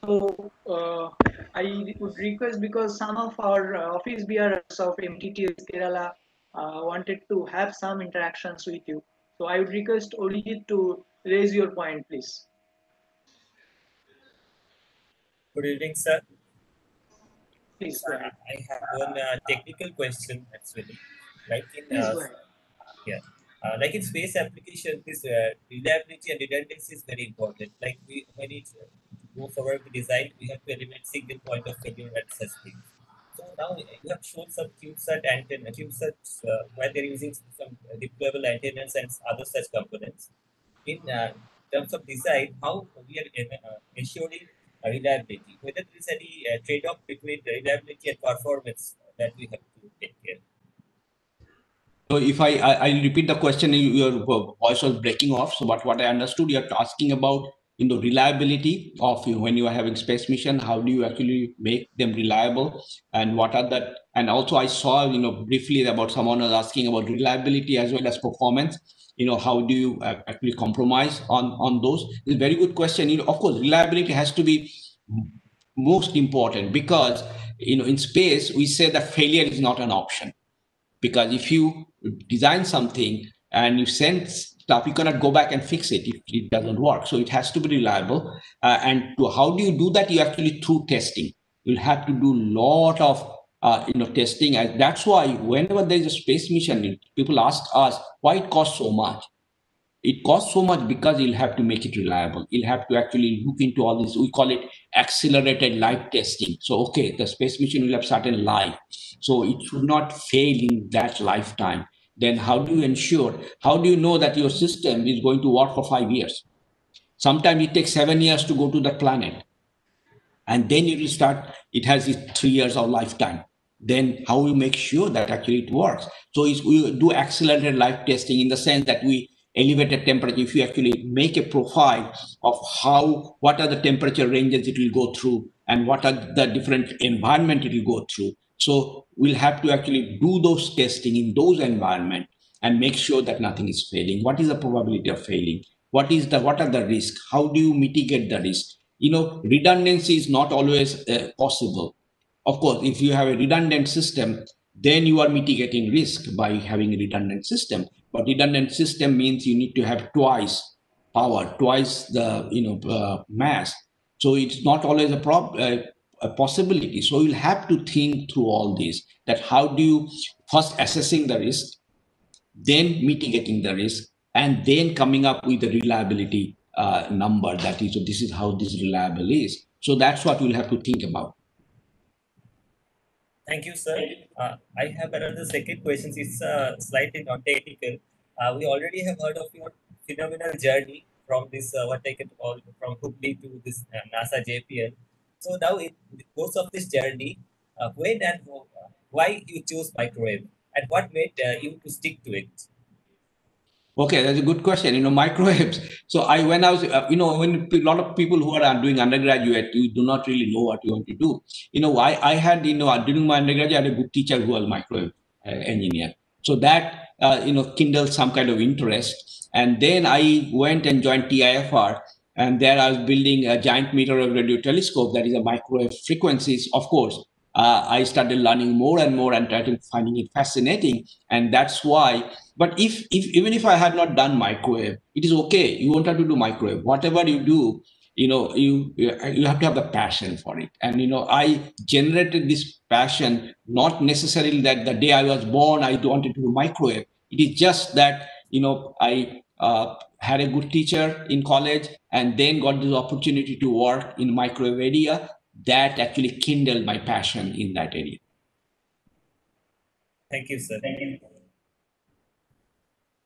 So uh, I would request, because some of our uh, office bearers of M T T S Kerala uh, wanted to have some interactions with you. So I would request Orijit to raise your point, please. Good evening, sir. Please, uh, I have one uh, technical question, actually. Like in, uh, yeah, uh, like in space application, this uh, reliability and redundancy is very important. Like we, when we go forward with design, we have to eliminate single point of failure and such things. So now you have shown some CubeSat antenna, CubeSats, uh, where they're using some deployable antennas and other such components. In uh, terms of design, how we are uh, ensuring reliability, whether there is any uh, trade-off between reliability and performance that we have to take care of. So if I, I, I repeat the question, your voice was breaking off. So but what I understood, you're asking about, you know, reliability of when you are having space mission, how do you actually make them reliable, and what are that? And also I saw, you know, briefly about someone was asking about reliability as well as performance. You know, how do you actually compromise on, on those? It's a very good question. You know, of course, reliability has to be most important, because, you know, in space, we say that failure is not an option. Because if you design something and you send stuff, you cannot go back and fix it if it doesn't work. So it has to be reliable. Uh, and to, how do you do that? You actually, through testing, you'll have to do a lot of Uh, you know, testing. And that's why whenever there's a space mission, people ask us why it costs so much. It costs so much because you'll have to make it reliable. You'll have to actually look into all this. We call it accelerated life testing. So, okay, the space mission will have certain life. So it should not fail in that lifetime. Then how do you ensure, how do you know that your system is going to work for five years? Sometimes it takes seven years to go to the planet. And then it will start, it has its three years of lifetime. Then how we make sure that actually it works. So it's, we do accelerated life testing in the sense that we elevate the temperature. If you actually make a profile of how, what are the temperature ranges it will go through and what are the different environment it will go through. So we'll have to actually do those testing in those environments and make sure that nothing is failing. What is the probability of failing? What is the, what are the risks? How do you mitigate the risk? You know, redundancy is not always uh, possible. Of course, if you have a redundant system, then you are mitigating risk by having a redundant system. But redundant system means you need to have twice power, twice the, you know, uh, mass. So it's not always a prob uh, a possibility. So you'll have to think through all these, that how do you first assessing the risk, then mitigating the risk, and then coming up with a reliability uh, number that is, so this is how this reliable is. So that's what we'll have to think about. Thank you, sir. Uh, I have another second question. It's uh, slightly not technical. Uh, we already have heard of your phenomenal journey from this, uh, what I can call from Hooghly to this uh, NASA J P L. So now, in the course of this journey, uh, when and why you chose microwave, and what made uh, you to stick to it? Okay, that's a good question. You know, microwaves. So I, when I was, uh, you know, when a lot of people who are doing undergraduate, you do not really know what you want to do. You know, I, I had, you know, during my undergraduate, I had a good teacher who was a microwave uh, engineer. So that, uh, you know, kindled some kind of interest. And then I went and joined T I F R. And there I was building a giant meter of radio telescope, that is a microwave frequencies, of course. Uh, I started learning more and more and started finding it fascinating. And that's why, but if, if even if I had not done microwave, it is okay. You won't have to do microwave. Whatever you do, you know, you, you have to have the passion for it. And, you know, I generated this passion, not necessarily that the day I was born, I wanted to do microwave. It is just that, you know, I uh, had a good teacher in college and then got this opportunity to work in microwave area. That actually kindled my passion in that area. Thank you, sir. Thank you.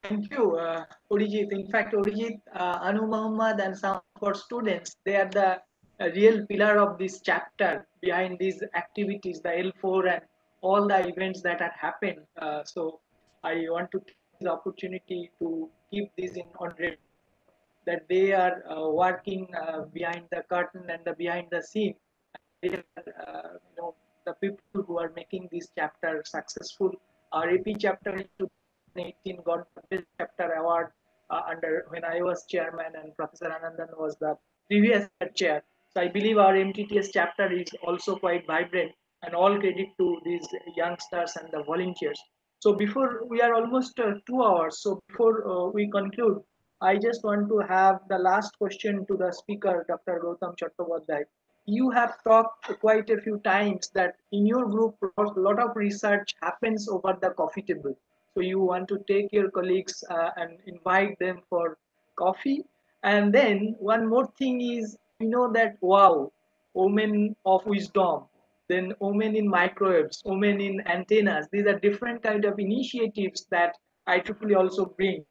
Thank you, uh, Orijit. In fact, Orijit, uh, Anu Mohammad and some of our students, they are the uh, real pillar of this chapter behind these activities, the L four and all the events that have happened. Uh, so I want to take this opportunity to keep this in order, that they are uh, working uh, behind the curtain and the behind the scene. They are, uh, you know, the people who are making this chapter successful. Our A P chapter in twenty eighteen got the Best Chapter Award uh, under when I was chairman and Professor Anandan was the previous chair. So I believe our M T T S chapter is also quite vibrant, and all credit to these youngsters and the volunteers. So before we are almost uh, two hours, so before uh, we conclude, I just want to have the last question to the speaker, Doctor Gautam Chattopadhyay. You have talked quite a few times that in your group, a lot of research happens over the coffee table. So you want to take your colleagues uh, and invite them for coffee. And then one more thing is, you know that, wow, women of wisdom, then women in microwaves, women in antennas. These are different kind of initiatives that I triple E also brings.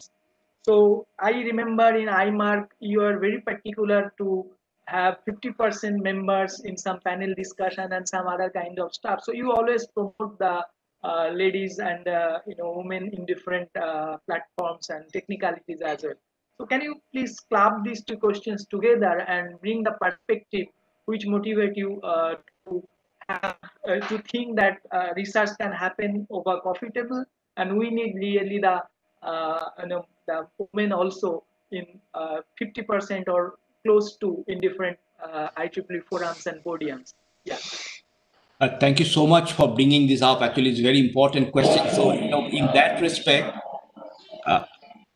So I remember in I MARC, you are very particular to have fifty percent members in some panel discussion and some other kind of stuff. So you always promote the uh, ladies and uh, you know, women in different uh, platforms and technicalities as well. So can you please club these two questions together and bring the perspective which motivate you uh, to have, uh, to think that uh, research can happen over coffee table, and we need really the uh, you know, the women also in uh, fifty percent or close to in different uh, I triple E forums and podiums. Yeah. Uh, thank you so much for bringing this up. Actually, it's a very important question. So, you know, in that respect, uh,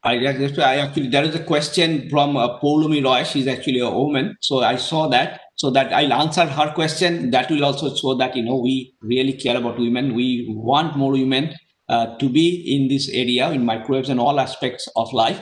I, I actually there is a question from uh, Poulumi Roy. She's actually a woman, so I saw that. So that I'll answer her question. That will also show that, you know, we really care about women. We want more women Uh, to be in this area, in microwaves and all aspects of life.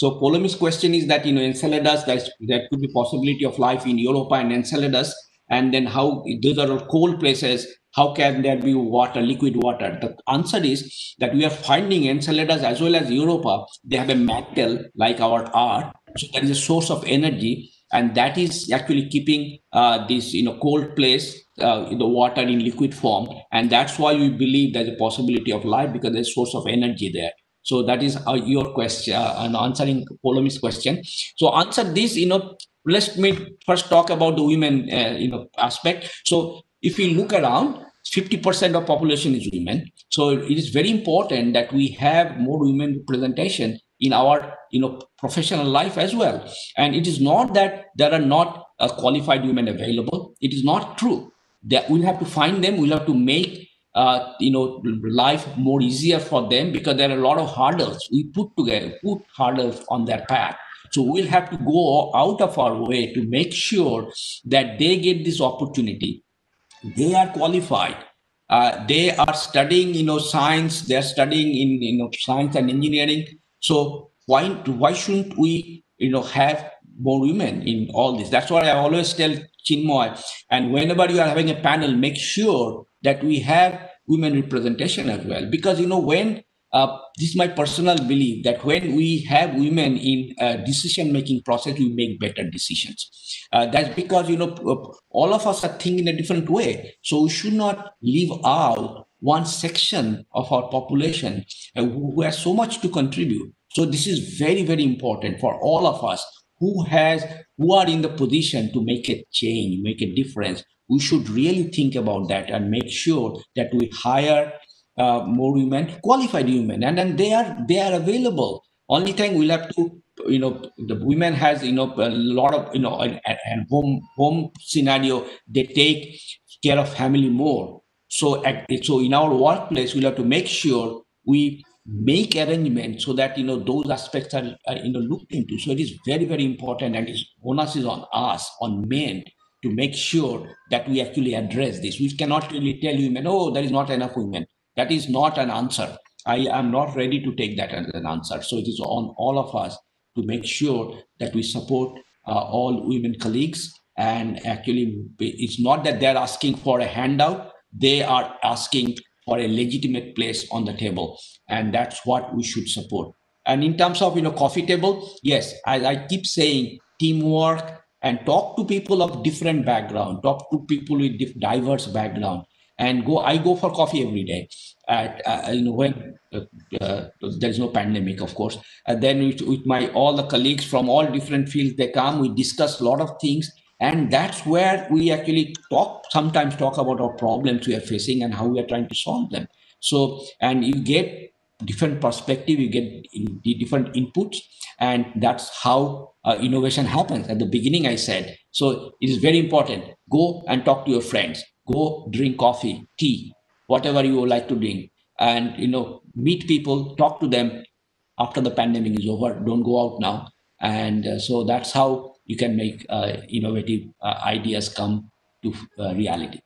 So Polomi's question is that, you know, Enceladus, there's, there could be possibility of life in Europa and Enceladus, and then how, those are all cold places, how can there be water, liquid water? The answer is that we are finding Enceladus as well as Europa, they have a mantle like our Earth, so there is a source of energy, and that is actually keeping uh, this, you know, cold place, Uh, the water in liquid form, and that's why we believe there's a possibility of life, because there's a source of energy there. So that is uh, your question, uh, and answering Polomi's question. So answer this, you know, let's make first talk about the women, uh, you know, aspect. So if we look around, fifty percent of population is women. So it is very important that we have more women representation in our, you know, professional life as well. And it is not that there are not uh, qualified women available. It is not true. That we'll have to find them, we'll have to make uh, you know, life more easier for them, because there are a lot of hurdles we put together, put hurdles on their path. So we'll have to go out of our way to make sure that they get this opportunity they are qualified. Uh, they are studying, you know, science. They are studying in, you know, science and engineering. So why why shouldn't we, you know, have more women in all this? That's what I always tell Chinmoy. And whenever you are having a panel, make sure that we have women representation as well. Because, you know, when uh, this is my personal belief that when we have women in uh, decision-making process, we make better decisions. Uh, that's because, you know, all of us are thinking a different way. So we should not leave out one section of our population uh, who has so much to contribute. So this is very, very important for all of us who has who are in the position to make a change, make a difference. We should really think about that and make sure that we hire uh, more women, qualified women, and then they are they are available. Only thing we'll have to, you know, the women has, you know, a lot of, you know, and home home scenario, they take care of family more. So at, so in our workplace, we'll have to make sure we make arrangements so that, you know, those aspects are, are, you know, looked into. So it is very, very important, and it's onus is on us, on men, to make sure that we actually address this. We cannot really tell women, oh, there is not enough women. That is not an answer. I am not ready to take that as an answer. So it is on all of us to make sure that we support uh, all women colleagues. And actually, it's not that they're asking for a handout. They are asking for a legitimate place on the table. And that's what we should support. And in terms of, you know, coffee table, yes, as I keep saying, teamwork, and talk to people of different background, talk to people with diverse background, and go. I go for coffee every day. At uh, you know, when uh, uh, there is no pandemic, of course. And then with, with my all the colleagues from all different fields, they come. We discuss a lot of things, and that's where we actually talk. Sometimes talk about our problems we are facing and how we are trying to solve them. So, and you get different perspective, you get the different inputs, and that's how uh, innovation happens. At the beginning, I said, so it is very important. Go and talk to your friends, go drink coffee, tea, whatever you would like to drink, and, you know, meet people, talk to them. After the pandemic is over, don't go out now. And uh, so that's how you can make uh, innovative uh, ideas come to uh, reality.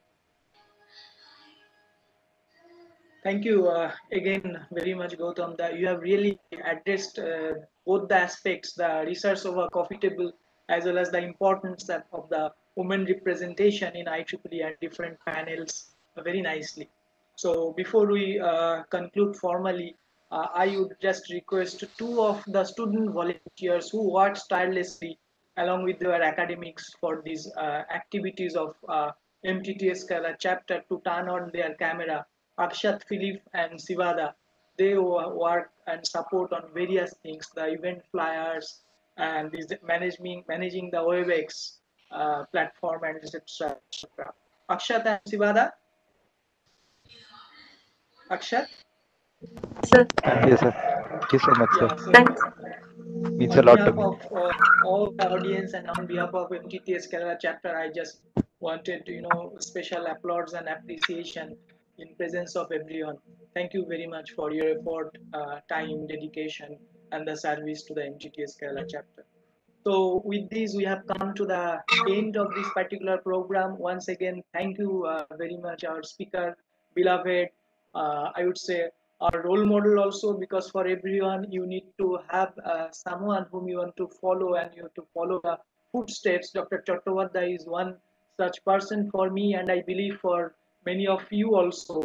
Thank you uh, again very much, Gautam. That you have really addressed uh, both the aspects, the research over coffee table, as well as the importance of, of the women representation in I E E E and different panels uh, very nicely. So before we uh, conclude formally, uh, I would just request two of the student volunteers who work tirelessly along with their academics for these uh, activities of uh, M T T S Kerala chapter to turn on their camera. Akshat, Philip, and Sivada, they work and support on various things, the event flyers, and this managing managing the WebEx uh, platform, and et cetera. Akshat and Sivada. Akshat. Sir. Yes, sir. Thank you so much, sir. Yeah, so thanks. Means a lot to me. On behalf of uh, all the audience and on behalf of M T T S Kerala chapter, I just wanted to, you know, special applause and appreciation in presence of everyone. Thank you very much for your effort, uh, time, dedication, and the service to the M T T S Kerala chapter. So with this, we have come to the end of this particular program. Once again, thank you uh, very much, our speaker, beloved, uh, I would say our role model also, because for everyone, you need to have uh, someone whom you want to follow, and you have to follow the footsteps. Doctor Chattopadhyay is one such person for me, and I believe for many of you also.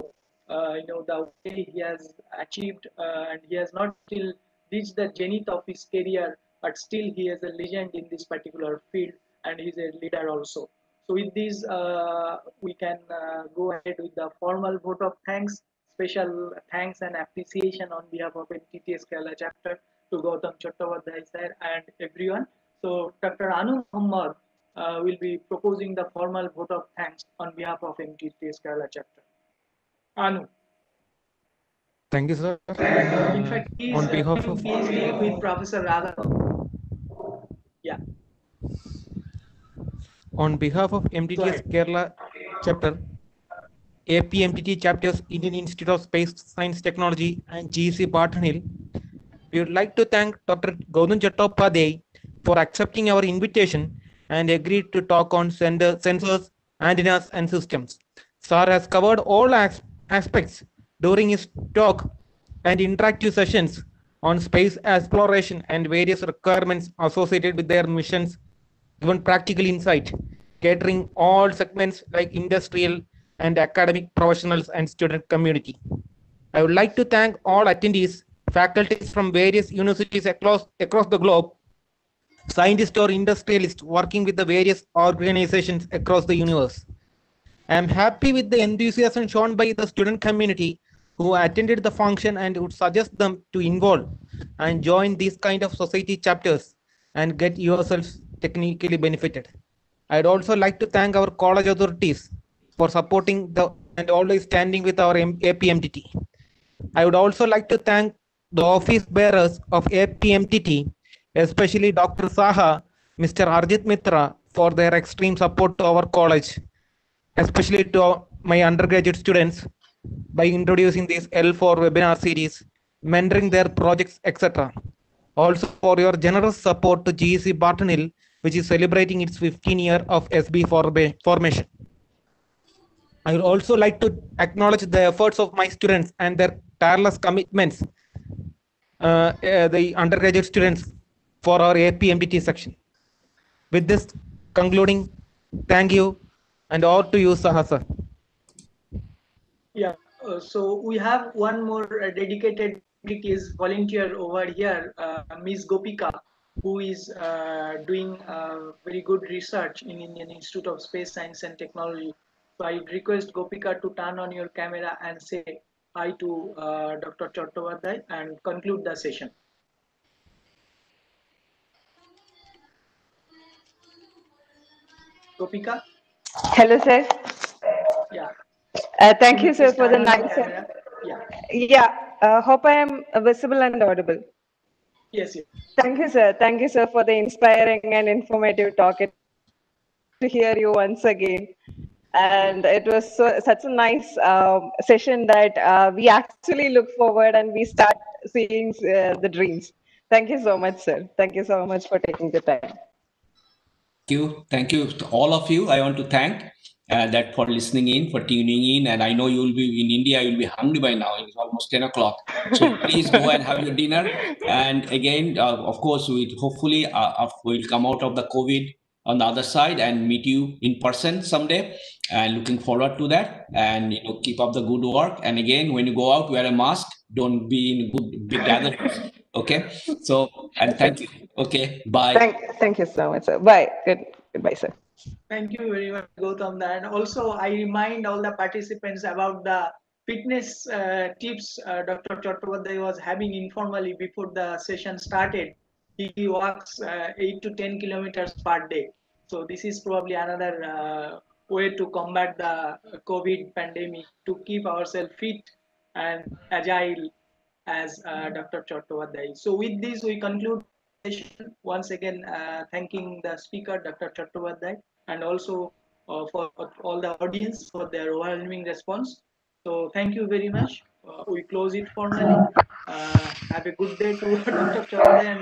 Uh, you know, the way he has achieved, uh, and he has not still reached the zenith of his career, but still he is a legend in this particular field, and he is a leader also. So with this, uh, we can uh, go ahead with the formal vote of thanks, special thanks and appreciation on behalf of M T T S Kerala chapter to Gautam Chattopadhyay sir and everyone. So Doctor Anu Muhammad Uh, will be proposing the formal vote of thanks on behalf of M T T S Kerala chapter. Anu. Thank you, sir. In fact, he is on behalf of PhD with Professor Radha. Yeah. On behalf of M T T S Kerala chapter, A P M T T chapters, Indian Institute of Space Science Technology, and G C Barton Hill, we would like to thank Doctor Gautam Chattopadhyay for accepting our invitation and agreed to talk on sensors antennas and systems. Sir has covered all as aspects during his talk and interactive sessions on space exploration and various requirements associated with their missions, given practical insight, catering all segments like industrial and academic professionals and student community. I would like to thank all attendees, faculties from various universities across, across the globe, scientists or industrialists working with the various organizations across the universe. I am happy with the enthusiasm shown by the student community who attended the function and would suggest them to involve and join these kind of society chapters and get yourselves technically benefited. I'd also like to thank our college authorities for supporting the and always standing with our A P M T T. I would also like to thank the office bearers of A P M T T, especially Doctor Saha, Mister Arjit Mitra, for their extreme support to our college, especially to my undergraduate students, by introducing these L four webinar series, mentoring their projects, et cetera. Also for your generous support to G E C Barton Hill, which is celebrating its fifteenth year of S B formation. I would also like to acknowledge the efforts of my students and their tireless commitments, uh, uh, the undergraduate students for our A P M T T section. With this concluding, thank you, and all to you, Saha sir. Yeah, uh, so we have one more uh, dedicated volunteer over here, uh, Miz Gopika, who is uh, doing uh, very good research in Indian Institute of Space Science and Technology. So I request Gopika to turn on your camera and say hi to uh, Doctor Chattopadhyay and conclude the session. Gopika? Hello, sir. Yeah. Uh, thank Can you, sir, for the nice. Yeah. Yeah. Uh, hope I am visible and audible. Yes, yes. Thank you, sir. Thank you, sir, for the inspiring and informative talk. It's good to hear you once again. And it was so, such a nice uh, session that uh, we actually look forward and we start seeing uh, the dreams. Thank you so much, sir. Thank you so much for taking the time. Thank you. Thank you to all of you. I want to thank uh, that for listening in, for tuning in. And I know you will be in India, you will be hungry by now. It's almost ten o'clock. So please go and have your dinner. And again, uh, of course, we hopefully uh, we'll come out of the COVID on the other side and meet you in person someday, and looking forward to that. And you know, keep up the good work. And again, when you go out, wear a mask. Don't be in good big gatherings. Okay. So, and thank you. Okay. Bye. Thank, thank you so much, sir. Bye. Good. Goodbye, sir. Thank you very much, Gautam. And also, I remind all the participants about the fitness uh, tips uh, Doctor Chattopadhyay was having informally before the session started. He walks uh, eight to ten kilometers per day. So this is probably another uh, way to combat the COVID pandemic, to keep ourselves fit and agile, as uh, Doctor Chattopadhyay. So with this, we conclude the session. Once again, uh, thanking the speaker, Doctor Chattopadhyay, and also uh, for all the audience for their overwhelming response. So thank you very much. Uh, we close it formally. Uh, have a good day to Doctor Chattopadhyay.